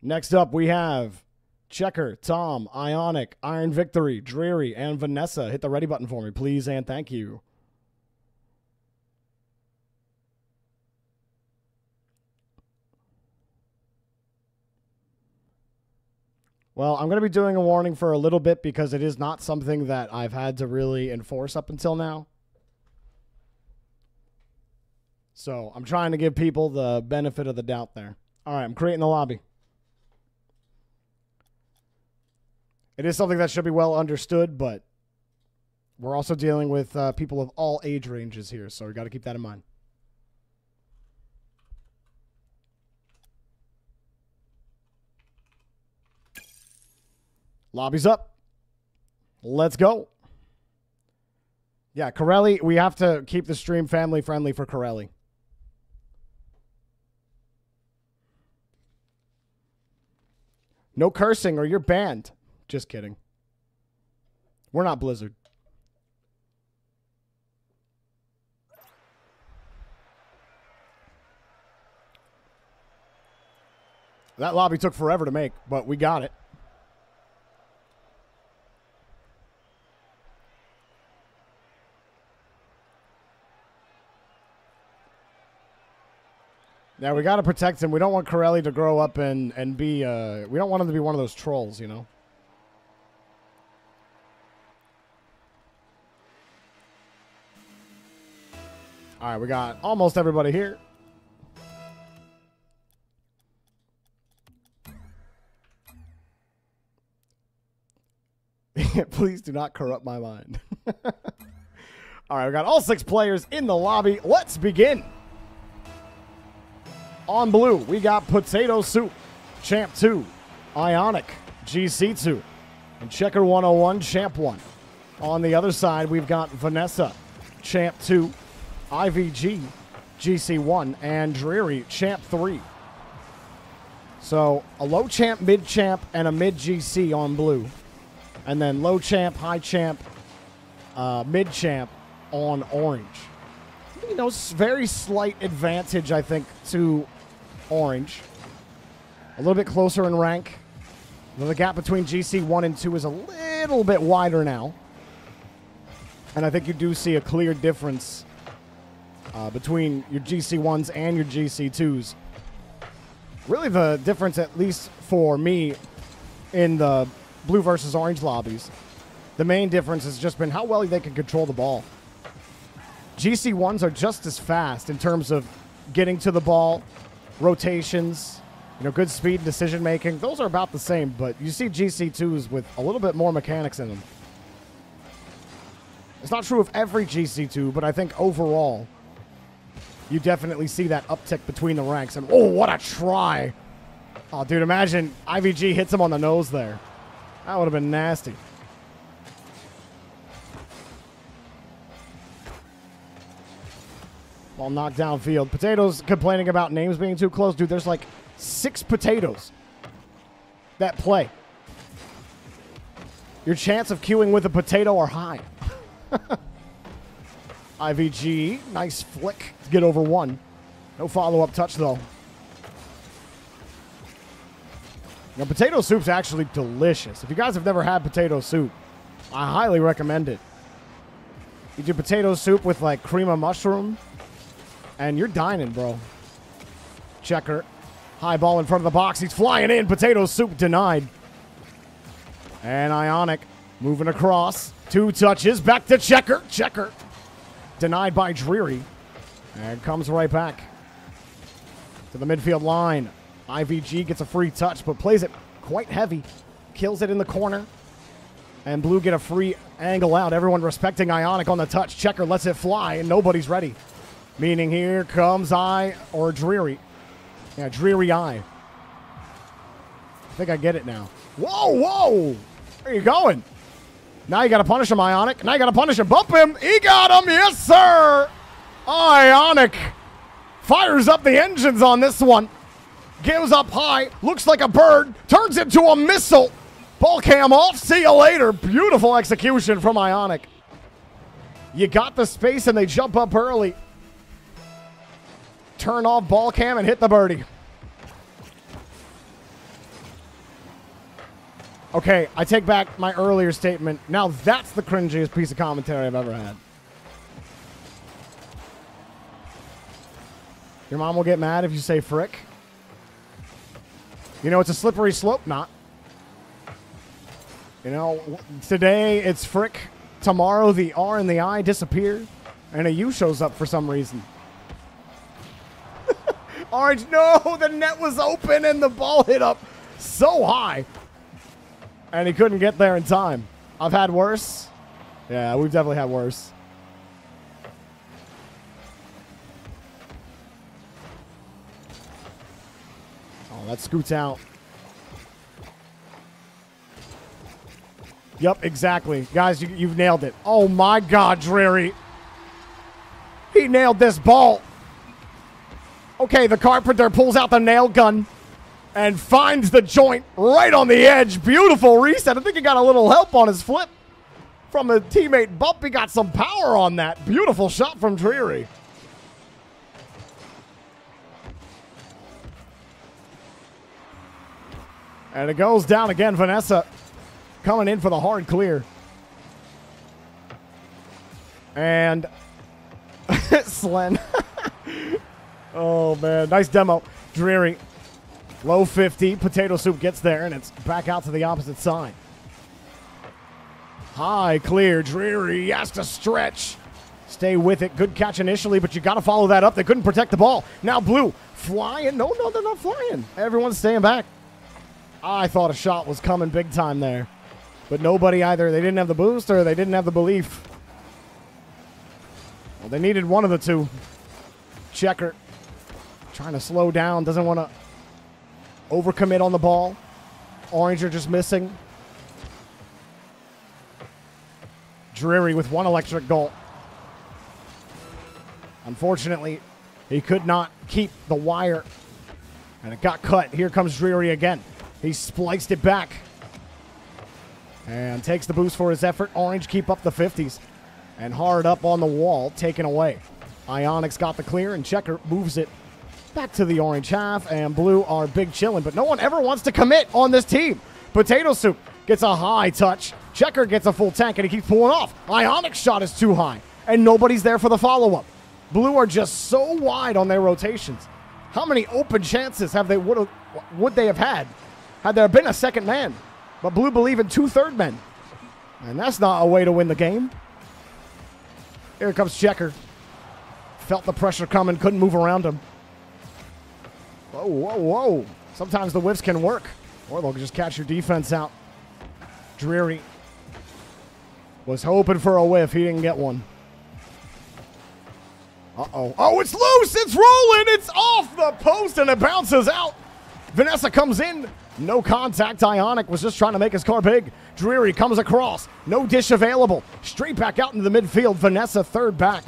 Next up, we have Checker, Tom, Ionic, Iron Victory, Dreezy, and Vanessa. Hit the ready button for me, please, and thank you. Well, I'm going to be doing a warning for a little bit because it is not something that I've had to really enforce up until now. So I'm trying to give people the benefit of the doubt there. All right, I'm creating the lobby. It is something that should be well understood, but we're also dealing with people of all age ranges here, so we got to keep that in mind. Lobby's up. Let's go. Yeah, Corelli, we have to keep the stream family friendly for Corelli. No cursing or you're banned. Just kidding. We're not Blizzard. That lobby took forever to make, but we got it. Now, we got to protect him. We don't want Corelli to grow up and be... we don't want him to be one of those trolls, you know? All right, we got almost everybody here. Please do not corrupt my mind. All right, we got all 6 players in the lobby. Let's begin. On blue, we got Potato Soup, Champ 2, Ionic, GC 2, and Checker 101, Champ 1. On the other side, we've got Vanessa, Champ 2, IVG, GC1, and Dreezy, Champ 3. So a low champ, mid champ, and a mid GC on blue. And then low champ, high champ, mid champ on orange. You know, very slight advantage, I think, to orange. A little bit closer in rank. The gap between GC1 and 2 is a little bit wider now. And I think you do see a clear difference between your GC1s and your GC2s. Really the difference, at least for me, in the blue versus orange lobbies, the main difference has just been how well they can control the ball. GC1s are just as fast in terms of getting to the ball, rotations, you know, good speed and decision making. Those are about the same, but you see GC2s with a little bit more mechanics in them. It's not true of every GC2, but I think overall, you definitely see that uptick between the ranks. And, oh, what a try. Oh, dude, imagine IVG hits him on the nose there. That would have been nasty. Ball knocked downfield. Potatoes complaining about names being too close. Dude, there's like 6 potatoes that play. Your chance of queuing with a potato are high. IVG, nice flick to get over 1. No follow-up touch, though. Now, potato soup's actually delicious. If you guys have never had potato soup, I highly recommend it. You do potato soup with, like, cream of mushroom, and you're dining, bro. Checker. High ball in front of the box. He's flying in. Potato soup denied. And Ionic moving across. 2 touches. Back to Checker. Checker. Denied by Dreezy. And comes right back to the midfield line. IVG gets a free touch, but plays it quite heavy. Kills it in the corner. And Blue get a free angle out. Everyone respecting Ionic on the touch. Checker lets it fly, and nobody's ready. Meaning here comes Dreezy. Yeah, Dreezy Eye. I think I get it now. Whoa, whoa! Where are you going? Now you got to punish him, Ionic. Now you got to punish him. Bump him. He got him. Yes, sir! Ionic fires up the engines on this one. Gives up high. Looks like a bird. Turns into a missile. Ball cam off. See you later. Beautiful execution from Ionic. You got the space, and they jump up early. Turn off ball cam and hit the birdie. Okay, I take back my earlier statement. Now that's the cringiest piece of commentary I've ever had. Your mom will get mad if you say frick. You know, it's a slippery slope, not. You know, today it's frick. Tomorrow the R and the I disappear. And a U shows up for some reason. Orange, no, the net was open and the ball hit up so high. And he couldn't get there in time. I've had worse. Yeah, we've definitely had worse. Oh, that scoots out. Yep, exactly. Guys, you've nailed it. Oh, my God, Dreezy. He nailed this ball. Okay, the carpenter pulls out the nail gun and finds the joint right on the edge. Beautiful reset. I think he got a little help on his flip from a teammate. Bulby got some power on that. Beautiful shot from Dreezy. And it goes down again. Vanessa coming in for the hard clear. And Slen. Oh, man. Nice demo. Dreezy. Low 50, potato soup gets there, and it's back out to the opposite side. High, clear, Dreezy has to stretch. Stay with it. Good catch initially, but you got to follow that up. They couldn't protect the ball. Now Blue flying. No, no, they're not flying. Everyone's staying back. I thought a shot was coming big time there, but nobody either. They didn't have the boost or they didn't have the belief. Well, they needed one of the two. Checker trying to slow down. Doesn't want to overcommit on the ball. Orange are just missing. Dreezy with one electric goal. Unfortunately, he could not keep the wire. And it got cut. Here comes Dreezy again. He spliced it back. And takes the boost for his effort. Orange keep up the 50s. And hard up on the wall, taken away. Ionic's got the clear, and Checker moves it back to the orange half, and Blue are big chilling, but no one ever wants to commit on this team. Potato Soup gets a high touch. Checker gets a full tank, and he keeps pulling off. Ionic's shot is too high, and nobody's there for the follow-up. Blue are just so wide on their rotations. How many open chances have they would they have had there been a second man? But Blue believe in 2 third men, and that's not a way to win the game. Here comes Checker. Felt the pressure coming, couldn't move around him. Whoa, whoa, whoa. Sometimes the whiffs can work. Or they'll just catch your defense out. Dreezy was hoping for a whiff. He didn't get one. Uh-oh. Oh, it's loose. It's rolling. It's off the post, and it bounces out. Vanessa comes in. No contact. Ionic was just trying to make his car big. Dreezy comes across. No dish available. Straight back out into the midfield. Vanessa third back.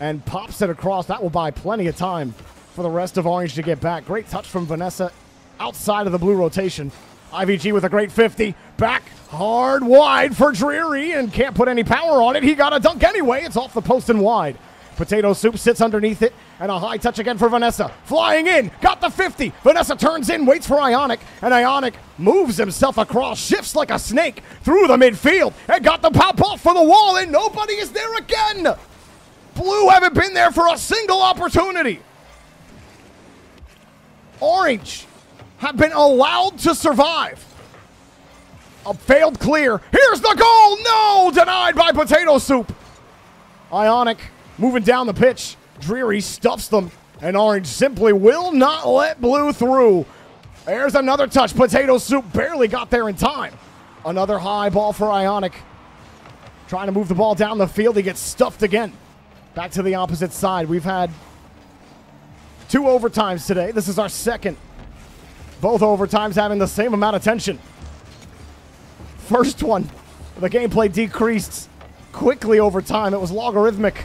and pops it across. That will buy plenty of time for the rest of Orange to get back. Great touch from Vanessa outside of the blue rotation. IVG with a great 50. Back hard wide for Dreary and can't put any power on it. He got a dunk anyway. It's off the post and wide. Potato Soup sits underneath it, and a high touch again for Vanessa. Flying in, got the 50. Vanessa turns in, waits for Ionic, and Ionic moves himself across, shifts like a snake through the midfield, and got the pop off for the wall, and nobody is there again. Blue haven't been there for a single opportunity. Orange have been allowed to survive. A failed clear. Here's the goal. No, denied by Potato Soup. Ionic moving down the pitch. Dreary stuffs them, and Orange simply will not let Blue through. There's another touch. Potato Soup barely got there in time. Another high ball for Ionic. Trying to move the ball down the field. He gets stuffed again. Back to the opposite side. We've had two overtimes today. This is our second. Both overtimes having the same amount of tension. First one, the gameplay decreased quickly over time. It was logarithmic.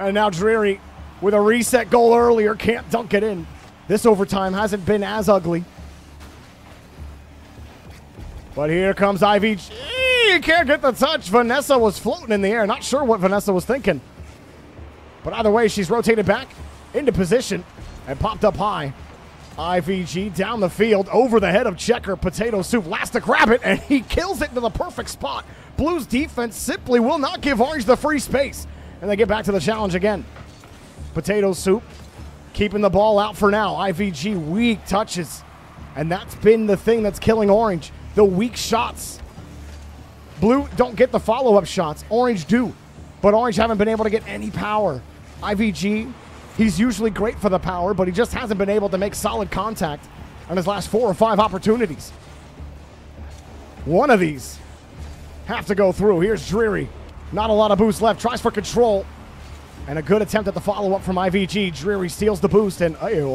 And now Dreary, with a reset goal earlier, can't dunk it in. This overtime hasn't been as ugly. But here comes IVG. He can't get the touch. Vanessa was floating in the air. Not sure what Vanessa was thinking. But either way, she's rotated back into position and popped up high. IVG down the field, over the head of Checker. Potato Soup last to grab it, and he kills it to the perfect spot. Blue's defense simply will not give Orange the free space. And they get back to the challenge again. Potato Soup keeping the ball out for now. IVG weak touches. And that's been the thing that's killing Orange. The weak shots. Blue don't get the follow-up shots. Orange do. But Orange haven't been able to get any power. IVG, he's usually great for the power, but he just hasn't been able to make solid contact on his last 4 or 5 opportunities. One of these have to go through. Here's Dreary. Not a lot of boost left. Tries for control. And a good attempt at the follow-up from IVG. Dreary steals the boost and a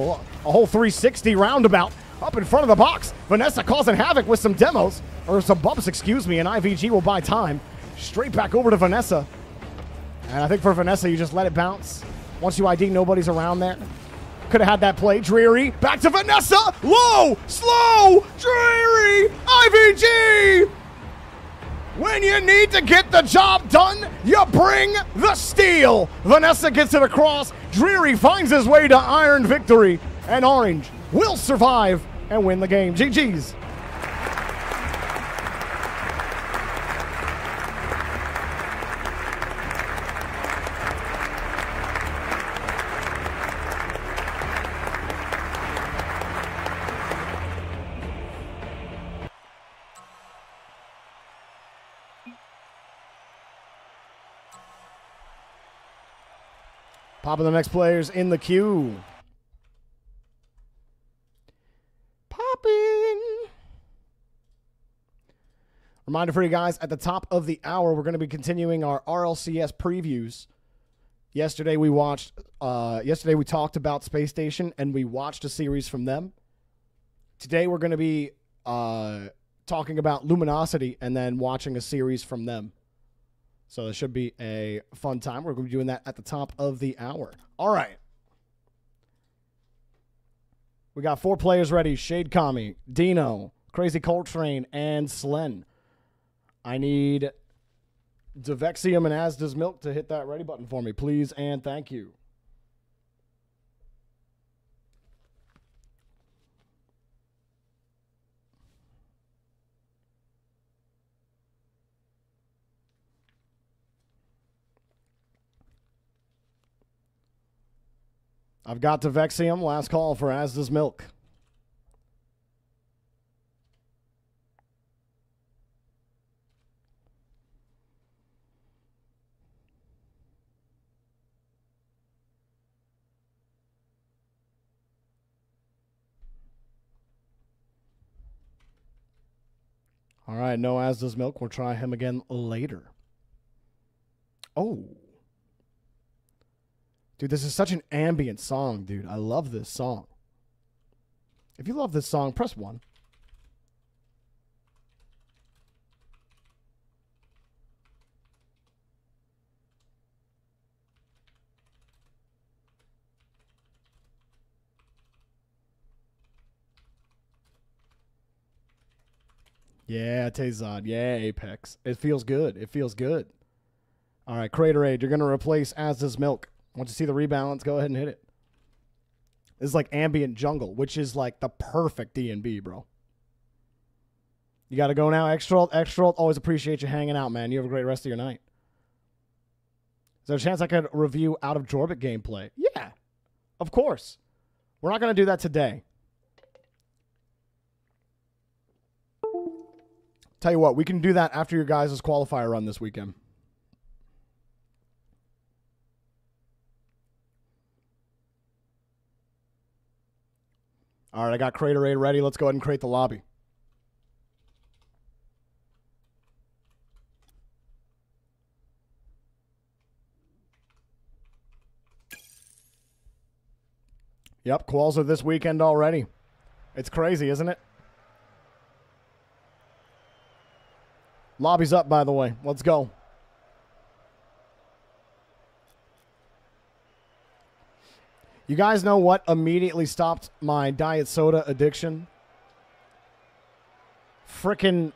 whole 360 roundabout up in front of the box. Vanessa causing havoc with some demos, or some bumps, excuse me, and IVG will buy time. Straight back over to Vanessa. And I think for Vanessa, you just let it bounce. Once you ID, nobody's around there. Could have had that play. Dreary back to Vanessa. Low, slow, Dreary, IVG. When you need to get the job done, you bring the steal. Vanessa gets it across. Dreary finds his way to Iron Victory, and Orange will survive and win the game. GG's. Popping the next players in the queue. Popping. Reminder for you guys, at the top of the hour, we're going to be continuing our RLCS previews. Yesterday we talked about Space Station, and we watched a series from them. Today we're going to be talking about Luminosity and then watching a series from them. So this should be a fun time. We're going to be doing that at the top of the hour. All right. We got 4 players ready. Shade Kami, Dino, Crazy Coltrane, and Slen. I need Devexium and As Does Milk to hit that ready button for me, please, and thank you. I've got Devexium. Last call for As Does Milk. All right, no As Does Milk. We'll try him again later. Oh. Dude, this is such an ambient song, dude. I love this song. If you love this song, press 1. Yeah, Zsad. Yeah, Apex. It feels good. It feels good. All right, Crater Aid, you're going to replace As Is Milk. Once you see the rebalance, go ahead and hit it. This is like Ambient Jungle, which is like the perfect DNB, bro. You got to go now. Extra, extra. Always appreciate you hanging out, man. You have a great rest of your night. Is there a chance I could review Out of Jorbit gameplay? Yeah, of course. We're not going to do that today. Tell you what, we can do that after your guys' qualifier run this weekend. All right, I got Crater Raid ready. Let's go ahead and create the lobby. Yep, quals are this weekend already. It's crazy, isn't it? Lobby's up, by the way. Let's go. You guys know what immediately stopped my diet soda addiction? Frickin'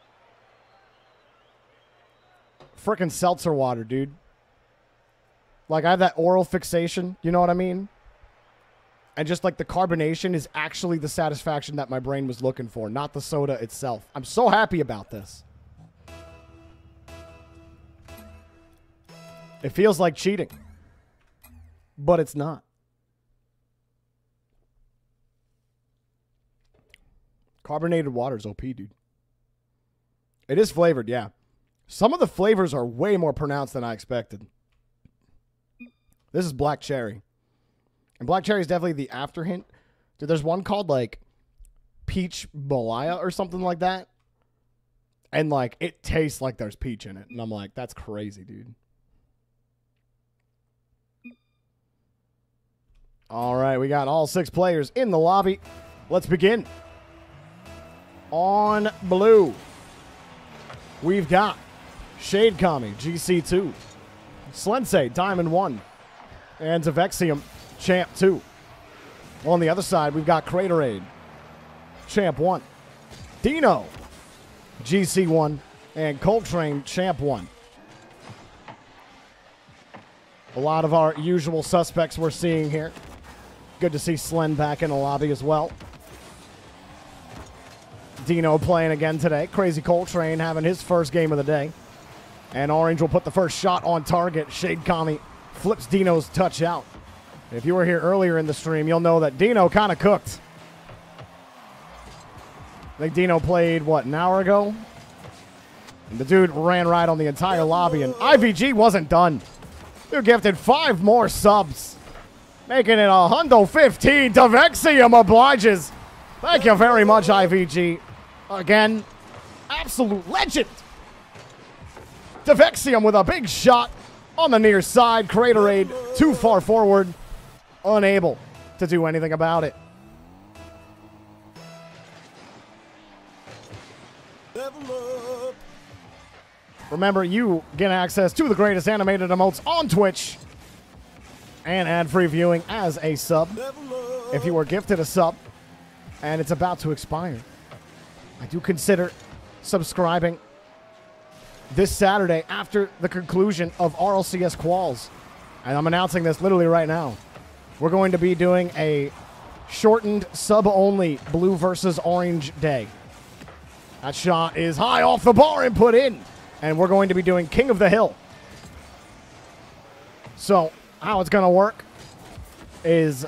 seltzer water, dude. Like, I have that oral fixation, you know what I mean? And just, like, the carbonation is actually the satisfaction that my brain was looking for, not the soda itself. I'm so happy about this. It feels like cheating, but it's not. Carbonated water is OP, dude. It is flavored, yeah. Some of the flavors are way more pronounced than I expected. This is black cherry. And black cherry is definitely the after hint. Dude, there's one called, like, peach malaya or something like that. And, like, it tastes like there's peach in it. And I'm like, that's crazy, dude. All right, we got all 6 players in the lobby. Let's begin. On blue, we've got Shade Kami, GC2, Slensei, Diamond 1, and Devexium, Champ 2. On the other side, we've got Craterade, Champ 1, Dino, GC1, and Coltrane, Champ 1. A lot of our usual suspects we're seeing here. Good to see Slen back in the lobby as well. Dino playing again today. Crazy Coltrane having his first game of the day. And Orange will put the first shot on target. Shade Kami flips Dino's touch out. If you were here earlier in the stream, you'll know that Dino kind of cooked. I think Dino played, what, an hour ago? And the dude ran right on the entire lobby, and IVG wasn't done. You're gifted 5 more subs, making it 115. Devexium obliges. Thank you very much, IVG. Again, absolute legend. Devexium with a big shot on the near side. Craterade too far forward, unable to do anything about it. Remember, you get access to the greatest animated emotes on Twitch and ad-free viewing as a sub. If you were gifted a sub, and it's about to expire, I do consider subscribing this Saturday after the conclusion of RLCS Quals. And I'm announcing this literally right now. We're going to be doing a shortened sub-only blue versus orange day. That shot is high off the bar and put in. And we're going to be doing King of the Hill. So how it's going to work is...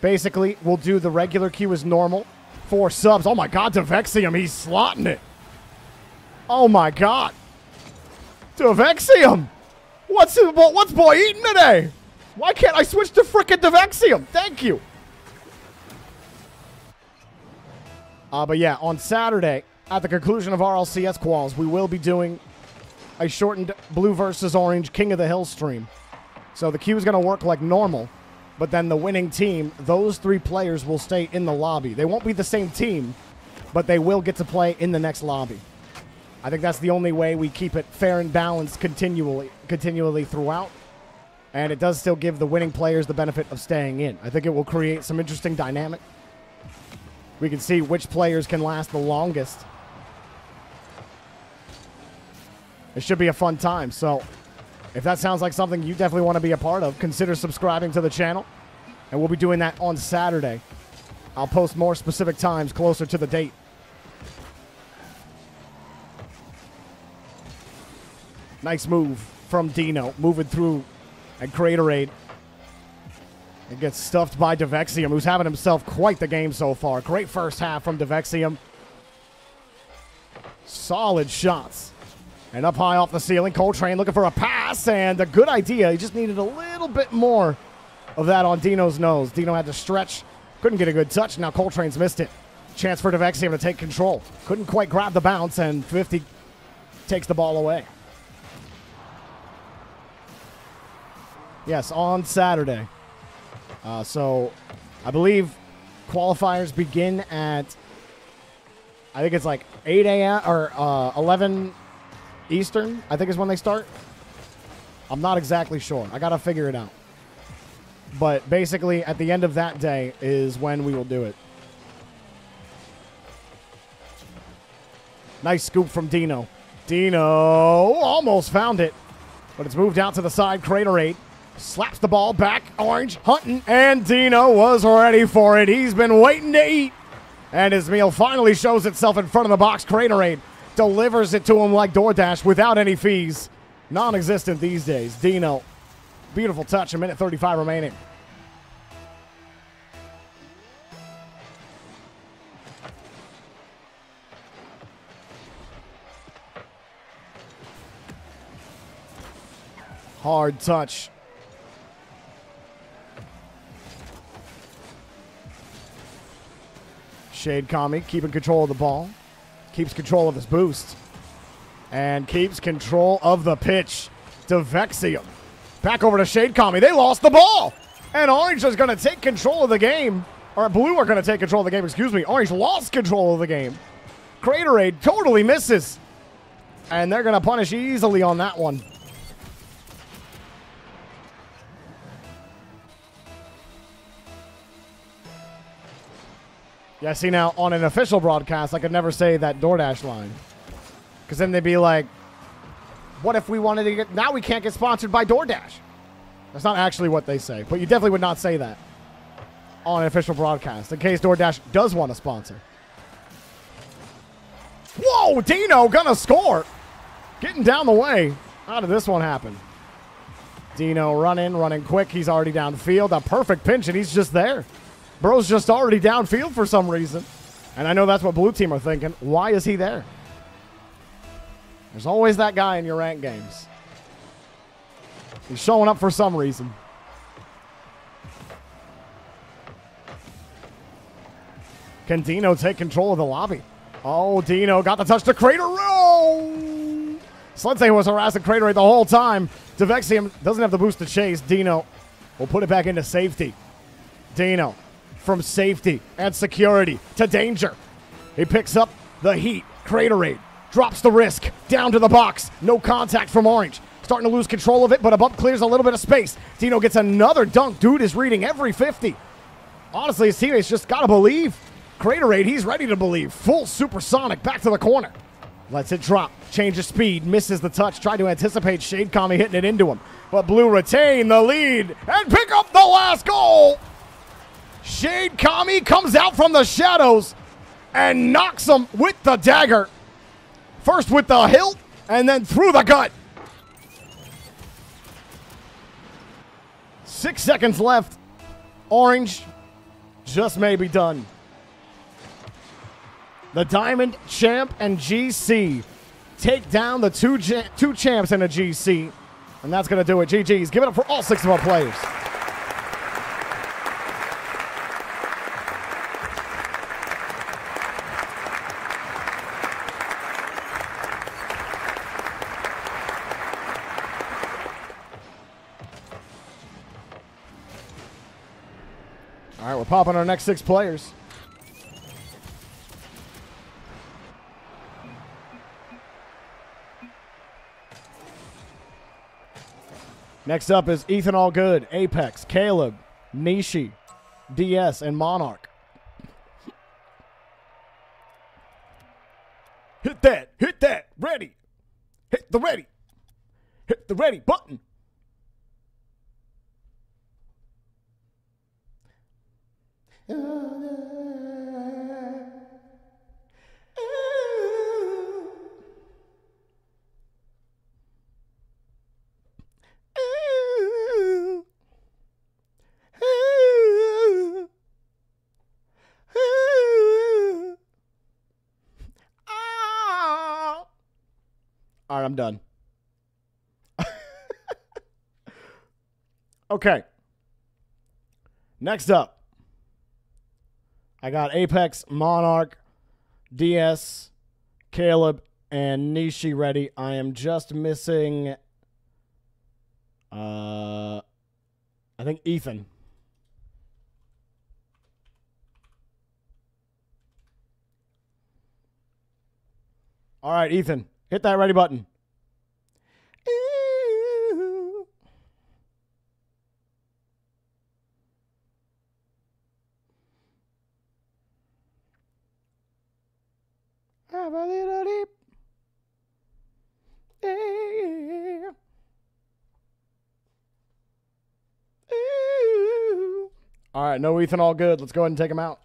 basically, we'll do the regular queue as normal. 4 subs. Oh, my God. Devexium, he's slotting it. Oh, my God. Devexium. What's boy eating today? Why can't I switch to frickin' Devexium? Thank you. But, yeah, on Saturday, at the conclusion of RLCS Quals, we will be doing a shortened Blue versus Orange King of the Hill stream. So the queue is going to work like normal. But then the winning team, those 3 players will stay in the lobby. They won't be the same team, but they will get to play in the next lobby. I think that's the only way we keep it fair and balanced continually throughout. And it does still give the winning players the benefit of staying in. I think it will create some interesting dynamic. We can see which players can last the longest. It should be a fun time. So if that sounds like something you definitely want to be a part of, consider subscribing to the channel. And we'll be doing that on Saturday. I'll post more specific times closer to the date. Nice move from Dino. Moving through at Crater Aid. And gets stuffed by Devexium, who's having himself quite the game so far. Great first half from Devexium. Solid shots. And up high off the ceiling, Coltrane looking for a pass, and a good idea. He just needed a little bit more of that on Dino's nose. Dino had to stretch, couldn't get a good touch. Now Coltrane's missed it. Chance for Devexium to take control. Couldn't quite grab the bounce, and 50 takes the ball away. Yes, on Saturday. So I believe qualifiers begin at, I think it's like 8 a.m. or 11 Eastern, I think is when they start. I'm not exactly sure. I got to figure it out. But basically, at the end of that day is when we will do it. Nice scoop from Dino. Dino almost found it, but it's moved out to the side. Crater 8 slaps the ball back. Orange hunting, and Dino was ready for it. He's been waiting to eat, and his meal finally shows itself in front of the box. Crater 8 delivers it to him like DoorDash without any fees. Non-existent these days. Dino, beautiful touch. A minute 35 remaining. Hard touch. Shade Kami keeping control of the ball. Keeps control of his boost. And keeps control of the pitch. Devexium. Back over to Shade Kami. They lost the ball. And Orange is going to take control of the game. Or Blue are going to take control of the game. Excuse me. Orange lost control of the game. Craterade totally misses. And they're going to punish easily on that one. Yeah, see, now, on an official broadcast, I could never say that DoorDash line. Because then they'd be like, what if we wanted to get... Now we can't get sponsored by DoorDash. That's not actually what they say. But you definitely would not say that on an official broadcast, in case DoorDash does want to sponsor. Whoa, Dino gonna score. Getting down the way. How did this one happen? Dino running quick. He's already downfield. A perfect pinch, and he's just there. Bro's just already downfield for some reason. And I know that's what Blue Team are thinking. Why is he there? There's always that guy in your ranked games. He's showing up for some reason. Can Dino take control of the lobby? Oh, Dino got the touch to Crater. Oh! Slente was harassing Crater the whole time. Devexium doesn't have the boost to chase. Dino will put it back into safety. Dino, from safety and security to danger. He picks up the heat. Craterade drops the risk down to the box. No contact from Orange. Starting to lose control of it, but Above clears a little bit of space. Dino gets another dunk. Dude is reading every 50. Honestly, his teammates just got to believe. Craterade, he's ready to believe. Full supersonic back to the corner. Lets it drop. Changes speed. Misses the touch. Tried to anticipate Shade Kami hitting it into him. But Blue retain the lead and pick up the last goal. Shade Kami comes out from the shadows and knocks him with the dagger. First with the hilt and then through the gut. 6 seconds left. Orange just may be done. The Diamond Champ and GC take down the two champs and a GC. And that's going to do it. GG's. Give it up for all six of our players. Popping our next six players. Next up is Ethan Allgood, Apex, Caleb, Nishi, DS, and Monarch. Hit that, ready. Hit the ready button. All right, I'm done. Okay. Next up, I got Apex, Monarch, DS, Caleb, and Nishi ready. I am just missing, I think Ethan. All right, Ethan. Hit that ready button. Ooh. Have a little deep. Yeah. Ooh. All right, no Ethan, all good. Let's go ahead and take him out.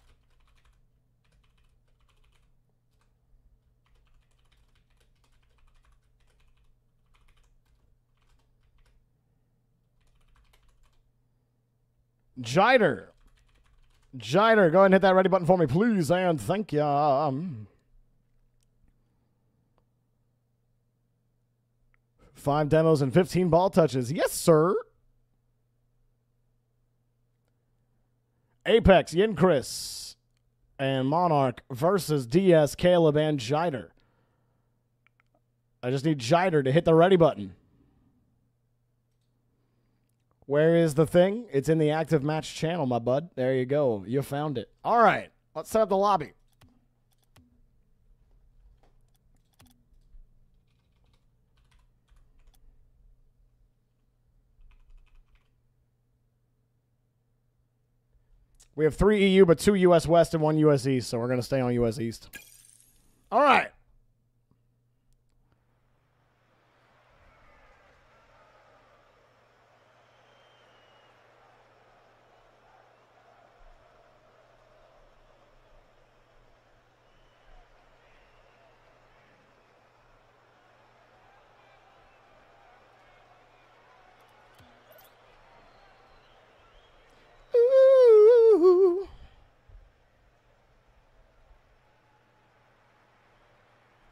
Jider. Jider, go ahead and hit that ready button for me, please, and thank you. Five demos and 15 ball touches. Yes, sir. Apex, Yin Kriz, and Monarch versus DS, Caleb, and Jider. I just need Jider to hit the ready button. Where is the thing? It's in the active match channel, my bud. There you go. You found it. All right. Let's set up the lobby. We have 3 EU, but 2 US West and 1 US East, so we're going to stay on US East. All right.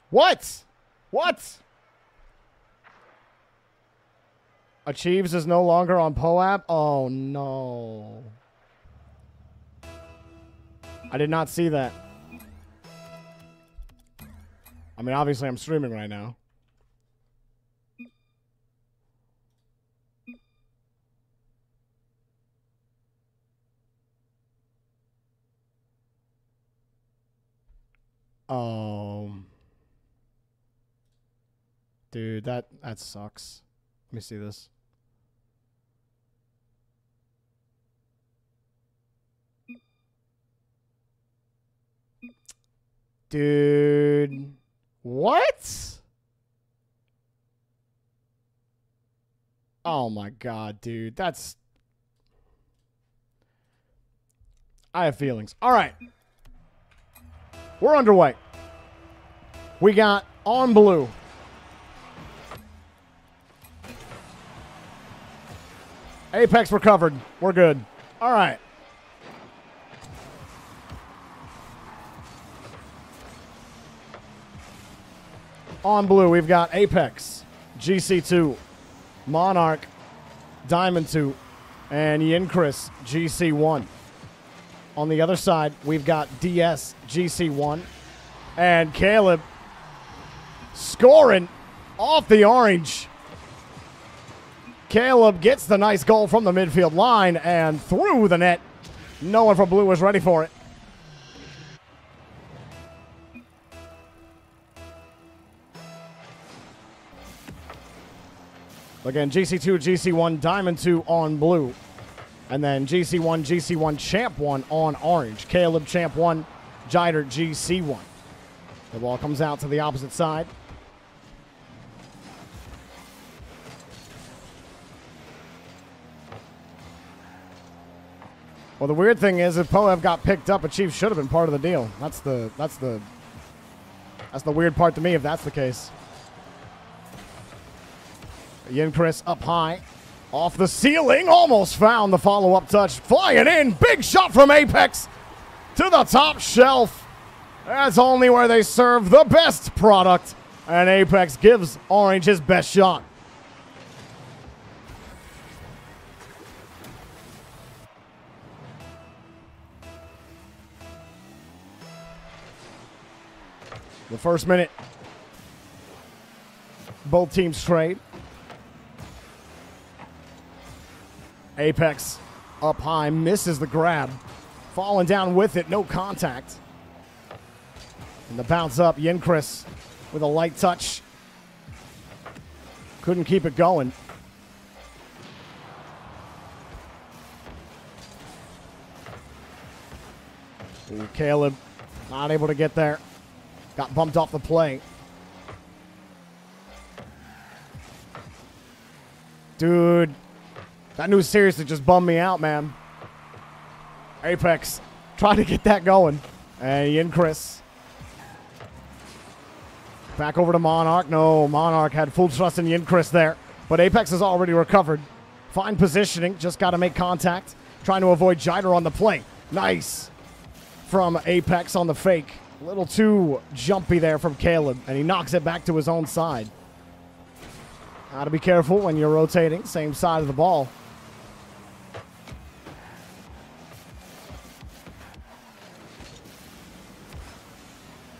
What? What? Achieves is no longer on PoApp? Oh, no. I did not see that. I mean, obviously, I'm streaming right now. Dude, that sucks. Let me see this. Dude, what? Oh my God, dude, that's... I have feelings. All right. We're underway. We got on blue. Apex recovered. We're good. All right. On blue, we've got Apex, GC2, Monarch, Diamond 2, and Yin Kriz, GC1. On the other side, we've got DS, GC1, and Caleb scoring off the orange. Caleb gets the nice goal from the midfield line and through the net. No one from blue was ready for it. Again, GC2, GC1, Diamond 2 on blue. And then GC1, GC1, Champ 1 on orange. Caleb, Champ 1, Jider, GC1. The ball comes out to the opposite side. Well, the weird thing is, if Poev got picked up, a Chief should have been part of the deal. That's the weird part to me, if that's the case. Yin Kriz up high, off the ceiling, almost found the follow-up touch, flying in, big shot from Apex to the top shelf. That's only where they serve the best product, and Apex gives Orange his best shot. The first minute, both teams trade. Apex up high, misses the grab. Falling down with it, no contact. And the bounce up, Yin Kriz with a light touch. Couldn't keep it going. And Caleb not able to get there. Got bumped off the play. Dude, that news seriously just bummed me out, man. Apex trying to get that going. And Yin Kriz. Back over to Monarch. No, Monarch had full trust in Yin Kriz there. But Apex has already recovered. Fine positioning. Just got to make contact. Trying to avoid Jider on the play. Nice from Apex on the fake. A little too jumpy there from Caleb, and he knocks it back to his own side. Gotta be careful when you're rotating, same side of the ball.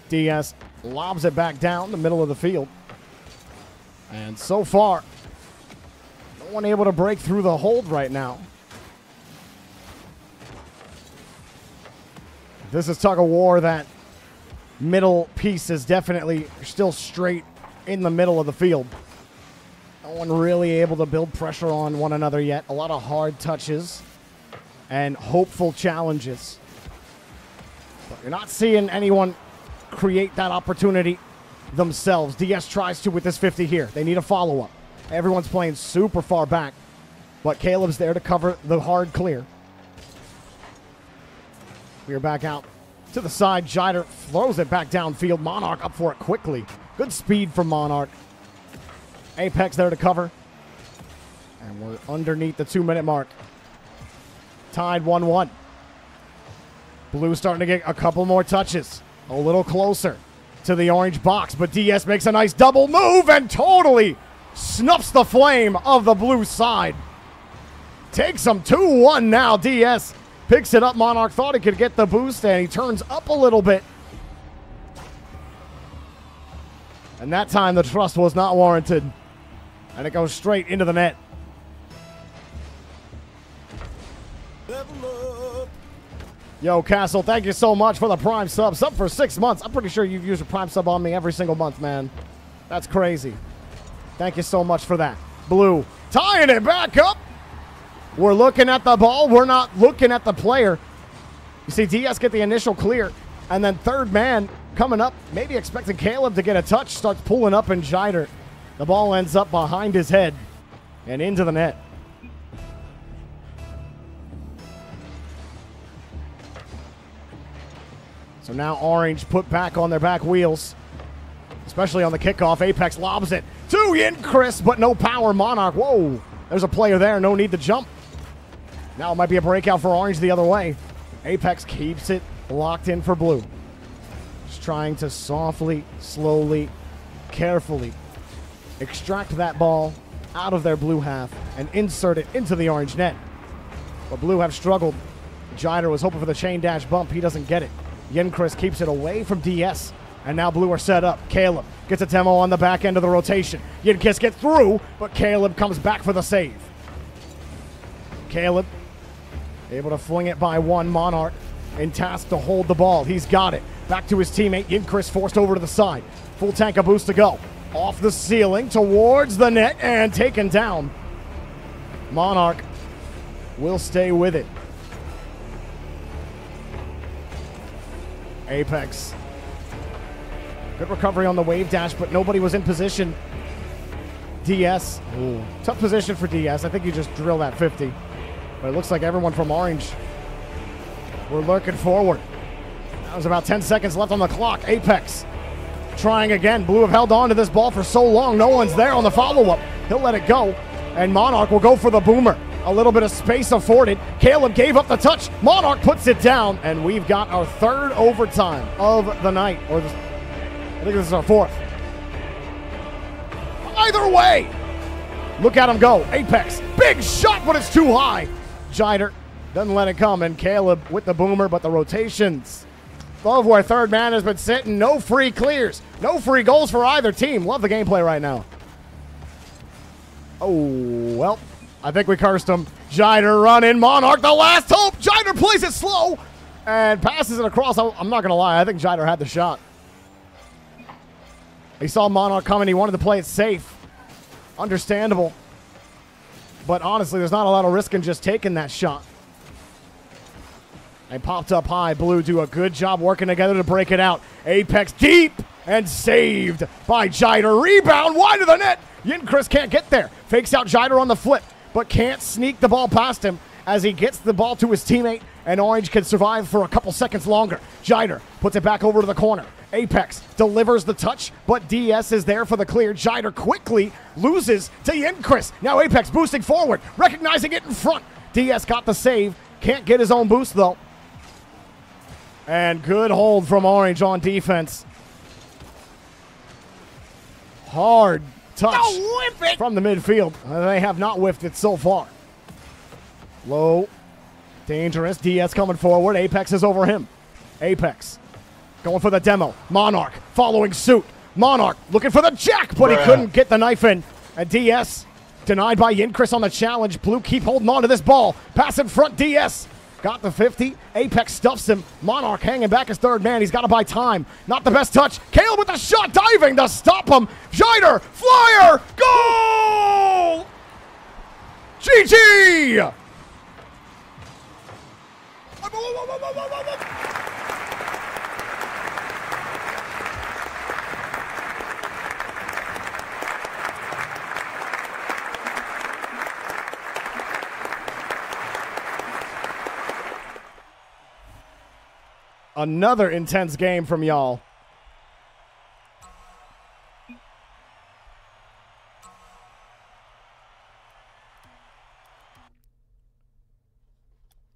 DS lobs it back down the middle of the field. And so far, no one able to break through the hold right now. This is tug of war that middle piece is definitely still straight in the middle of the field. No one really able to build pressure on one another yet. A lot of hard touches and hopeful challenges. But you're not seeing anyone create that opportunity themselves. DS tries to with this 50 here. They need a follow-up. Everyone's playing super far back, but Caleb's there to cover the hard clear. We are back out to the side. Jider throws it back downfield. Monarch up for it quickly. Good speed from Monarch. Apex there to cover. And we're underneath the 2-minute mark. Tied 1-1. Blue starting to get a couple more touches. A little closer to the orange box. But DS makes a nice double move and totally snuffs the flame of the blue side. Takes them 2-1 now. DS picks it up. Monarch thought he could get the boost, and he turns up a little bit. And that time, the trust was not warranted. And it goes straight into the net. Level up. Yo, Castle, thank you so much for the Prime sub. Sub for 6 months. I'm pretty sure you've used a Prime sub on me every single month, man. That's crazy. Thank you so much for that. Blue tying it back up. We're looking at the ball. We're not looking at the player. You see DS get the initial clear. And then third man coming up, maybe expecting Caleb to get a touch, starts pulling up and Jider. The ball ends up behind his head and into the net. So now Orange put back on their back wheels, especially on the kickoff. Apex lobs it to Yin Kriz, but no power. Monarch, whoa, there's a player there. No need to jump. Now it might be a breakout for Orange the other way. Apex keeps it locked in for Blue. Just trying to softly, slowly, carefully extract that ball out of their blue half and insert it into the orange net. But Blue have struggled. Jider was hoping for the chain dash bump. He doesn't get it. Yin Kriz keeps it away from DS. And now Blue are set up. Caleb gets a demo on the back end of the rotation. Yin Kriz gets through, but Caleb comes back for the save. Caleb able to fling it by one. Monarch in task to hold the ball. He's got it. Back to his teammate. Yin Kriz forced over to the side. Full tank of boost to go. Off the ceiling towards the net and taken down. Monarch will stay with it. Apex. Good recovery on the wave dash, but nobody was in position. DS. Ooh. Tough position for DS. I think you just drill that 50. But it looks like everyone from Orange We're lurking forward. That was about 10 seconds left on the clock. Apex trying again. Blue have held on to this ball for so long. No one's there on the follow-up. He'll let it go. And Monarch will go for the boomer. A little bit of space afforded. Caleb gave up the touch. Monarch puts it down. And we've got our third overtime of the night. Or I think this is our fourth. Either way, look at him go. Apex, big shot, but it's too high. Jider doesn't let it come, and Caleb with the boomer, but the rotations. Love where third man has been sitting. No free clears. No free goals for either team. Love the gameplay right now. Oh, well, I think we cursed him. Jider run in. Monarch, the last hope. Jider plays it slow and passes it across. I'm not going to lie. I think Jider had the shot. He saw Monarch coming. He wanted to play it safe. Understandable. But honestly, there's not a lot of risk in just taking that shot. And popped up high. Blue do a good job working together to break it out. Apex deep and saved by Jider. Rebound wide of the net. Yin Kriz can't get there. Fakes out Jider on the flip, but can't sneak the ball past him as he gets the ball to his teammate, and Orange can survive for a couple seconds longer. Jider puts it back over to the corner. Apex delivers the touch, but DS is there for the clear. Jider quickly loses to Yin Kriz. Now Apex boosting forward, recognizing it in front. DS got the save. Can't get his own boost, though. And good hold from Orange on defense. Hard touch from the midfield. They have not whiffed it so far. Low, dangerous. DS coming forward. Apex is over him. Apex going for the demo. Monarch following suit. Monarch looking for the jack, but he couldn't get the knife in. And DS denied by Yin Kriz on the challenge. Blue keep holding on to this ball. Pass in front. DS got the 50. Apex stuffs him. Monarch hanging back as third man. He's got to buy time. Not the best touch. Caleb with the shot, diving to stop him. Jider, flyer, goal! GG! Another intense game from y'all.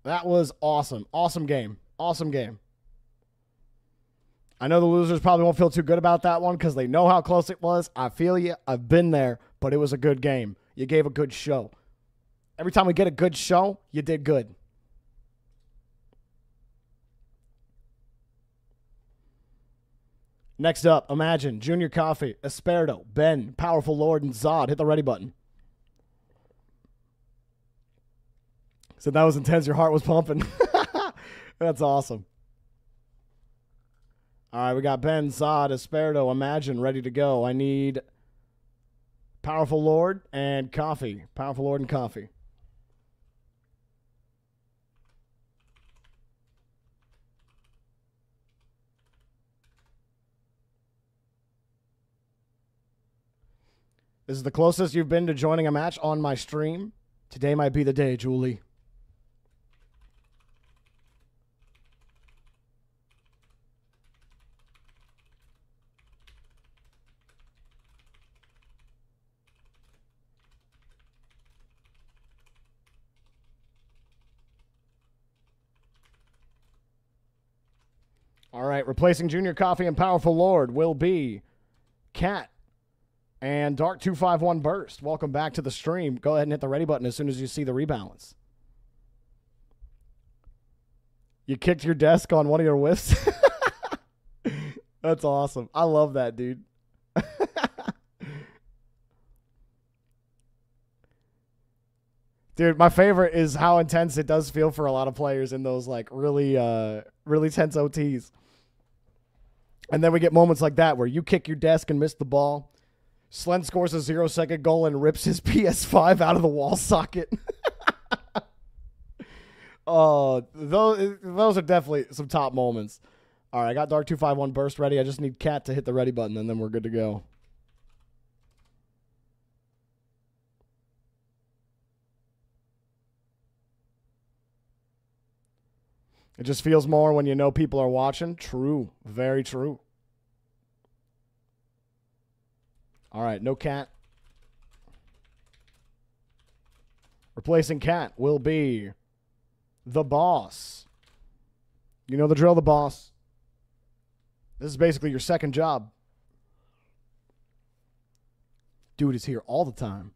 That was awesome. Awesome game. Awesome game. I know the losers probably won't feel too good about that one because they know how close it was. I feel you. I've been there, but it was a good game. You gave a good show. Every time we get a good show, you did good. Next up, Imagine, Junior Coffee, Esperdo, Ben, Powerful Lord, and Zsad. Hit the ready button. So that was intense. Your heart was pumping. That's awesome. All right, we got Ben, Zsad, Esperdo, Imagine, ready to go. I need Powerful Lord and Coffee. Powerful Lord and Coffee. This is the closest you've been to joining a match on my stream. Today might be the day, Julie. All right, replacing Junior Coffee and Powerful Lord will be Cat and Dark251 Burst. Welcome back to the stream. Go ahead and hit the ready button as soon as you see the rebalance. You kicked your desk on one of your whiffs. That's awesome. I love that, dude. Dude, my favorite is how intense it does feel for a lot of players in those like really tense OTs. And then we get moments like that where you kick your desk and miss the ball. Slen scores a 0-second goal and rips his PS5 out of the wall socket. Oh, those are definitely some top moments. All right, I got Dark251 Burst ready. I just need Cat to hit the ready button, and then we're good to go. It just feels more when you know people are watching. True. Very true. All right. No cat. Replacing cat will be The Boss. You know the drill, The Boss. This is basically your second job. Dude is here all the time.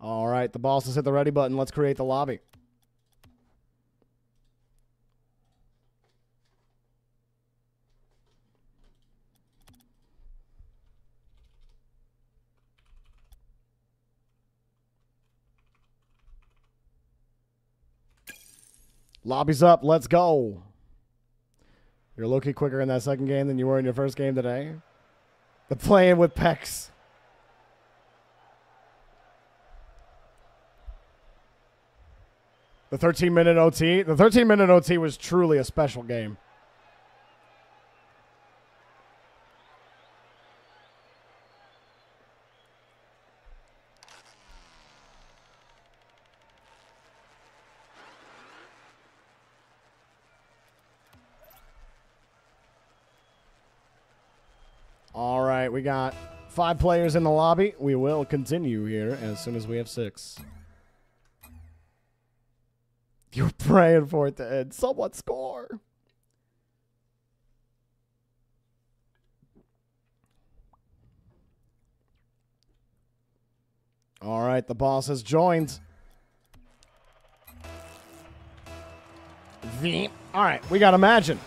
All right, The Boss has hit the ready button. Let's create the lobby. Lobby's up. Let's go. You're low-key quicker in that second game than you were in your first game today. The playing with Pex. The 13-minute OT. The 13-minute OT was truly a special game. All right, we got 5 players in the lobby. We will continue here as soon as we have 6. You're praying for it to end. Someone score. All right, The Boss has joined. All right, we got Imagine.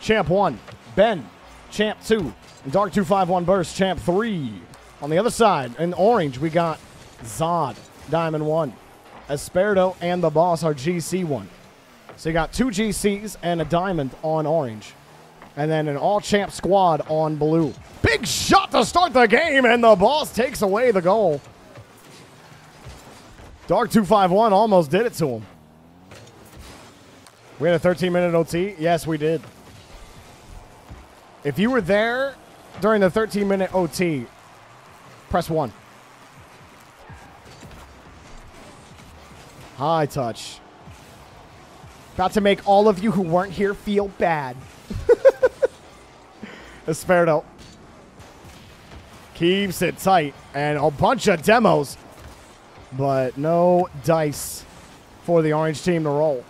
Champ 1, Ben. Champ 2. Dark 251 burst, champ 3. On the other side, in orange, we got Zsad, diamond 1. Esperdo and The Boss are GC 1. So you got 2 GCs and a diamond on orange. And then an all-champ squad on blue. Big shot to start the game, and The Boss takes away the goal. Dark 251 almost did it to him. We had a 13-minute OT? Yes, we did. If you were there during the 13-minute OT, press 1. High touch. About to make all of you who weren't here feel bad. Esperdo keeps it tight and a bunch of demos, but no dice for the orange team to roll.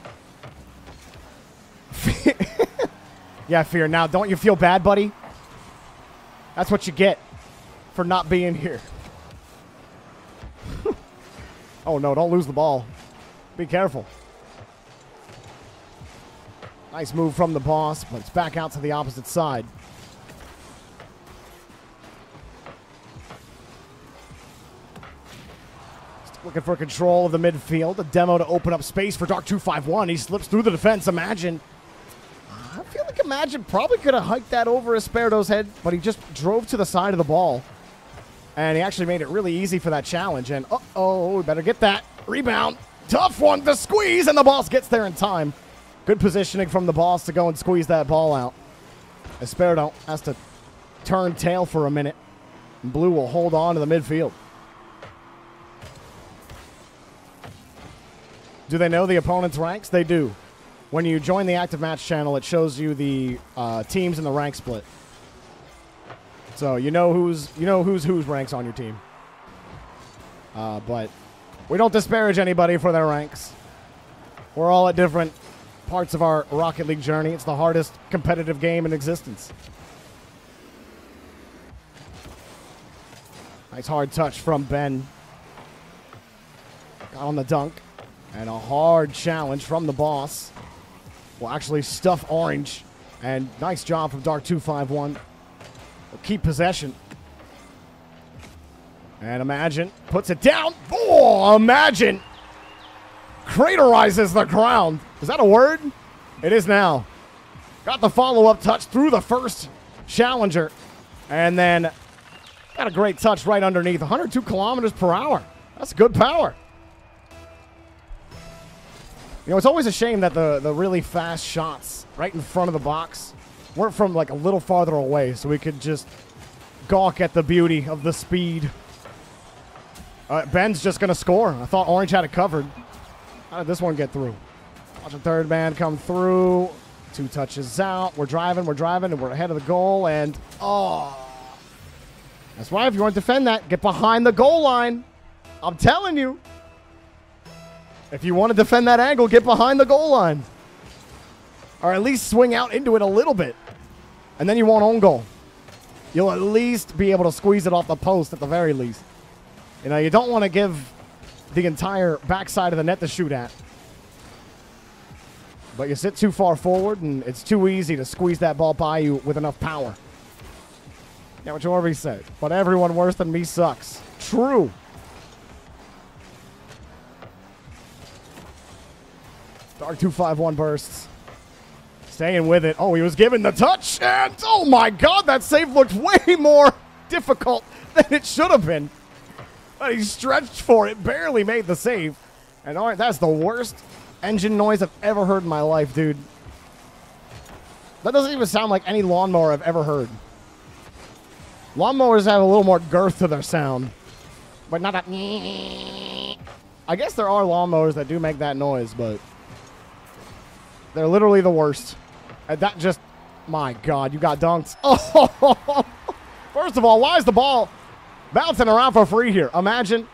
Yeah, Fear. Now, don't you feel bad, buddy? That's what you get for not being here. Oh, no, don't lose the ball. Be careful. Nice move from The Boss, but it's back out to the opposite side. Still looking for control of the midfield. A demo to open up space for Dark 251. He slips through the defense. Imagine. Imagine probably could have hiked that over Esperdo's head, but he just drove to the side of the ball. And he actually made it really easy for that challenge. And uh-oh, we better get that. Rebound. Tough one to squeeze, and The Boss gets there in time. Good positioning from The Boss to go and squeeze that ball out. Esperdo has to turn tail for a minute. Blue will hold on to the midfield. Do they know the opponent's ranks? They do. When you join the active match channel, it shows you the teams and the rank split. So you know who's ranks on your team. But we don't disparage anybody for their ranks. We're all at different parts of our Rocket League journey. It's the hardest competitive game in existence. Nice hard touch from Ben. Got on the dunk. And a hard challenge from The Boss. Will actually stuff orange, and nice job from Dark 251. We'll keep possession. And Imagine puts it down. Oh, Imagine craterizes the ground. Is that a word? It is now. Got the follow-up touch through the first challenger, and then got a great touch right underneath. 102 kilometers per hour. That's good power. You know, it's always a shame that the really fast shots right in front of the box weren't from, like, a little farther away so we could just gawk at the beauty of the speed. Ben's just going to score. I thought Orange had it covered. How did this one get through? Watch the third man come through. Two touches out. We're driving, and we're ahead of the goal. And, oh. That's why if you want to defend that, get behind the goal line. I'm telling you. If you want to defend that angle, get behind the goal line. Or at least swing out into it a little bit. And then you won't own goal. You'll at least be able to squeeze it off the post at the very least. You know, you don't want to give the entire backside of the net to shoot at. But you sit too far forward, and it's too easy to squeeze that ball by you with enough power. Yeah, which Orby said. But everyone worse than me sucks. True. Dark 251 bursts. Staying with it. Oh, he was given the touch. And oh my God, that save looked way more difficult than it should have been. But he stretched for it, barely made the save. And all right, that's the worst engine noise I've ever heard in my life, dude. That doesn't even sound like any lawnmower I've ever heard. Lawnmowers have a little more girth to their sound, but not that. I guess there are lawnmowers that do make that noise, but they're literally the worst. And that just, my God, you got dunked. Oh, first of all, why is the ball bouncing around for free here? Imagine.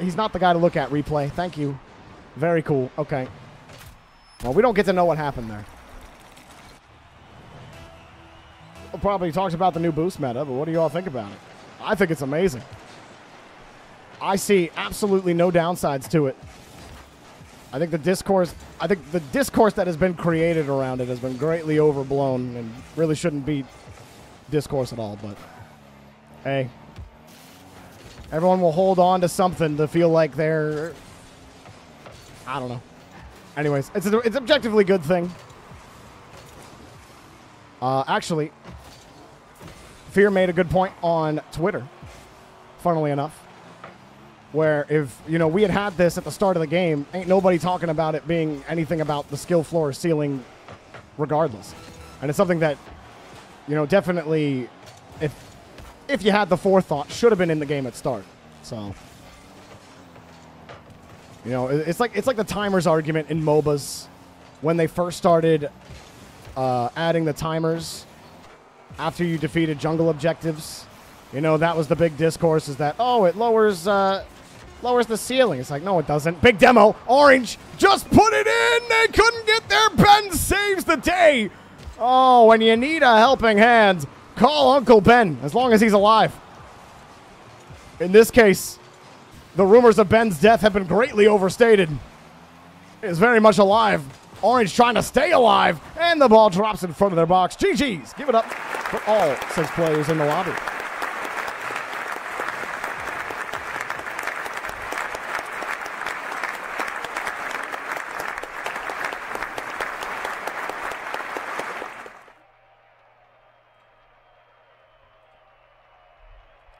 He's not the guy to look at replay. Thank you. Very cool. Okay. Well, we don't get to know what happened there. We'll probably talked about the new boost meta, but what do you all think about it? I think it's amazing. I see absolutely no downsides to it. I think the discourse that has been created around it has been greatly overblown and really shouldn't be discourse at all, but hey. Everyone will hold on to something to feel like they're, I don't know. Anyways, it's objectively a good thing. Actually, Fear made a good point on Twitter, funnily enough, where if, you know, we had this at the start of the game, ain't nobody talking about it being anything about the skill floor or ceiling regardless. And it's something that, you know, definitely, if you had the forethought, should have been in the game at start. So, you know, it's like the timers argument in MOBAs when they first started adding the timers after you defeated jungle objectives. You know, that was the big discourse, is that, oh, it lowers the ceiling. It's like, no, it doesn't. Big demo. Orange just put it in. They couldn't get there. Ben saves the day. Oh, when you need a helping hand, call Uncle Ben, as long as he's alive. In this case, the rumors of Ben's death have been greatly overstated. He is very much alive. Orange trying to stay alive, and the ball drops in front of their box. GG's. Give it up for all 6 players in the lobby.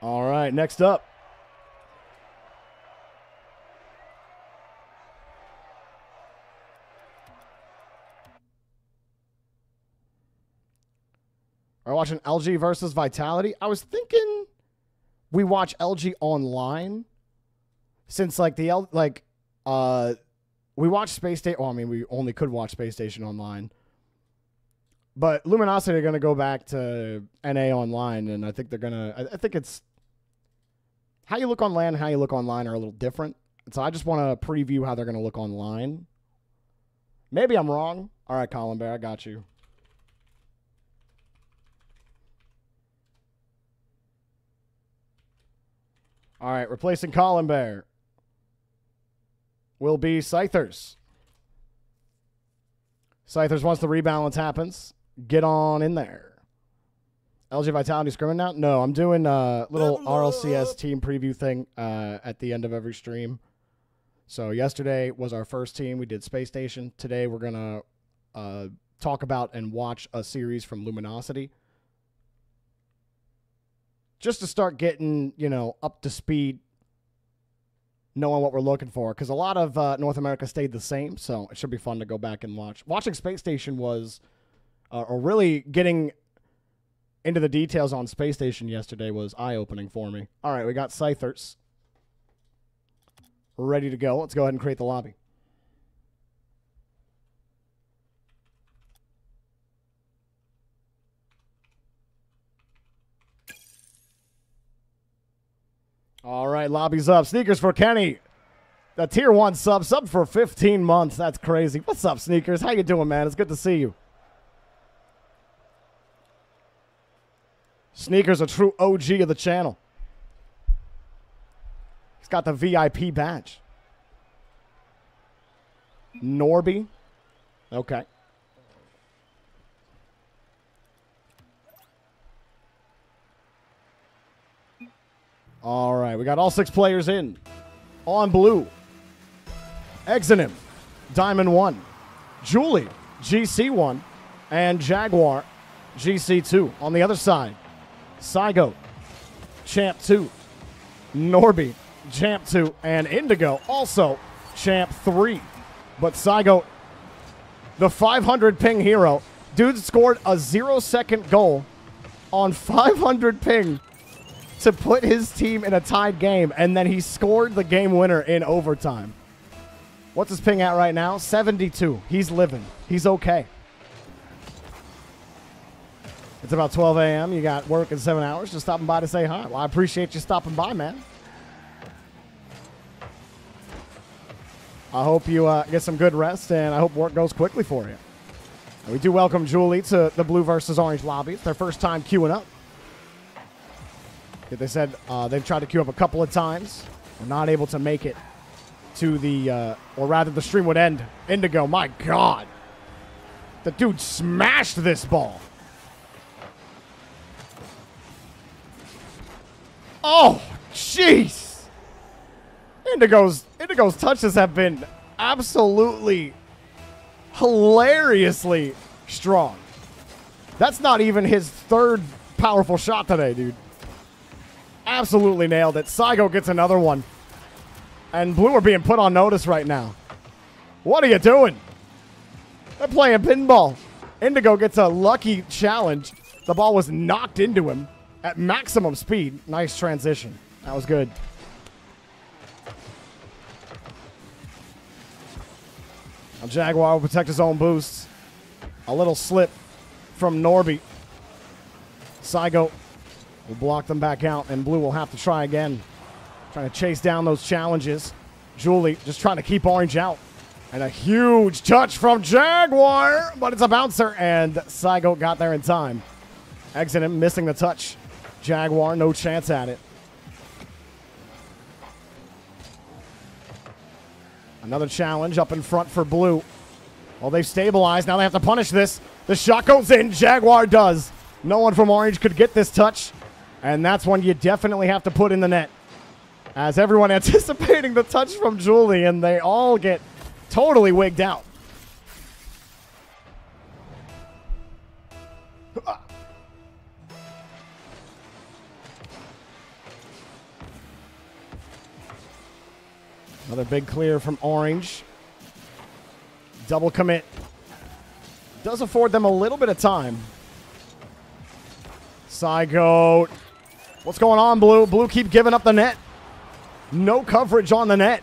All right, next up. Are we watching LG versus Vitality? I was thinking we watch LG online, since like we watch Space Station. Well, I mean, we only could watch Space Station online, but Luminosity are going to go back to NA online, and I think they're going to. I think it's how you look on LAN, how you look online are a little different. So I just want to preview how they're going to look online. Maybe I'm wrong. All right, Colin Bear, I got you. All right, replacing Colin Bear will be Scythers. Scythers, once the rebalance happens, get on in there. LG Vitality scrimming now? No, I'm doing a little RLCS team preview thing at the end of every stream. So yesterday was our first team. We did Space Station. Today we're going to talk about and watch a series from Luminosity, just to start getting, you know, up to speed, knowing what we're looking for. Because a lot of North America stayed the same, so it should be fun to go back and watch. Watching Space Station was, or really getting into the details on Space Station yesterday was eye-opening for me. All right, we got Scythers. ready to go. Let's go ahead and create the lobby. All right, lobby's up. Sneakers for Kenny. A tier 1 sub for 15 months. That's crazy. What's up, Sneakers? How you doing, man? It's good to see you. Sneakers, a true OG of the channel. He's got the VIP badge. Norby. Okay. All right, we got all 6 players in. On blue. Exinim. Diamond 1. Julie. GC1. And Jaguar. GC2. On the other side. Psygoat. Champ 2. Norby. Champ 2. And Indigo. Also Champ 3. But Psygoat, the 500 ping hero. Dude scored a 0-second goal on 500 ping to put his team in a tied game, and then he scored the game winner in overtime. What's his ping at right now? 72. He's living. He's okay. It's about 12 a.m. You got work in 7 hours. Just stopping by to say hi. Well, I appreciate you stopping by, man. I hope you get some good rest, and I hope work goes quickly for you. And we do welcome Julie to the blue versus orange lobby. It's their first time queuing up. They said they've tried to queue up a couple of times. We're not able to make it to the, or rather the stream would end. Indigo, my God. The dude smashed this ball. Oh, jeez. Indigo's touches have been absolutely hilariously strong. That's not even his third powerful shot today, dude. Absolutely nailed it. Psygo gets another one. And blue are being put on notice right now. What are you doing? They're playing pinball. Indigo gets a lucky challenge. The ball was knocked into him at maximum speed. Nice transition. That was good. Now Jaguar will protect his own boosts. A little slip from Norby. Psygo will block them back out, and blue will have to try again. Trying to chase down those challenges. Julie just trying to keep orange out. And a huge touch from Jaguar, but it's a bouncer, and Psygoat got there in time. Exiting, missing the touch. Jaguar, no chance at it. Another challenge up in front for blue. Well, they've stabilized. Now they have to punish this. The shot goes in. Jaguar does. No one from orange could get this touch. And that's one you definitely have to put in the net. As everyone anticipating the touch from Julie, and they all get totally wigged out. Another big clear from orange. Double commit. Does afford them a little bit of time. Psygoat. What's going on, blue? Blue keep giving up the net. No coverage on the net.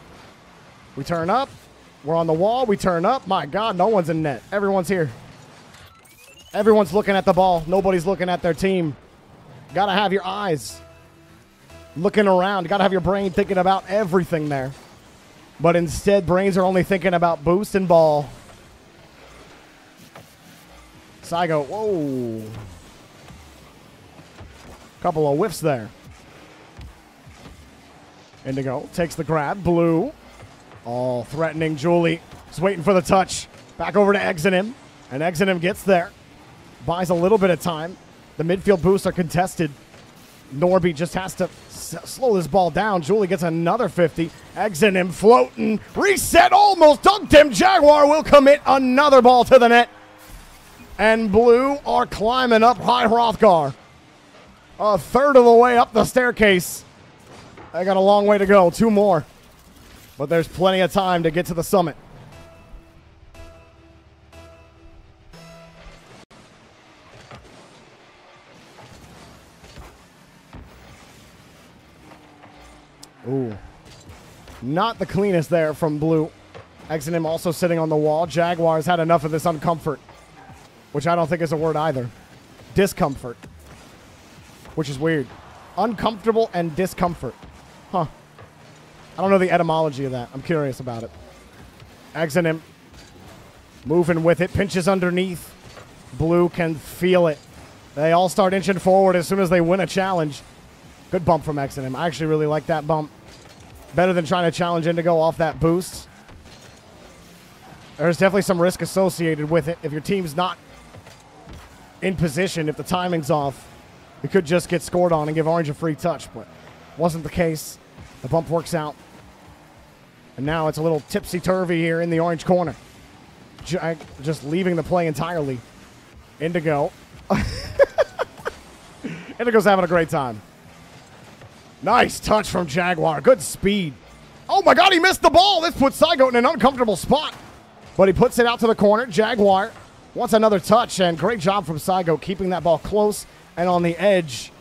We turn up. We're on the wall. We turn up. My God, no one's in net. Everyone's here. Everyone's looking at the ball. Nobody's looking at their team. Got to have your eyes looking around. Got to have your brain thinking about everything there. But instead, brains are only thinking about boost and ball. Psygoat. Whoa. Couple of whiffs there. Indigo takes the grab. Blue. Oh, threatening Julie. Just waiting for the touch. Back over to Exinim. And Exinim gets there. Buys a little bit of time. The midfield boosts are contested. Norby just has to slow this ball down. Julie gets another 50. Exinim floating. Reset. Almost dunked him. Jaguar will commit another ball to the net. And blue are climbing up high. Hrothgar. A third of the way up the staircase. They got a long way to go. 2 more. But there's plenty of time to get to the summit. Ooh. Not the cleanest there from Blue. X and M also sitting on the wall. Jaguars had enough of this uncomfort, which I don't think is a word either. Discomfort, which is weird. Uncomfortable and discomfort. Huh. I don't know the etymology of that. I'm curious about it. X and M moving with it. Pinches underneath. Blue can feel it. They all start inching forward as soon as they win a challenge. Good bump from X and M. I actually really like that bump. Better than trying to challenge Indigo off that boost. There's definitely some risk associated with it. If your team's not in position, if the timing's off, it could just get scored on and give Orange a free touch, but wasn't the case. The bump works out. And now it's a little tipsy-turvy here in the orange corner. Just leaving the play entirely. Indigo. Indigo's having a great time. Nice touch from Jaguar. Good speed. Oh, my God, he missed the ball. This puts Psygoat in an uncomfortable spot. But he puts it out to the corner. Jaguar wants another touch, and great job from Psygoat keeping that ball close and on the edge,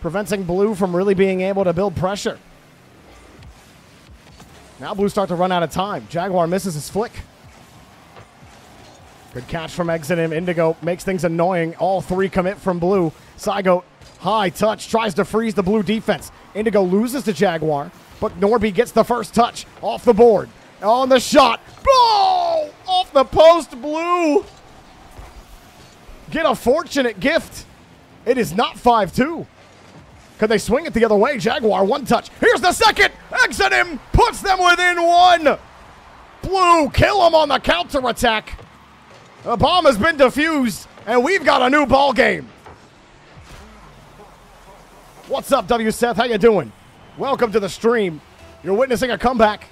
preventing Blue from really being able to build pressure. Now Blue start to run out of time. Jaguar misses his flick. Good catch from Exim. Indigo makes things annoying. All three commit from Blue. Psygoat, high touch, tries to freeze the Blue defense. Indigo loses to Jaguar, but Norby gets the first touch off the board. On the shot. Oh! Off the post, Blue. Get a fortunate gift. It is not 5-2. Could they swing it the other way? Jaguar, one touch. Here's the second. Exit him. Puts them within one. Blue kill him on the counterattack. The bomb has been defused, and we've got a new ball game. What's up, W. Seth? How you doing? Welcome to the stream. You're witnessing a comeback.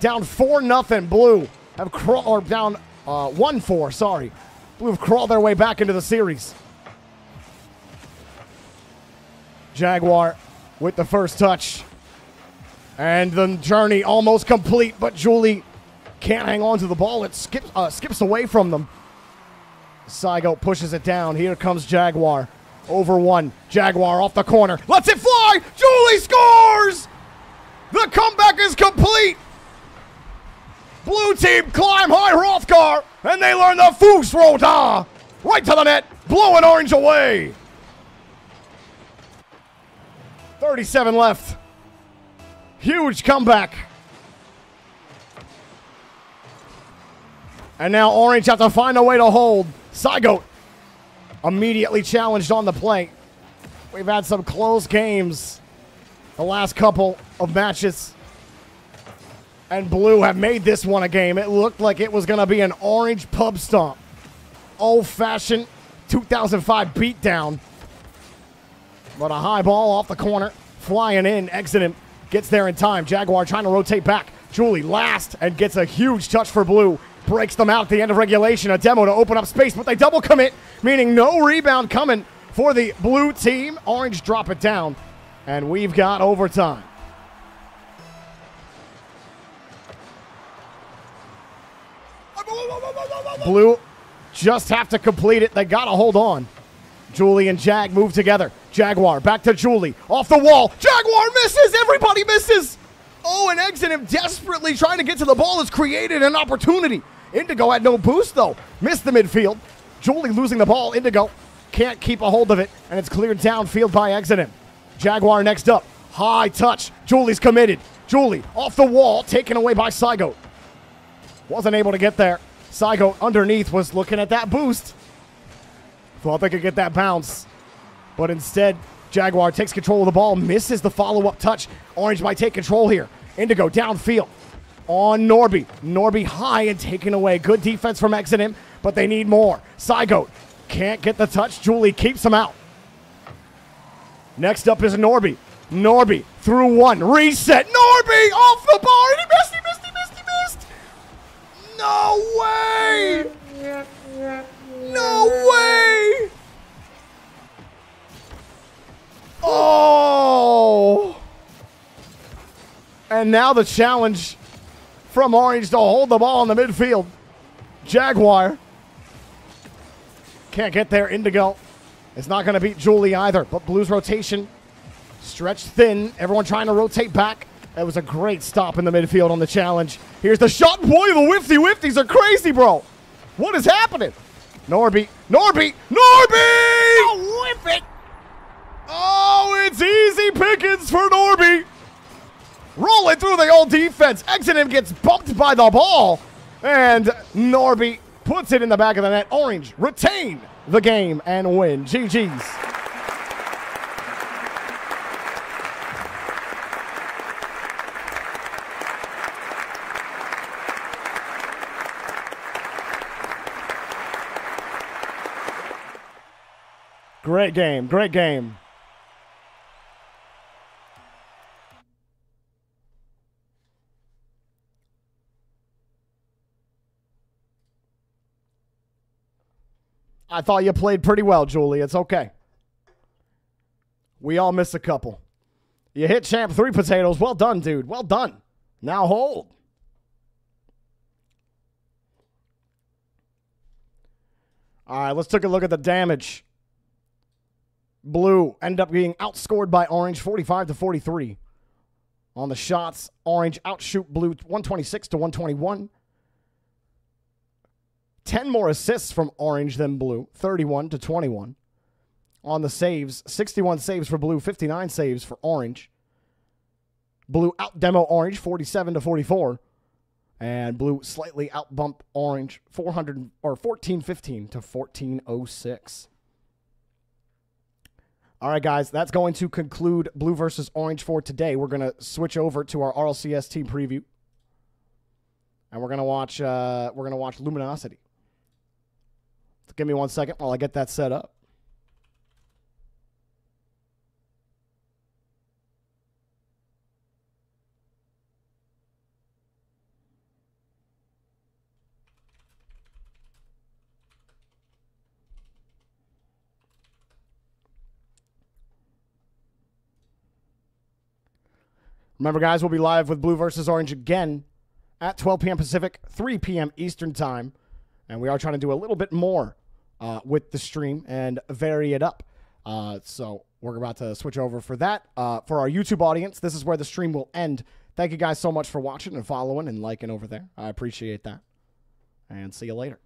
Down 4-0, Blue have crawled, or down 1-4, sorry. Blue have crawled their way back into the series. Jaguar with the first touch. And the journey almost complete, but Julie can't hang on to the ball. It skips away from them. Psygoat pushes it down. Here comes Jaguar. Over one. Jaguar off the corner. Lets it fly! Julie scores! The comeback is complete! Blue team climb high Hrothgar, and they learn the Fuchs Roda! Right to the net, Blue and Orange away! 37 left. Huge comeback. And now Orange have to find a way to hold. Psygoat immediately challenged on the play. We've had some close games the last couple of matches. And Blue have made this one a game. It looked like it was going to be an Orange pub stomp. Old-fashioned 2005 beatdown. But a high ball off the corner. Flying in. Exiting. Gets there in time. Jaguar trying to rotate back. Julie last and gets a huge touch for Blue. Breaks them out at the end of regulation. A demo to open up space, but they double commit, meaning no rebound coming for the Blue team. Orange drop it down, and we've got overtime. Blue just have to complete it. They got to hold on. Julie and Jag move together. Jaguar back to Julie. Off the wall. Jaguar misses. Everybody misses. Oh, and Exim desperately trying to get to the ball has created an opportunity. Indigo had no boost, though. Missed the midfield. Julie losing the ball. Indigo can't keep a hold of it, and it's cleared downfield by Exim. Jaguar next up. High touch. Julie's committed. Julie off the wall. Taken away by Psygoat. Wasn't able to get there. Psygoat underneath was looking at that boost. Thought they could get that bounce. But instead, Jaguar takes control of the ball, misses the follow-up touch. Orange might take control here. Indigo downfield on Norby. Norby high and taken away. Good defense from Exim, but they need more. Psygoat can't get the touch. Julie keeps him out. Next up is Norby. Norby through one. Reset. Norby off the ball. And he missed it. No way! No way! Oh! And now the challenge from Orange to hold the ball in the midfield. Jaguar can't get there. Indigo is not going to beat Julie either, but Blue's rotation stretched thin. Everyone trying to rotate back. That was a great stop in the midfield on the challenge. Here's the shot. Boy, the whifty-whifties are crazy, bro. What is happening? Norby. Norby. Norby! Oh, whip it! Oh, it's easy pickings for Norby. Rolling through the old defense. Exenim gets bumped by the ball. And Norby puts it in the back of the net. Orange retain the game and win. GG's. Great game. Great game. I thought you played pretty well, Julie. It's okay. We all missed a couple. You hit champ 3 potatoes. Well done, dude. Well done. Now hold. All right, let's take a look at the damage. Blue ended up being outscored by orange 45-43. On the shots, orange outshoot blue 126-121. 10 more assists from orange than blue, 31-21. On the saves, 61 saves for blue, 59 saves for orange. Blue out-demo orange, 47-44. And blue slightly out-bump orange, 1415 to 1406. All right, guys, that's going to conclude blue versus orange for today. We're going to switch over to our RLCS team preview. And we're going to watch Luminosity. Give me 1 second while I get that set up. Remember, guys, we'll be live with Blue versus Orange again at 12 p.m. Pacific, 3 p.m. Eastern time. And we are trying to do a little bit more with the stream and vary it up. So we're about to switch over for that. For our YouTube audience, this is where the stream will end. Thank you guys so much for watching and following and liking over there. I appreciate that. And see you later.